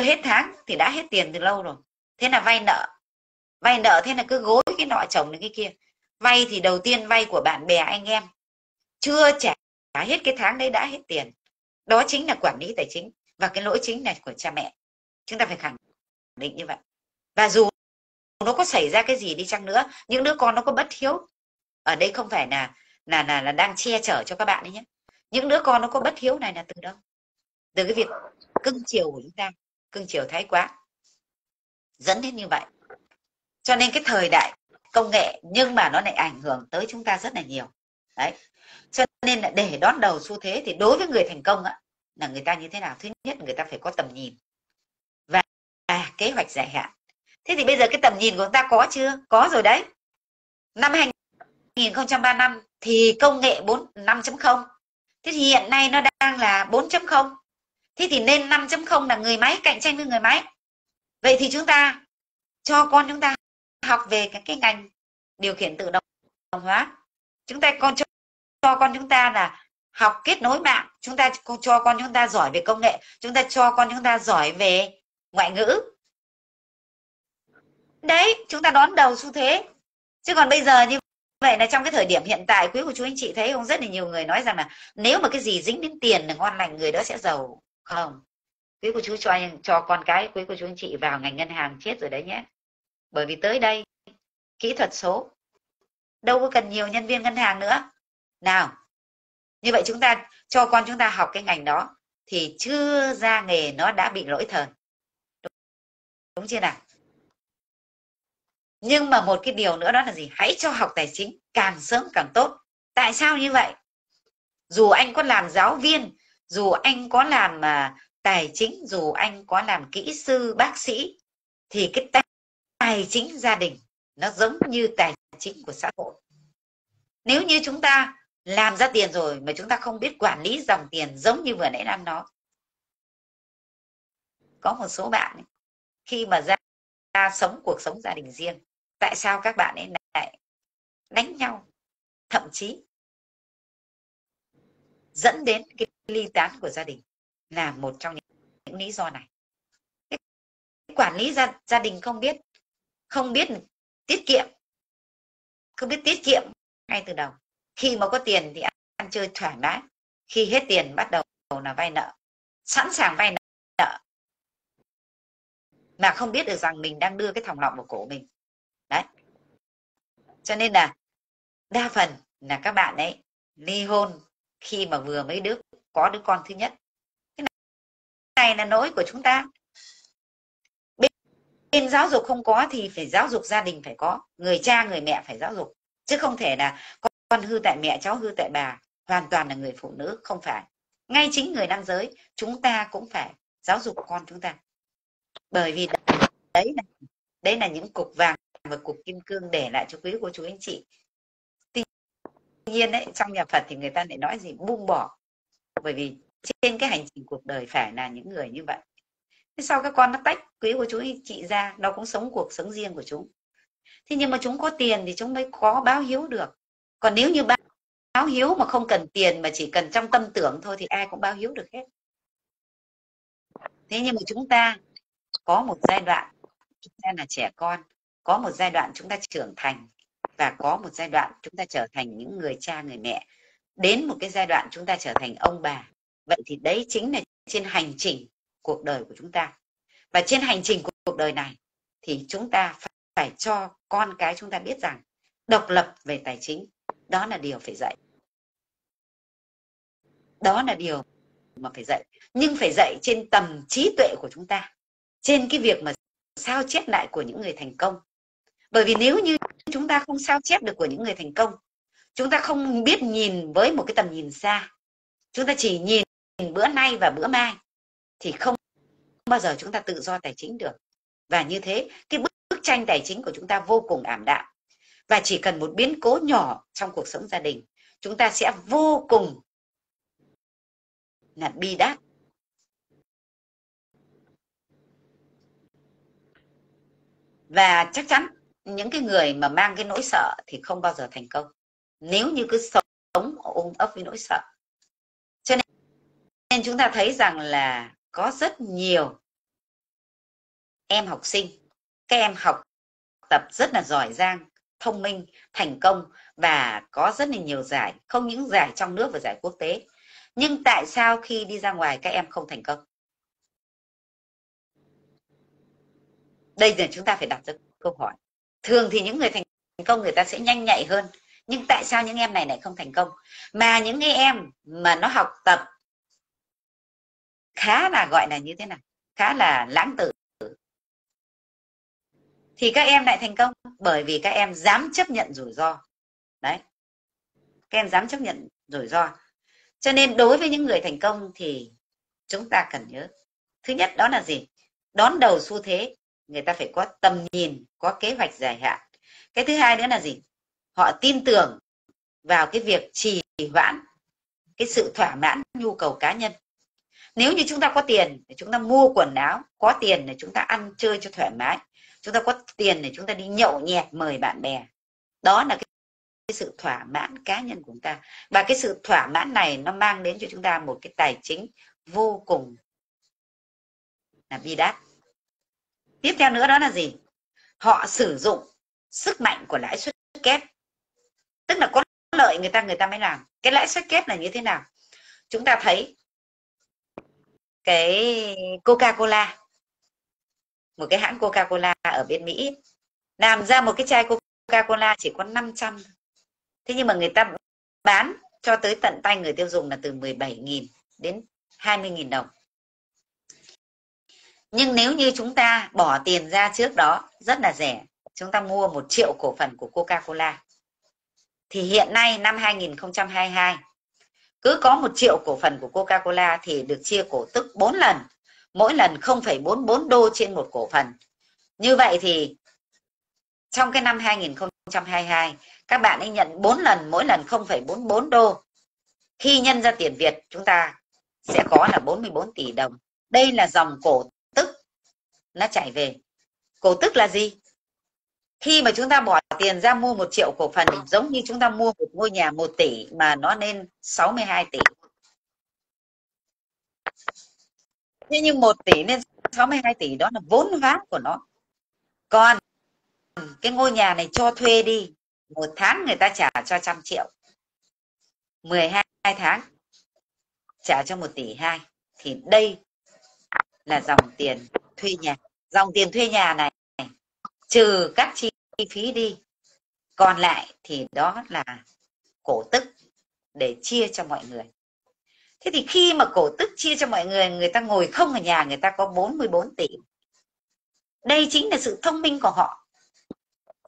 hết tháng thì đã hết tiền từ lâu rồi. Thế là vay nợ. Vay nợ thế là cứ gối cái nọ chồng đến cái kia. Vay thì đầu tiên vay của bạn bè anh em, chưa trả hết cái tháng đấy đã hết tiền. Đó chính là quản lý tài chính. Và cái lỗi chính này của cha mẹ, chúng ta phải khẳng định như vậy. Và dù nó có xảy ra cái gì đi chăng nữa, những đứa con nó có bất hiếu, ở đây không phải là là là, là đang che chở cho các bạn đấy nhé. Những đứa con nó có bất hiếu này là từ đâu? Từ cái việc cưng chiều của chúng ta, cưng chiều thái quá, dẫn đến như vậy. Cho nên cái thời đại công nghệ nhưng mà nó lại ảnh hưởng tới chúng ta rất là nhiều. Đấy, cho nên là để đón đầu xu thế thì đối với người thành công á, là người ta như thế nào? Thứ nhất, người ta phải có tầm nhìn và, và kế hoạch dài hạn. Thế thì bây giờ cái tầm nhìn của chúng ta có chưa? Có rồi đấy. Năm hai nghìn không trăm ba mươi lăm thì công nghệ bốn, năm chấm không. Thế thì hiện nay nó đang là bốn chấm không. Thế thì nên năm chấm không là người máy, cạnh tranh với người máy. Vậy thì chúng ta cho con chúng ta học về các cái ngành điều khiển tự động hóa. Chúng ta con cho, cho con chúng ta là học kết nối mạng. Chúng ta cho con chúng ta giỏi về công nghệ. Chúng ta cho con chúng ta giỏi về ngoại ngữ. Đấy, chúng ta đón đầu xu thế. Chứ còn bây giờ như Vậy là trong cái thời điểm hiện tại, quý cô chú anh chị thấy không, rất là nhiều người nói rằng là nếu mà cái gì dính đến tiền là ngon lành, người đó sẽ giàu. Không, quý cô chú cho anh, cho con cái quý cô chú anh chị vào ngành ngân hàng chết rồi đấy nhé. Bởi vì tới đây kỹ thuật số, đâu có cần nhiều nhân viên ngân hàng nữa. Nào, như vậy chúng ta cho con chúng ta học cái ngành đó thì chưa ra nghề nó đã bị lỗi thời, đúng, đúng chưa nào? Nhưng mà một cái điều nữa đó là gì? Hãy cho học tài chính càng sớm càng tốt. Tại sao như vậy? Dù anh có làm giáo viên, dù anh có làm uh, tài chính, dù anh có làm kỹ sư, bác sĩ, thì cái tài, tài chính gia đình nó giống như tài chính của xã hội. Nếu như chúng ta làm ra tiền rồi mà chúng ta không biết quản lý dòng tiền, giống như vừa nãy Nam nói, có một số bạn ấy, khi mà ra, ra sống cuộc sống gia đình riêng, tại sao các bạn ấy lại đánh nhau, thậm chí dẫn đến cái ly tán của gia đình là một trong những, những lý do này. Cái quản lý gia, gia đình không biết, không biết tiết kiệm, không biết tiết kiệm ngay từ đầu. Khi mà có tiền thì ăn, ăn chơi thoải mái, khi hết tiền bắt đầu là vay nợ, sẵn sàng vay nợ mà không biết được rằng mình đang đưa cái thòng lọng vào cổ mình đấy. Cho nên là đa phần là các bạn ấy ly hôn khi mà vừa mới đứa có đứa con thứ nhất. Cái này là nỗi của chúng ta. Bên, bên giáo dục không có thì phải giáo dục gia đình phải có, người cha người mẹ phải giáo dục, chứ không thể là con hư tại mẹ, cháu hư tại bà, hoàn toàn là người phụ nữ. Không phải, ngay chính người nam giới chúng ta cũng phải giáo dục con chúng ta, bởi vì đấy là, đấy là những cục vàng và cục kim cương để lại cho quý cô chú anh chị. Tuy nhiên đấy, trong nhà Phật thì người ta lại nói gì buông bỏ, bởi vì trên cái hành trình cuộc đời phải là những người như vậy. Thế sau các con nó tách quý cô chú anh chị ra, nó cũng sống cuộc sống riêng của chúng. Thế nhưng mà chúng có tiền thì chúng mới có báo hiếu được. Còn nếu như báo hiếu mà không cần tiền, mà chỉ cần trong tâm tưởng thôi, thì ai cũng báo hiếu được hết. Thế nhưng mà chúng ta có một giai đoạn chúng ta là trẻ con, có một giai đoạn chúng ta trưởng thành, và có một giai đoạn chúng ta trở thành những người cha người mẹ, đến một cái giai đoạn chúng ta trở thành ông bà. Vậy thì đấy chính là trên hành trình cuộc đời của chúng ta. Và trên hành trình của cuộc đời này thì chúng ta phải cho con cái chúng ta biết rằng độc lập về tài chính, đó là điều phải dạy, đó là điều mà phải dạy. Nhưng phải dạy trên tầm trí tuệ của chúng ta, trên cái việc mà sao chép lại của những người thành công. Bởi vì nếu như chúng ta không sao chép được của những người thành công, chúng ta không biết nhìn với một cái tầm nhìn xa, chúng ta chỉ nhìn bữa nay và bữa mai, thì không bao giờ chúng ta tự do tài chính được. Và như thế cái bức, bức tranh tài chính của chúng ta vô cùng ảm đạm. Và chỉ cần một biến cố nhỏ trong cuộc sống gia đình, chúng ta sẽ vô cùng là bi đát. Và chắc chắn những cái người mà mang cái nỗi sợ thì không bao giờ thành công, nếu như cứ sống ôm ấp với nỗi sợ. Cho nên, nên chúng ta thấy rằng là có rất nhiều em học sinh, các em học tập rất là giỏi giang, thông minh, thành công và có rất là nhiều giải, không những giải trong nước và giải quốc tế. Nhưng tại sao khi đi ra ngoài các em không thành công? Đây là chúng ta phải đặt ra câu hỏi. Thường thì những người thành công người ta sẽ nhanh nhạy hơn, nhưng tại sao những em này lại không thành công? Mà những cái em mà nó học tập khá là gọi là như thế nào, khá là lãng tử, thì các em lại thành công, bởi vì các em dám chấp nhận rủi ro. Đấy, các em dám chấp nhận rủi ro. Cho nên đối với những người thành công thì chúng ta cần nhớ, thứ nhất đó là gì? Đón đầu xu thế, người ta phải có tầm nhìn, có kế hoạch dài hạn. Cái thứ hai nữa là gì? Họ tin tưởng vào cái việc trì hoãn cái sự thỏa mãn nhu cầu cá nhân. Nếu như chúng ta có tiền để chúng ta mua quần áo, có tiền để chúng ta ăn chơi cho thoải mái, chúng ta có tiền để chúng ta đi nhậu nhẹt mời bạn bè, đó là cái, cái sự thỏa mãn cá nhân của chúng ta. Và cái sự thỏa mãn này nó mang đến cho chúng ta một cái tài chính vô cùng là bi đát. Tiếp theo nữa đó là gì? Họ sử dụng sức mạnh của lãi suất kép Tức là có lợi người ta người ta mới làm. Cái lãi suất kép là như thế nào? Chúng ta thấy cái Coca-Cola, một cái hãng Coca-Cola ở bên Mỹ làm ra một cái chai Coca-Cola chỉ có năm trăm. Thế nhưng mà người ta bán cho tới tận tay người tiêu dùng là từ mười bảy nghìn đến hai mươi nghìn đồng. Nhưng nếu như chúng ta bỏ tiền ra trước đó rất là rẻ, chúng ta mua một triệu cổ phần của Coca-Cola, thì hiện nay năm hai nghìn không trăm hai mươi hai cứ có một triệu cổ phần của Coca-Cola thì được chia cổ tức bốn lần, mỗi lần không phẩy bốn mươi bốn đô trên một cổ phần. Như vậy thì trong cái năm hai nghìn không trăm hai mươi hai các bạn ấy nhận bốn lần, mỗi lần không phẩy bốn mươi bốn đô. Khi nhân ra tiền Việt chúng ta sẽ có là bốn mươi bốn tỷ đồng. Đây là dòng cổ tức nó chảy về. Cổ tức là gì? Khi mà chúng ta bỏ tiền ra mua một triệu cổ phần, giống như chúng ta mua một ngôi nhà một tỷ mà nó lên sáu mươi hai tỷ. Thế nhưng một tỷ lên sáu mươi hai tỷ đó là vốn ván của nó. Còn cái ngôi nhà này cho thuê đi, một tháng người ta trả cho trăm triệu, mười hai tháng trả cho một tỷ hai. Thì đây là dòng tiền thuê nhà. Dòng tiền thuê nhà này trừ các chi phí đi, còn lại thì đó là cổ tức để chia cho mọi người. Thế thì khi mà cổ tức chia cho mọi người, người ta ngồi không ở nhà, người ta có bốn mươi bốn tỷ. Đây chính là sự thông minh của họ.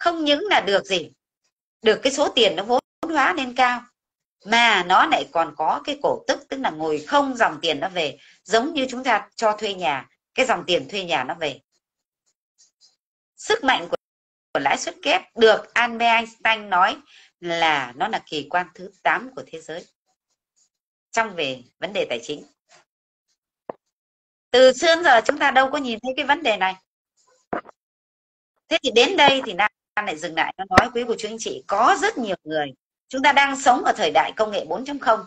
Không những là được gì, được cái số tiền nó vốn hóa lên cao, mà nó lại còn có cái cổ tức, tức là ngồi không dòng tiền nó về. Giống như chúng ta cho thuê nhà, cái dòng tiền thuê nhà nó về. Sức mạnh của, của lãi suất kép được Albert Einstein nói là nó là kỳ quan thứ tám của thế giới trong về vấn đề tài chính. Từ xưa đến giờ chúng ta đâu có nhìn thấy cái vấn đề này. Thế thì đến đây thì Nam lại dừng lại, nó nói quý cô chú anh chị, có rất nhiều người, chúng ta đang sống ở thời đại công nghệ bốn chấm không,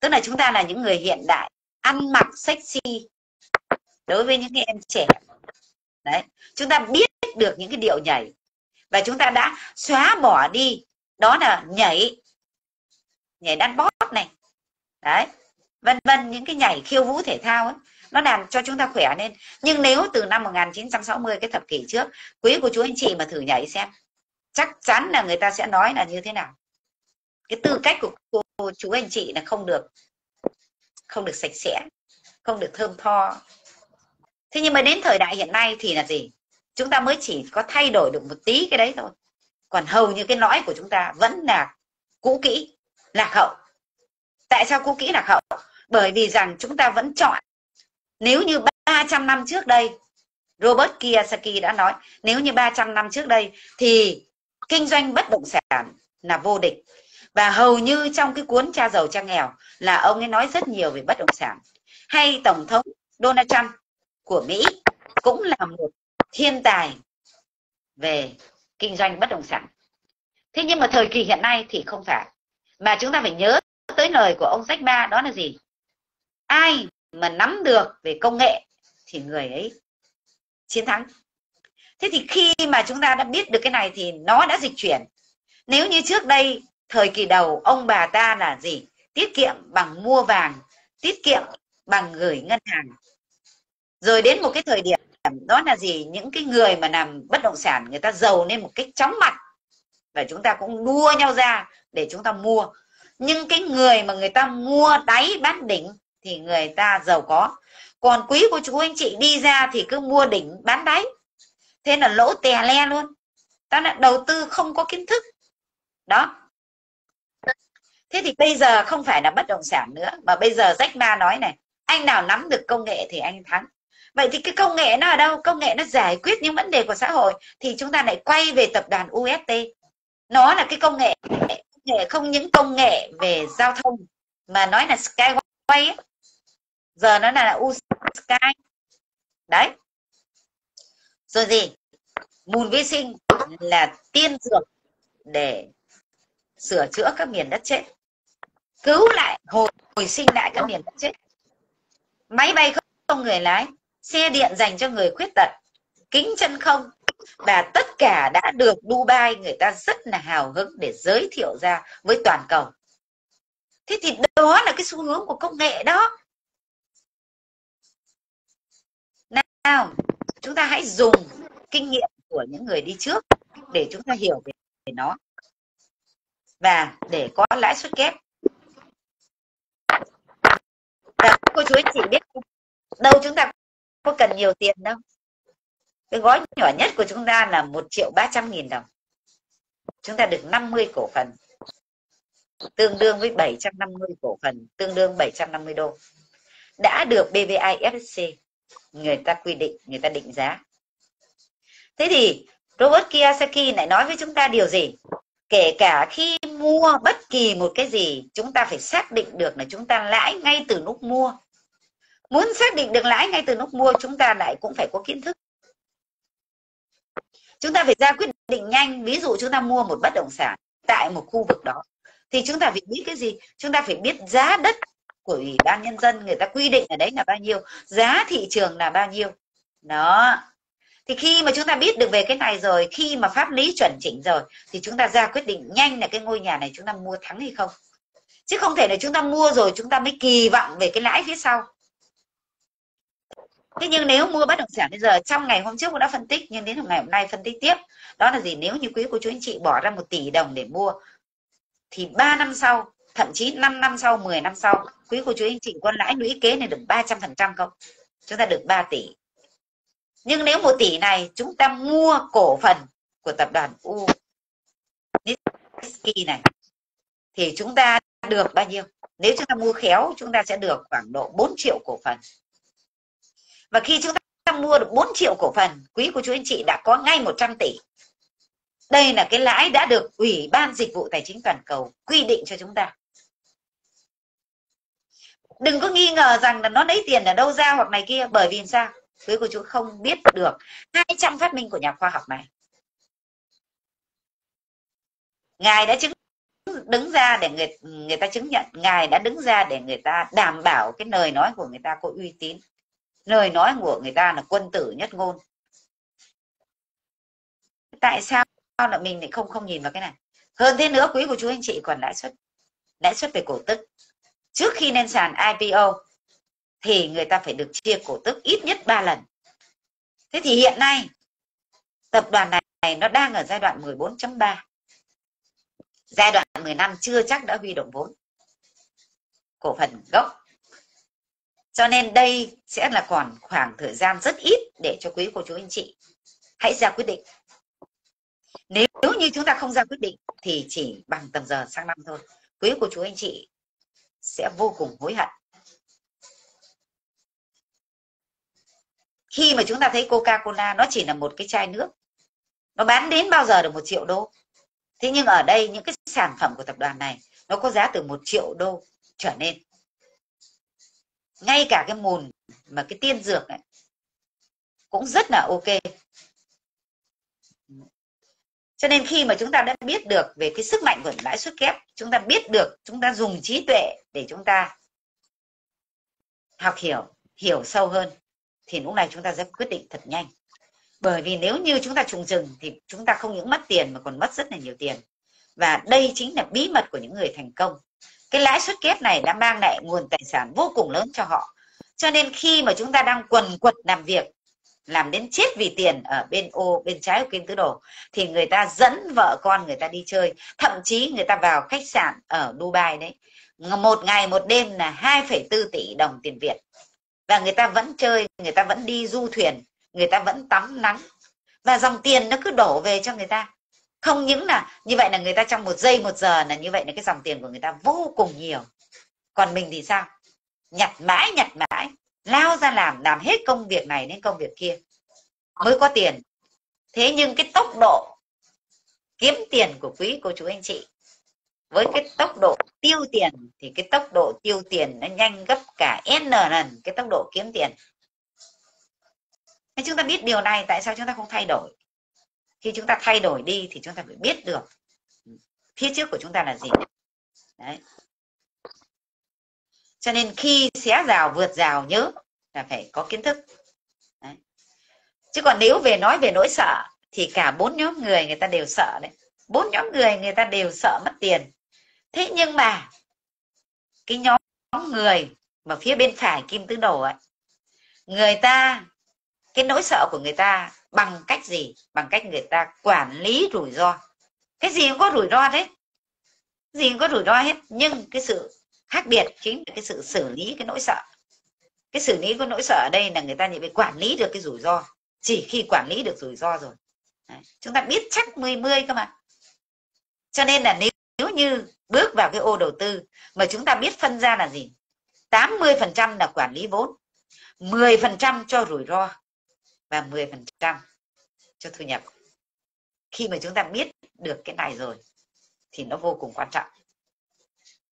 tức là chúng ta là những người hiện đại, ăn mặc sexy đối với những em trẻ. Đấy, chúng ta biết được những cái điệu nhảy và chúng ta đã xóa bỏ đi, đó là nhảy nhảy đan bóp này, đấy, vân vân, những cái nhảy khiêu vũ thể thao ấy, nó làm cho chúng ta khỏe lên. Nhưng nếu từ năm một nghìn chín trăm sáu mươi, cái thập kỷ trước, quý cô chú anh chị mà thử nhảy xem, chắc chắn là người ta sẽ nói là như thế nào, cái tư cách của cô chú anh chị là không được không được sạch sẽ, không được thơm tho. Thế nhưng mà đến thời đại hiện nay thì là gì? Chúng ta mới chỉ có thay đổi được một tí cái đấy thôi. Còn hầu như cái lõi của chúng ta vẫn là cũ kỹ, lạc hậu. Tại sao cũ kỹ lạc hậu? Bởi vì rằng chúng ta vẫn chọn. Nếu như ba trăm năm trước đây, Robert Kiyosaki đã nói, nếu như ba trăm năm trước đây thì kinh doanh bất động sản là vô địch. Và hầu như trong cái cuốn Cha Giàu Cha Nghèo là ông ấy nói rất nhiều về bất động sản. Hay Tổng thống Donald Trump của Mỹ cũng là một thiên tài về kinh doanh bất động sản. Thế nhưng mà thời kỳ hiện nay thì không phải. Mà chúng ta phải nhớ tới lời của ông Jack Ma, đó là gì? Ai mà nắm được về công nghệ thì người ấy chiến thắng. Thế thì khi mà chúng ta đã biết được cái này thì nó đã dịch chuyển. Nếu như trước đây, thời kỳ đầu ông bà ta là gì? Tiết kiệm bằng mua vàng, tiết kiệm bằng gửi ngân hàng. Rồi đến một cái thời điểm đó là gì? Những cái người mà làm bất động sản người ta giàu lên một cách chóng mặt, và chúng ta cũng đua nhau ra để chúng ta mua. Nhưng cái người mà người ta mua đáy bán đỉnh thì người ta giàu có. Còn quý cô chú anh chị đi ra thì cứ mua đỉnh bán đáy, thế là lỗ tè le luôn. Ta lại đầu tư không có kiến thức. Đó. Thế thì bây giờ không phải là bất động sản nữa, mà bây giờ Jack Ma nói này, anh nào nắm được công nghệ thì anh thắng. Vậy thì cái công nghệ nó ở đâu? Công nghệ nó giải quyết những vấn đề của xã hội. Thì chúng ta lại quay về tập đoàn u ét tê. Nó là cái công nghệ, không những công nghệ về giao thông, mà nói là SkyWay ấy. Giờ nó là u ét tê Sky. Đấy. Rồi gì? Mùn vi sinh là tiên dược để sửa chữa các miền đất chết, cứu lại, hồi, hồi sinh lại các miền đất chết. Máy bay không người lái, xe điện dành cho người khuyết tật, kính chân không, và tất cả đã được Dubai người ta rất là hào hứng để giới thiệu ra với toàn cầu. Thế thì đó là cái xu hướng của công nghệ đó. Nào, chúng ta hãy dùng kinh nghiệm của những người đi trước để chúng ta hiểu về nó và để có lãi suất kép. Và cô chú anh chị biết đâu chúng ta có cần nhiều tiền đâu. Cái gói nhỏ nhất của chúng ta là một triệu ba trăm nghìn đồng. Chúng ta được năm mươi cổ phần, tương đương với bảy trăm năm mươi cổ phần, tương đương bảy trăm năm mươi đô. Đã được B V I F S C người ta quy định, người ta định giá. Thế thì Robert Kiyosaki lại nói với chúng ta điều gì? Kể cả khi mua bất kỳ một cái gì, chúng ta phải xác định được là chúng ta lãi ngay từ lúc mua. Muốn xác định được lãi ngay từ lúc mua, chúng ta lại cũng phải có kiến thức. Chúng ta phải ra quyết định nhanh. Ví dụ chúng ta mua một bất động sản tại một khu vực đó, thì chúng ta phải biết cái gì? Chúng ta phải biết giá đất của Ủy ban Nhân dân người ta quy định ở đấy là bao nhiêu, giá thị trường là bao nhiêu. Đó. Thì khi mà chúng ta biết được về cái này rồi, khi mà pháp lý chuẩn chỉnh rồi, thì chúng ta ra quyết định nhanh là cái ngôi nhà này chúng ta mua thắng hay không. Chứ không thể là chúng ta mua rồi chúng ta mới kỳ vọng về cái lãi phía sau. Thế nhưng nếu mua bất động sản bây giờ, trong ngày hôm trước cũng đã phân tích, nhưng đến ngày hôm nay phân tích tiếp. Đó là gì? Nếu như quý cô chú anh chị bỏ ra một tỷ đồng để mua, thì ba năm sau, thậm chí năm năm sau, mười năm sau, quý cô chú anh chị có lãi lũy kế này được ba trăm phần trăm không? Chúng ta được ba tỷ. Nhưng nếu một tỷ này chúng ta mua cổ phần của tập đoàn u ét tê Sky này, thì chúng ta được bao nhiêu? Nếu chúng ta mua khéo, chúng ta sẽ được khoảng độ bốn triệu cổ phần. Và khi chúng ta mua được bốn triệu cổ phần, quý cô chú anh chị đã có ngay một trăm tỷ. Đây là cái lãi đã được Ủy ban Dịch vụ Tài chính Toàn cầu quy định cho chúng ta. Đừng có nghi ngờ rằng là nó lấy tiền ở đâu ra hoặc này kia, bởi vì sao? Quý cô chú không biết được hai trăm phát minh của nhà khoa học này. Ngài đã chứng đứng ra để người, người ta chứng nhận, Ngài đã đứng ra để người ta đảm bảo cái lời nói của người ta có uy tín. Lời nói của người ta là quân tử nhất ngôn. Tại sao là mình lại không không nhìn vào cái này? Hơn thế nữa, quý cô chú anh chị còn lãi suất, lãi suất về cổ tức. Trước khi lên sàn I P O thì người ta phải được chia cổ tức ít nhất ba lần. Thế thì hiện nay tập đoàn này nó đang ở giai đoạn mười bốn chấm ba. Giai đoạn mười năm chưa chắc đã huy động vốn cổ phần gốc. Cho nên đây sẽ là còn khoảng thời gian rất ít để cho quý cô chú anh chị hãy ra quyết định. Nếu như chúng ta không ra quyết định thì chỉ bằng tầm giờ sang năm thôi. Quý cô chú anh chị sẽ vô cùng hối hận. Khi mà chúng ta thấy Coca-Cola nó chỉ là một cái chai nước, nó bán đến bao giờ được một triệu đô. Thế nhưng ở đây những cái sản phẩm của tập đoàn này nó có giá từ một triệu đô trở lên. Ngay cả cái mùn mà cái tiên dược này cũng rất là ok. Cho nên khi mà chúng ta đã biết được về cái sức mạnh của lãi suất kép, chúng ta biết được, chúng ta dùng trí tuệ để chúng ta học hiểu, hiểu sâu hơn, thì lúc này chúng ta sẽ quyết định thật nhanh. Bởi vì nếu như chúng ta trùng chừng thì chúng ta không những mất tiền mà còn mất rất là nhiều tiền. Và đây chính là bí mật của những người thành công. Cái lãi suất kép này đã mang lại nguồn tài sản vô cùng lớn cho họ. Cho nên khi mà chúng ta đang quần quật làm việc, làm đến chết vì tiền ở bên ô, bên trái của kênh tứ đồ, thì người ta dẫn vợ con người ta đi chơi. Thậm chí người ta vào khách sạn ở Dubai đấy. Một ngày một đêm là hai phẩy bốn tỷ đồng tiền Việt. Và người ta vẫn chơi, người ta vẫn đi du thuyền, người ta vẫn tắm nắng. Và dòng tiền nó cứ đổ về cho người ta. Không những là như vậy là người ta trong một giây một giờ là như vậy là cái dòng tiền của người ta vô cùng nhiều. Còn mình thì sao? Nhặt mãi, nhặt mãi. Lao ra làm, làm hết công việc này đến công việc kia mới có tiền. Thế nhưng cái tốc độ kiếm tiền của quý cô chú anh chị với cái tốc độ tiêu tiền thì cái tốc độ tiêu tiền nó nhanh gấp cả N lần cái tốc độ kiếm tiền. Nên chúng ta biết điều này, tại sao chúng ta không thay đổi? Khi chúng ta thay đổi đi thì chúng ta phải biết được phía trước của chúng ta là gì. Đấy. Cho nên khi xé rào, vượt rào nhớ là phải có kiến thức. Đấy. Chứ còn nếu về nói về nỗi sợ thì cả bốn nhóm người người ta đều sợ đấy. Bốn nhóm người người ta đều sợ mất tiền. Thế nhưng mà cái nhóm người mà phía bên phải kim tứ đổ ấy, người ta, cái nỗi sợ của người ta bằng cách gì? Bằng cách người ta quản lý rủi ro. Cái gì cũng có rủi ro đấy, gì cũng có rủi ro hết, nhưng cái sự khác biệt chính là cái sự xử lý cái nỗi sợ. Cái xử lý của nỗi sợ ở đây là người ta phải quản lý được cái rủi ro. Chỉ khi quản lý được rủi ro rồi đấy, chúng ta biết chắc mười mươi cơ mà. Cho nên là nếu, nếu như bước vào cái ô đầu tư mà chúng ta biết phân ra là gì, tám mươi phần trăm là quản lý vốn, mười phần trăm cho rủi ro và mười phần trăm cho thu nhập. Khi mà chúng ta biết được cái này rồi thì nó vô cùng quan trọng.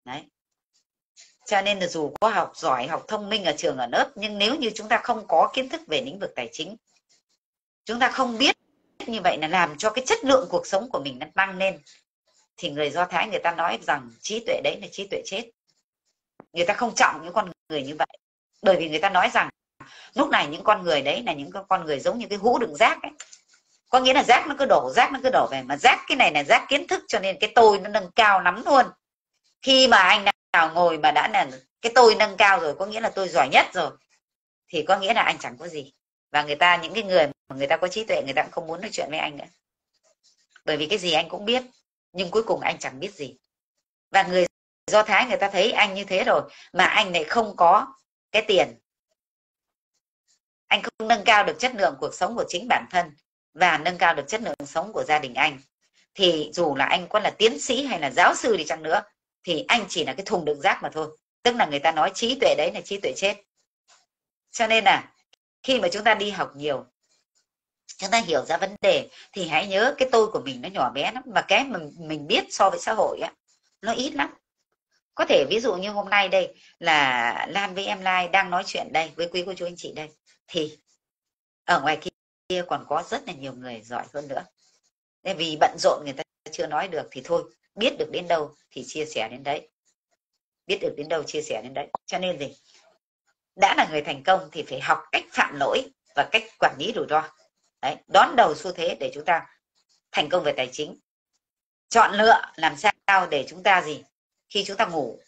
Đấy. Cho nên là dù có học giỏi, học thông minh ở trường ở lớp, nhưng nếu như chúng ta không có kiến thức về lĩnh vực tài chính, chúng ta không biết như vậy là làm cho cái chất lượng cuộc sống của mình nó tăng lên. Thì người Do Thái người ta nói rằng trí tuệ đấy là trí tuệ chết. Người ta không trọng những con người như vậy. Bởi vì người ta nói rằng lúc này những con người đấy là những con người giống như cái hũ đựng rác ấy. Có nghĩa là rác nó cứ đổ, rác nó cứ đổ về. Mà rác cái này là rác kiến thức, cho nên cái tôi nó nâng cao lắm luôn. Khi mà anh nào ngồi mà đã là cái tôi nâng cao rồi, có nghĩa là tôi giỏi nhất rồi, thì có nghĩa là anh chẳng có gì. Và người ta, những cái người mà người ta có trí tuệ, người ta cũng không muốn nói chuyện với anh nữa. Bởi vì cái gì anh cũng biết, nhưng cuối cùng anh chẳng biết gì. Và người Do Thái người ta thấy anh như thế rồi mà anh lại không có cái tiền, anh không nâng cao được chất lượng cuộc sống của chính bản thân và nâng cao được chất lượng sống của gia đình anh, thì dù là anh có là tiến sĩ hay là giáo sư đi chăng nữa thì anh chỉ là cái thùng đựng rác mà thôi. Tức là người ta nói trí tuệ đấy là trí tuệ chết. Cho nên là khi mà chúng ta đi học nhiều, chúng ta hiểu ra vấn đề, thì hãy nhớ cái tôi của mình nó nhỏ bé lắm, mà cái mà mình biết so với xã hội á, nó ít lắm. Có thể ví dụ như hôm nay đây là Lan với em Lai đang nói chuyện đây với quý cô chú anh chị đây, thì ở ngoài kia còn có rất là nhiều người giỏi hơn nữa. Nên vì bận rộn người ta chưa nói được thì thôi, biết được đến đâu thì chia sẻ đến đấy. Biết được đến đâu chia sẻ đến đấy. Cho nên gì? Đã là người thành công thì phải học cách phạm lỗi và cách quản lý rủi ro. Đấy, đón đầu xu thế để chúng ta thành công về tài chính. Chọn lựa làm sao để chúng ta gì? Khi chúng ta ngủ,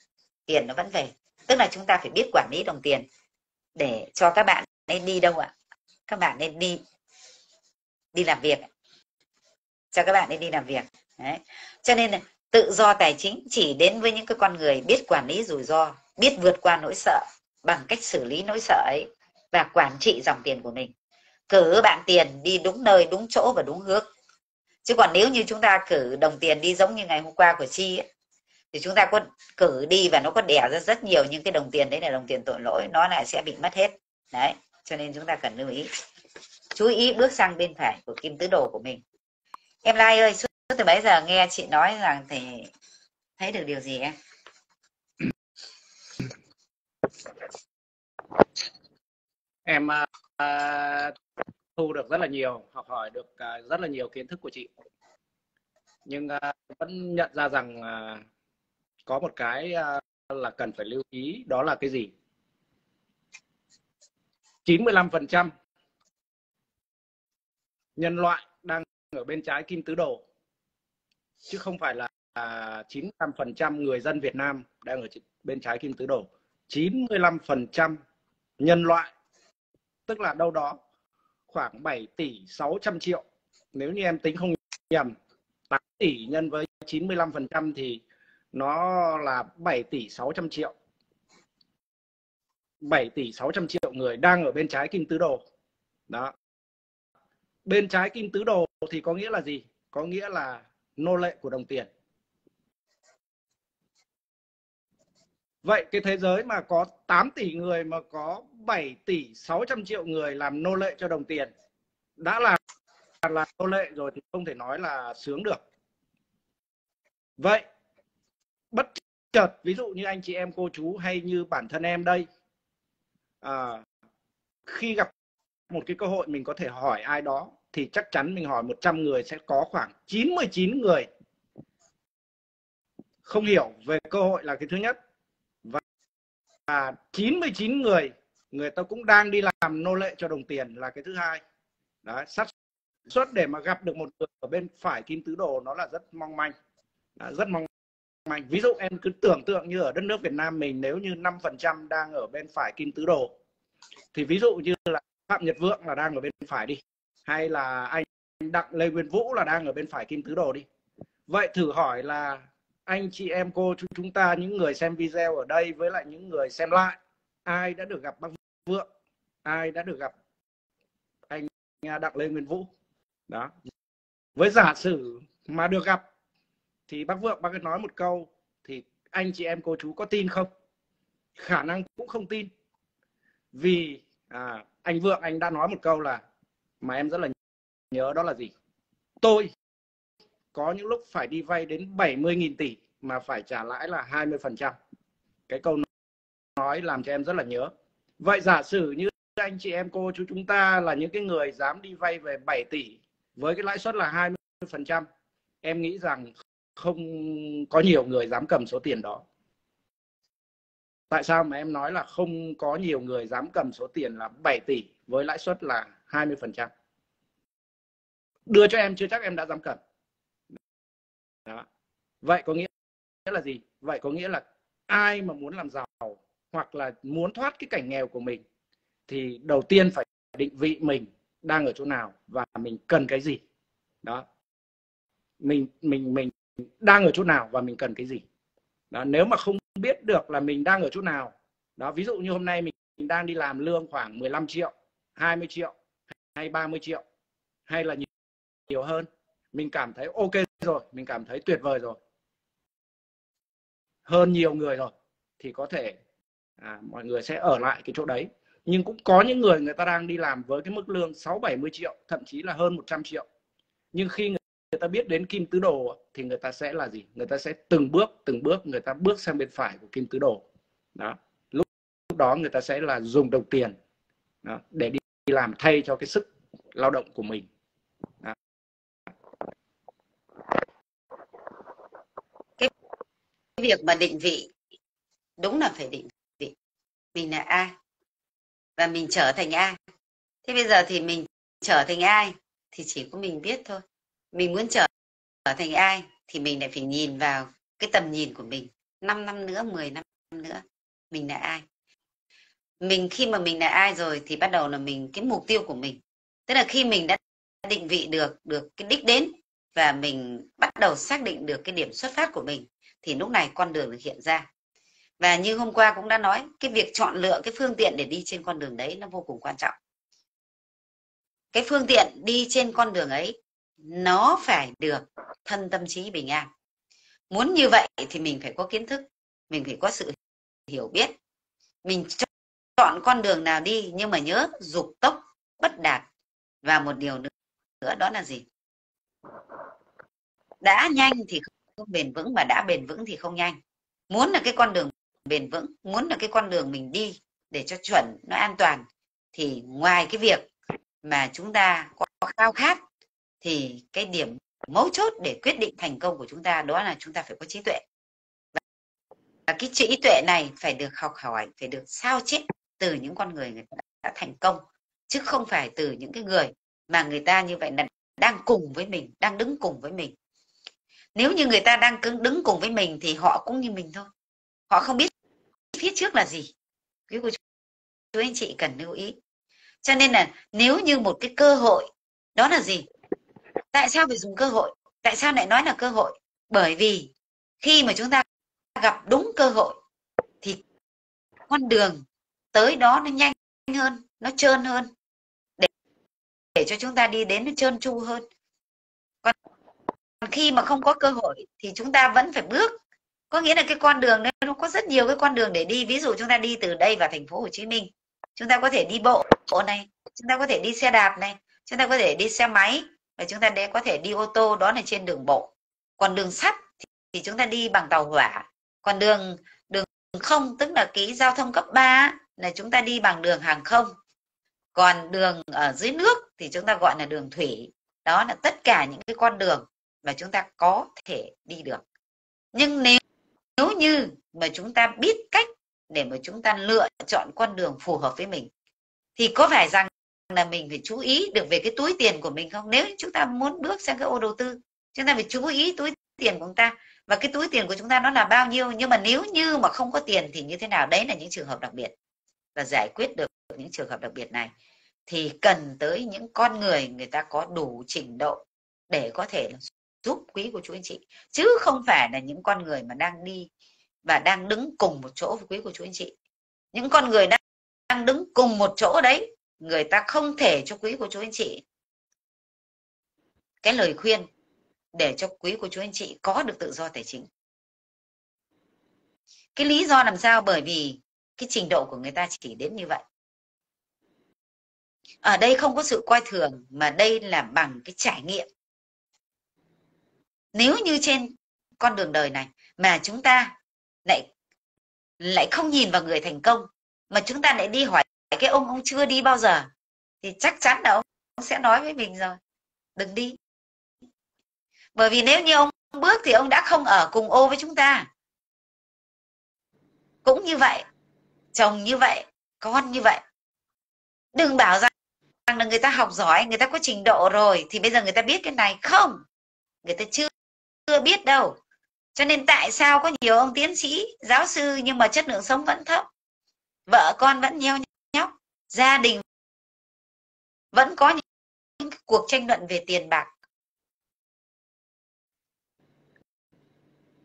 tiền nó vẫn về. Tức là chúng ta phải biết quản lý đồng tiền để cho các bạn nên đi đâu ạ? Các bạn nên đi đi làm việc. Cho các bạn nên đi làm việc. Đấy. Cho nên là tự do tài chính chỉ đến với những cái con người biết quản lý rủi ro, biết vượt qua nỗi sợ bằng cách xử lý nỗi sợ ấy và quản trị dòng tiền của mình. Cử bạn tiền đi đúng nơi, đúng chỗ và đúng hướng. Chứ còn nếu như chúng ta cử đồng tiền đi giống như ngày hôm qua của Chi ấy, thì chúng ta có cử đi và nó có đẻ ra rất nhiều những cái đồng tiền đấy là đồng tiền tội lỗi, nó lại sẽ bị mất hết. Đấy, cho nên chúng ta cần lưu ý. Chú ý bước sang bên phải của kim tứ đồ của mình. Em Lai ơi, suốt từ bấy giờ nghe chị nói rằng thì thấy được điều gì em? Em uh, thu được rất là nhiều, học hỏi được uh, rất là nhiều kiến thức của chị. Nhưng uh, vẫn nhận ra rằng uh, có một cái uh, là cần phải lưu ý, đó là cái gì? chín mươi lăm phần trăm nhân loại đang ở bên trái kim tứ đồ, chứ không phải là chín mươi lăm phần trăm người dân Việt Nam đang ở bên trái kim tứ đồ. chín mươi lăm phần trăm nhân loại, tức là đâu đó khoảng bảy tỷ sáu trăm triệu. Nếu như em tính không nhầm, tám tỷ nhân với chín mươi lăm phần trăm thì nó là bảy tỷ sáu trăm triệu. bảy tỷ sáu trăm triệu người đang ở bên trái kim tứ đồ. Đó. Bên trái kim tứ đồ thì có nghĩa là gì? Có nghĩa là nô lệ của đồng tiền. Vậy cái thế giới mà có tám tỷ người mà có bảy tỷ sáu trăm triệu người làm nô lệ cho đồng tiền, đã là là nô lệ rồi thì không thể nói là sướng được. Vậy bất chợt ví dụ như anh chị em cô chú hay như bản thân em đây, à, khi gặp một cái cơ hội mình có thể hỏi ai đó, thì chắc chắn mình hỏi một trăm người sẽ có khoảng chín mươi chín người không hiểu về cơ hội là cái thứ nhất, và, và chín mươi chín người người ta cũng đang đi làm nô lệ cho đồng tiền là cái thứ hai. Đấy, xác suất để mà gặp được một người ở bên phải kim tứ đồ nó là rất mong manh, là rất mong manh. Ví dụ em cứ tưởng tượng như ở đất nước Việt Nam mình, nếu như năm phần trăm đang ở bên phải kim tứ đồ thì ví dụ như là Phạm Nhật Vượng là đang ở bên phải đi, hay là anh Đặng Lê Nguyên Vũ là đang ở bên phải kim tứ đồ đi. Vậy thử hỏi là anh chị em cô chú chúng ta, những người xem video ở đây với lại những người xem lại, ai đã được gặp bác Vượng, ai đã được gặp anh Đặng Lê Nguyên Vũ đó? Với giả sử mà được gặp thì bác Vượng bác cứ nói một câu thì anh chị em cô chú có tin không? Khả năng cũng không tin. Vì à, anh Vượng anh đã nói một câu là mà em rất là nhớ, đó là gì? Tôi có những lúc phải đi vay đến bảy mươi nghìn tỷ mà phải trả lãi là hai mươi phần trăm. Cái câu nói làm cho em rất là nhớ. Vậy giả sử như anh chị em cô chú chúng ta là những cái người dám đi vay về bảy tỷ với cái lãi suất là hai mươi phần trăm, em nghĩ rằng không có nhiều người dám cầm số tiền đó. Tại sao mà em nói là không có nhiều người dám cầm số tiền là bảy tỷ với lãi suất là hai mươi phần trăm? Đưa cho em chưa chắc em đã dám cầm. Đó. Vậy có nghĩa là gì? Vậy có nghĩa là ai mà muốn làm giàu hoặc là muốn thoát cái cảnh nghèo của mình thì đầu tiên phải định vị mình đang ở chỗ nào và mình cần cái gì. Đó. Mình mình mình đang ở chỗ nào và mình cần cái gì. Đó, nếu mà không biết được là mình đang ở chỗ nào. Đó, ví dụ như hôm nay mình đang đi làm lương khoảng mười lăm triệu, hai mươi triệu hay ba mươi triệu hay là nhiều, nhiều hơn. Mình cảm thấy ok rồi, mình cảm thấy tuyệt vời rồi, hơn nhiều người rồi, thì có thể à, mọi người sẽ ở lại cái chỗ đấy. Nhưng cũng có những người người ta đang đi làm với cái mức lương sáu bảy mươi triệu, thậm chí là hơn một trăm triệu. Nhưng khi người, người ta biết đến kim tứ đồ thì người ta sẽ là gì? Người ta sẽ từng bước, từng bước người ta bước sang bên phải của kim tứ đồ. Đó. Lúc, lúc đó người ta sẽ là dùng đồng tiền đó, để đi, đi làm thay cho cái sức lao động của mình. Đó. Cái việc mà định vị, đúng là phải định vị. Mình là ai? Và mình trở thành ai? Thế bây giờ thì mình trở thành ai? Thì chỉ có mình biết thôi. Mình muốn trở thành ai thì mình lại phải nhìn vào cái tầm nhìn của mình năm năm nữa, mười năm nữa. Mình là ai? Mình khi mà mình là ai rồi thì bắt đầu là mình cái mục tiêu của mình. Tức là khi mình đã định vị được được cái đích đến và mình bắt đầu xác định được cái điểm xuất phát của mình thì lúc này con đường được hiện ra. Và như hôm qua cũng đã nói, cái việc chọn lựa cái phương tiện để đi trên con đường đấy nó vô cùng quan trọng. Cái phương tiện đi trên con đường ấy nó phải được thân tâm trí bình an. Muốn như vậy thì mình phải có kiến thức, mình phải có sự hiểu biết. Mình chọn con đường nào đi nhưng mà nhớ dục tốc bất đạt. Và một điều nữa đó là gì? Đã nhanh thì không bền vững, và đã bền vững thì không nhanh. Muốn là cái con đường bền vững, muốn là cái con đường mình đi để cho chuẩn, nó an toàn, thì ngoài cái việc mà chúng ta có khao khát thì cái điểm mấu chốt để quyết định thành công của chúng ta đó là chúng ta phải có trí tuệ. Và cái trí tuệ này phải được học hỏi, phải được sao chép từ những con người người ta đã thành công, chứ không phải từ những cái người mà người ta như vậy là đang cùng với mình, đang đứng cùng với mình. Nếu như người ta đang cứ đứng cùng với mình thì họ cũng như mình thôi. Họ không biết phía trước là gì. Quý cô chú anh chị cần lưu ý. Cho nên là nếu như một cái cơ hội, đó là gì? Tại sao phải dùng cơ hội? Tại sao lại nói là cơ hội? Bởi vì khi mà chúng ta gặp đúng cơ hội thì con đường tới đó nó nhanh hơn, nó trơn hơn. Để, để cho chúng ta đi đến nó trơn tru hơn. Còn khi mà không có cơ hội thì chúng ta vẫn phải bước. Có nghĩa là cái con đường đấy nó có rất nhiều cái con đường để đi. Ví dụ chúng ta đi từ đây vào thành phố Hồ Chí Minh, chúng ta có thể đi bộ này, chúng ta có thể đi xe đạp này, chúng ta có thể đi xe máy, và chúng ta có thể đi ô tô, đó là trên đường bộ. Còn đường sắt thì chúng ta đi bằng tàu hỏa. Còn đường đường không, tức là cái giao thông cấp ba là chúng ta đi bằng đường hàng không. Còn đường ở dưới nước thì chúng ta gọi là đường thủy. Đó là tất cả những cái con đường mà chúng ta có thể đi được. Nhưng nếu, nếu như mà chúng ta biết cách để mà chúng ta lựa chọn con đường phù hợp với mình thì có phải rằng là mình phải chú ý được về cái túi tiền của mình không. Nếu chúng ta muốn bước sang cái ô đầu tư, chúng ta phải chú ý túi tiền của chúng ta và cái túi tiền của chúng ta nó là bao nhiêu. Nhưng mà nếu như mà không có tiền thì như thế nào? Đấy là những trường hợp đặc biệt, và giải quyết được những trường hợp đặc biệt này thì cần tới những con người người ta có đủ trình độ để có thể giúp quý cô chú anh chị, chứ không phải là những con người mà đang đi và đang đứng cùng một chỗ với quý cô chú anh chị. Những con người đang, đang đứng cùng một chỗ đấy, người ta không thể cho quý cô chú anh chị cái lời khuyên để cho quý cô chú anh chị có được tự do tài chính. Cái lý do làm sao? Bởi vì cái trình độ của người ta chỉ đến như vậy. Ở đây không có sự coi thường, mà đây là bằng cái trải nghiệm. Nếu như trên con đường đời này mà chúng ta lại lại không nhìn vào người thành công, mà chúng ta lại đi hỏi cái ông ông chưa đi bao giờ, thì chắc chắn là ông sẽ nói với mình rồi, đừng đi. Bởi vì nếu như ông bước thì ông đã không ở cùng ô với chúng ta. Cũng như vậy, chồng như vậy, con như vậy. Đừng bảo rằng là người ta học giỏi, người ta có trình độ rồi thì bây giờ người ta biết cái này. Không, người ta chưa, chưa biết đâu. Cho nên tại sao có nhiều ông tiến sĩ, giáo sư nhưng mà chất lượng sống vẫn thấp, vợ con vẫn nheo nhóc, gia đình vẫn có những cuộc tranh luận về tiền bạc.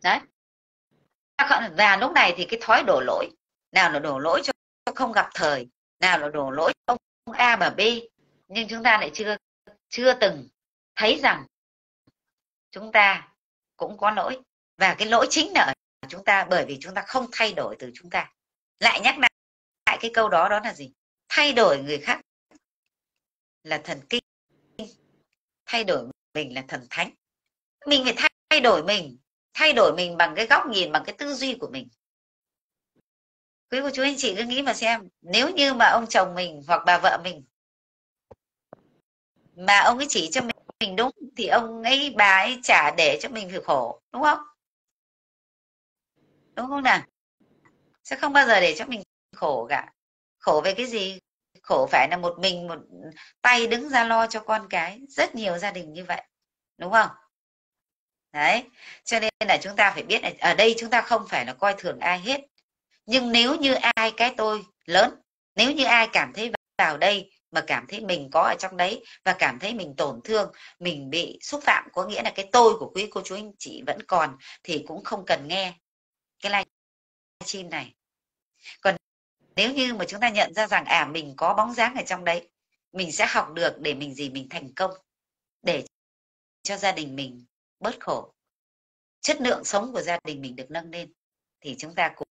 Đấy. Và lúc này thì cái thói đổ lỗi, nào là đổ lỗi cho không gặp thời, nào là đổ lỗi cho ông A và B, nhưng chúng ta lại chưa chưa từng thấy rằng chúng ta cũng có lỗi, và cái lỗi chính là ở chúng ta, bởi vì chúng ta không thay đổi từ chúng ta. Lại nhắc lại, lại cái câu đó, đó là gì? Thay đổi người khác là thần kinh, thay đổi mình là thần thánh. Mình phải thay đổi mình, thay đổi mình bằng cái góc nhìn, bằng cái tư duy của mình. Quý cô chú anh chị cứ nghĩ mà xem, nếu như mà ông chồng mình hoặc bà vợ mình mà ông ấy chỉ cho mình, mình đúng thì ông ấy bà ấy chả để cho mình phải khổ, đúng không? Đúng không nào? Sẽ không bao giờ để cho mình khổ cả. Khổ về cái gì? Khổ phải là một mình một tay đứng ra lo cho con cái. Rất nhiều gia đình như vậy, đúng không? Đấy, cho nên là chúng ta phải biết là ở đây chúng ta không phải là coi thường ai hết. Nhưng nếu như ai cái tôi lớn, nếu như ai cảm thấy vào đây mà cảm thấy mình có ở trong đấy và cảm thấy mình tổn thương, mình bị xúc phạm, có nghĩa là cái tôi của quý cô chú anh chị vẫn còn, thì cũng không cần nghe cái live stream này. Còn nếu như mà chúng ta nhận ra rằng à mình có bóng dáng ở trong đấy, mình sẽ học được để mình gì, mình thành công, để cho gia đình mình bớt khổ, chất lượng sống của gia đình mình được nâng lên, thì chúng ta cũng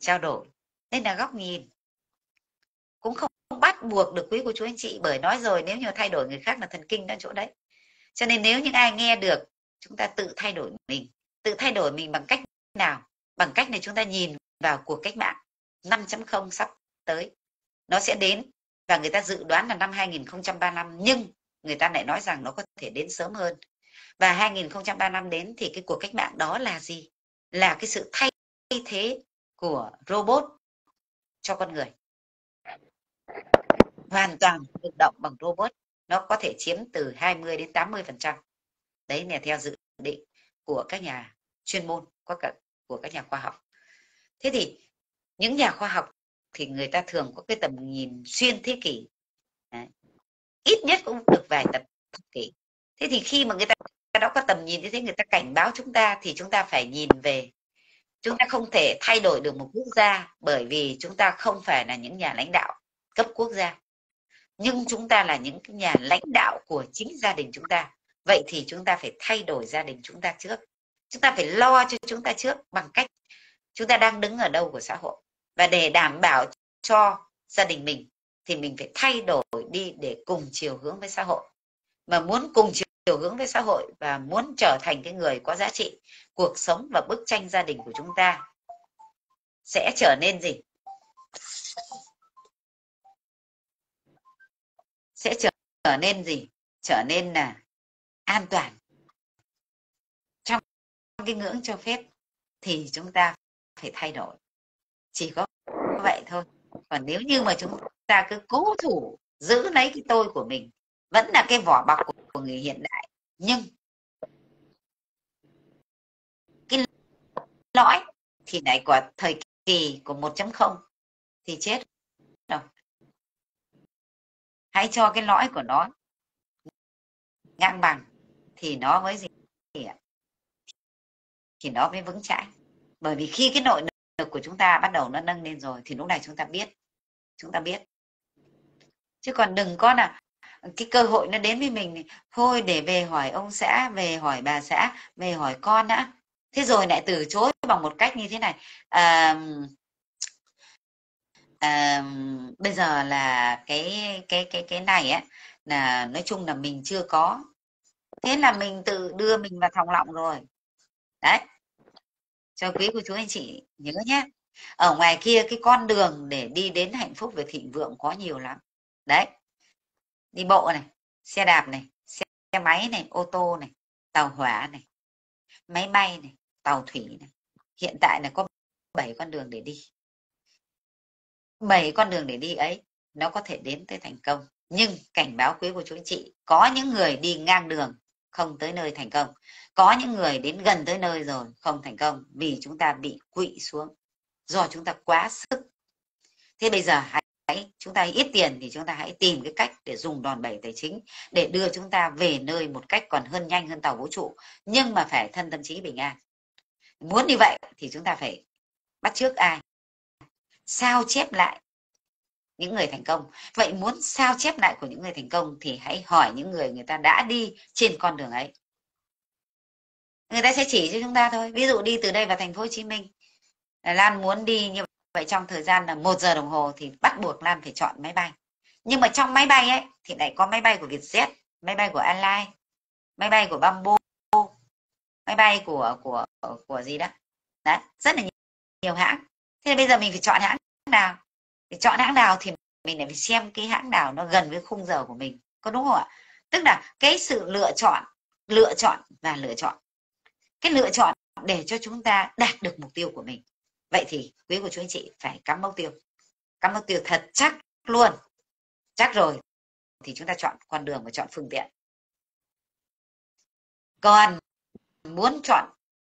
trao đổi. Nên là góc nhìn cũng không bắt buộc được quý cô chú anh chị, bởi nói rồi, nếu như thay đổi người khác là thần kinh đang chỗ đấy. Cho nên nếu những ai nghe được, chúng ta tự thay đổi mình. Tự thay đổi mình bằng cách nào? Bằng cách này chúng ta nhìn vào cuộc cách mạng năm chấm không sắp tới, nó sẽ đến, và người ta dự đoán là năm hai nghìn không trăm ba mươi lăm, nhưng người ta lại nói rằng nó có thể đến sớm hơn. Và hai nghìn không trăm ba mươi lăm đến thì cái cuộc cách mạng đó là gì? Là cái sự thay thế của robot cho con người, hoàn toàn tự động bằng robot. Nó có thể chiếm từ hai mươi đến tám mươi phần trăm. Đấy là theo dự định của các nhà chuyên môn, của các, của các nhà khoa học. Thế thì những nhà khoa học thì người ta thường có cái tầm nhìn xuyên thế kỷ. Đấy. Ít nhất cũng được vài tập thập kỷ. Thế thì khi mà người ta đã có tầm nhìn như thế, người ta cảnh báo chúng ta, thì chúng ta phải nhìn về. Chúng ta không thể thay đổi được một quốc gia, bởi vì chúng ta không phải là những nhà lãnh đạo cấp quốc gia. Nhưng chúng ta là những nhà lãnh đạo của chính gia đình chúng ta. Vậy thì chúng ta phải thay đổi gia đình chúng ta trước. Chúng ta phải lo cho chúng ta trước bằng cách chúng ta đang đứng ở đâu của xã hội. Và để đảm bảo cho gia đình mình thì mình phải thay đổi đi để cùng chiều hướng với xã hội. Mà muốn cùng chiều hướng với xã hội và muốn trở thành cái người có giá trị, cuộc sống và bức tranh gia đình của chúng ta sẽ trở nên gì? Sẽ trở nên gì? Trở nên là an toàn. Trong cái ngưỡng cho phép thì chúng ta phải thay đổi. Chỉ có vậy thôi. Còn nếu như mà chúng ta cứ cố thủ giữ lấy cái tôi của mình, vẫn là cái vỏ bọc của, của người hiện đại, nhưng cái lõi thì lại của thời kỳ của một chấm không thì chết rồi. Hãy cho cái lõi của nó ngang bằng thì nó mới gì thì nó mới vững chãi. Bởi vì khi cái nội lực của chúng ta bắt đầu nó nâng lên rồi thì lúc này chúng ta biết, chúng ta biết. Chứ còn đừng có là cái cơ hội nó đến với mình, thôi để về hỏi ông xã, về hỏi bà xã, về hỏi con đã. Thế rồi lại từ chối bằng một cách như thế này. À, à, bây giờ là cái cái cái cái này ấy, là nói chung là mình chưa có. Thế là mình tự đưa mình vào thòng lọng rồi. Đấy. Cho quý cô chú anh chị nhớ nhé. Ở ngoài kia cái con đường để đi đến hạnh phúc và thịnh vượng có nhiều lắm. Đấy. Đi bộ này, xe đạp này, xe máy này, ô tô này, tàu hỏa này, máy bay này, tàu thủy này. Hiện tại là có bảy con đường để đi. bảy con đường để đi ấy nó có thể đến tới thành công. Nhưng cảnh báo quý của chú anh chị, có những người đi ngang đường không tới nơi thành công. Có những người đến gần tới nơi rồi không thành công, vì chúng ta bị quỵ xuống do chúng ta quá sức. Thế bây giờ hãy, chúng ta ít tiền thì chúng ta hãy tìm cái cách để dùng đòn bẩy tài chính để đưa chúng ta về nơi một cách còn hơn nhanh hơn tàu vũ trụ, nhưng mà phải thân tâm trí bình an. Muốn như vậy thì chúng ta phải bắt chước ai? Sao chép lại những người thành công. Vậy muốn sao chép lại của những người thành công thì hãy hỏi những người người ta đã đi trên con đường ấy. Người ta sẽ chỉ cho chúng ta thôi. Ví dụ đi từ đây vào thành phố Hồ Chí Minh, Lan muốn đi như vậy trong thời gian là một giờ đồng hồ thì bắt buộc Lan phải chọn máy bay. Nhưng mà trong máy bay ấy thì lại có máy bay của Vietjet, máy bay của Airline, máy bay của Bamboo, máy bay của của của gì đó. Đấy, rất là nhiều, nhiều hãng. Thế bây giờ mình phải chọn hãng nào? Để chọn hãng nào thì mình lại phải xem cái hãng nào nó gần với khung giờ của mình, có đúng không ạ? Tức là cái sự lựa chọn, lựa chọn và lựa chọn, cái lựa chọn để cho chúng ta đạt được mục tiêu của mình. Vậy thì quý cô chú anh chị phải cắm mục tiêu, cắm mục tiêu thật chắc luôn, chắc rồi thì chúng ta chọn con đường và chọn phương tiện. Còn muốn chọn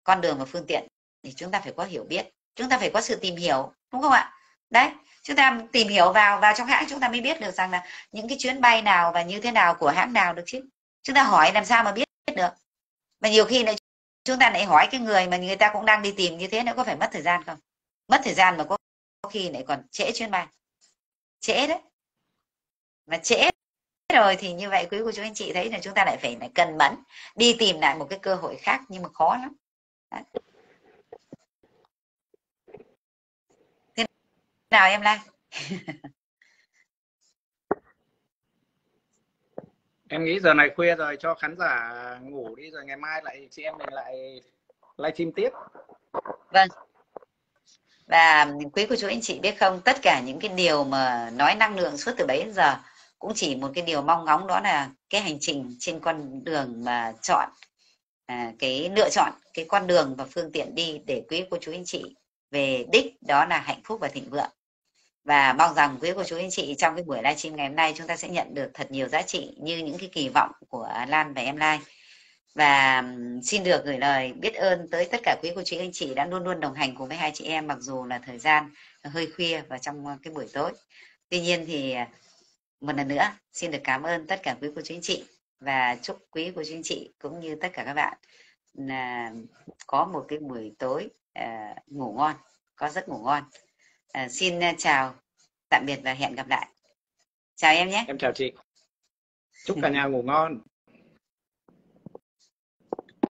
con đường và phương tiện thì chúng ta phải có hiểu biết, chúng ta phải có sự tìm hiểu, đúng không ạ? Đấy, chúng ta tìm hiểu vào vào trong hãng chúng ta mới biết được rằng là những cái chuyến bay nào và như thế nào của hãng nào được chứ. Chúng ta hỏi làm sao mà biết được. Mà nhiều khi lại chúng ta lại hỏi cái người mà người ta cũng đang đi tìm như thế, nó có phải mất thời gian không? Mất thời gian mà có khi lại còn trễ chuyến bay. Trễ đấy. Mà trễ rồi thì như vậy quý cô chú anh chị thấy là chúng ta lại phải lại cần mẫn đi tìm lại một cái cơ hội khác, nhưng mà khó lắm. Đấy. Nào em Lan. Em nghĩ giờ này khuya rồi, cho khán giả ngủ đi rồi ngày mai lại chị em mình lại live stream tiếp. Vâng. Và quý cô chú anh chị biết không, tất cả những cái điều mà nói năng lượng suốt từ bấy đến giờ cũng chỉ một cái điều mong ngóng, đó là cái hành trình trên con đường mà chọn à, cái lựa chọn cái con đường và phương tiện đi để quý cô chú anh chị về đích, đó là hạnh phúc và thịnh vượng. Và mong rằng quý cô chú anh chị trong cái buổi livestream ngày hôm nay chúng ta sẽ nhận được thật nhiều giá trị như những cái kỳ vọng của Lan và em Lai. Và xin được gửi lời biết ơn tới tất cả quý cô chú anh chị đã luôn luôn đồng hành cùng với hai chị em, mặc dù là thời gian hơi khuya và trong cái buổi tối. Tuy nhiên thì một lần nữa xin được cảm ơn tất cả quý cô chú anh chị và chúc quý cô chú anh chị cũng như tất cả các bạn là có một cái buổi tối à, ngủ ngon, có giấc ngủ ngon. À, xin chào, tạm biệt và hẹn gặp lại. Chào em nhé. Em chào chị. Chúc cả nhà ngủ ngon.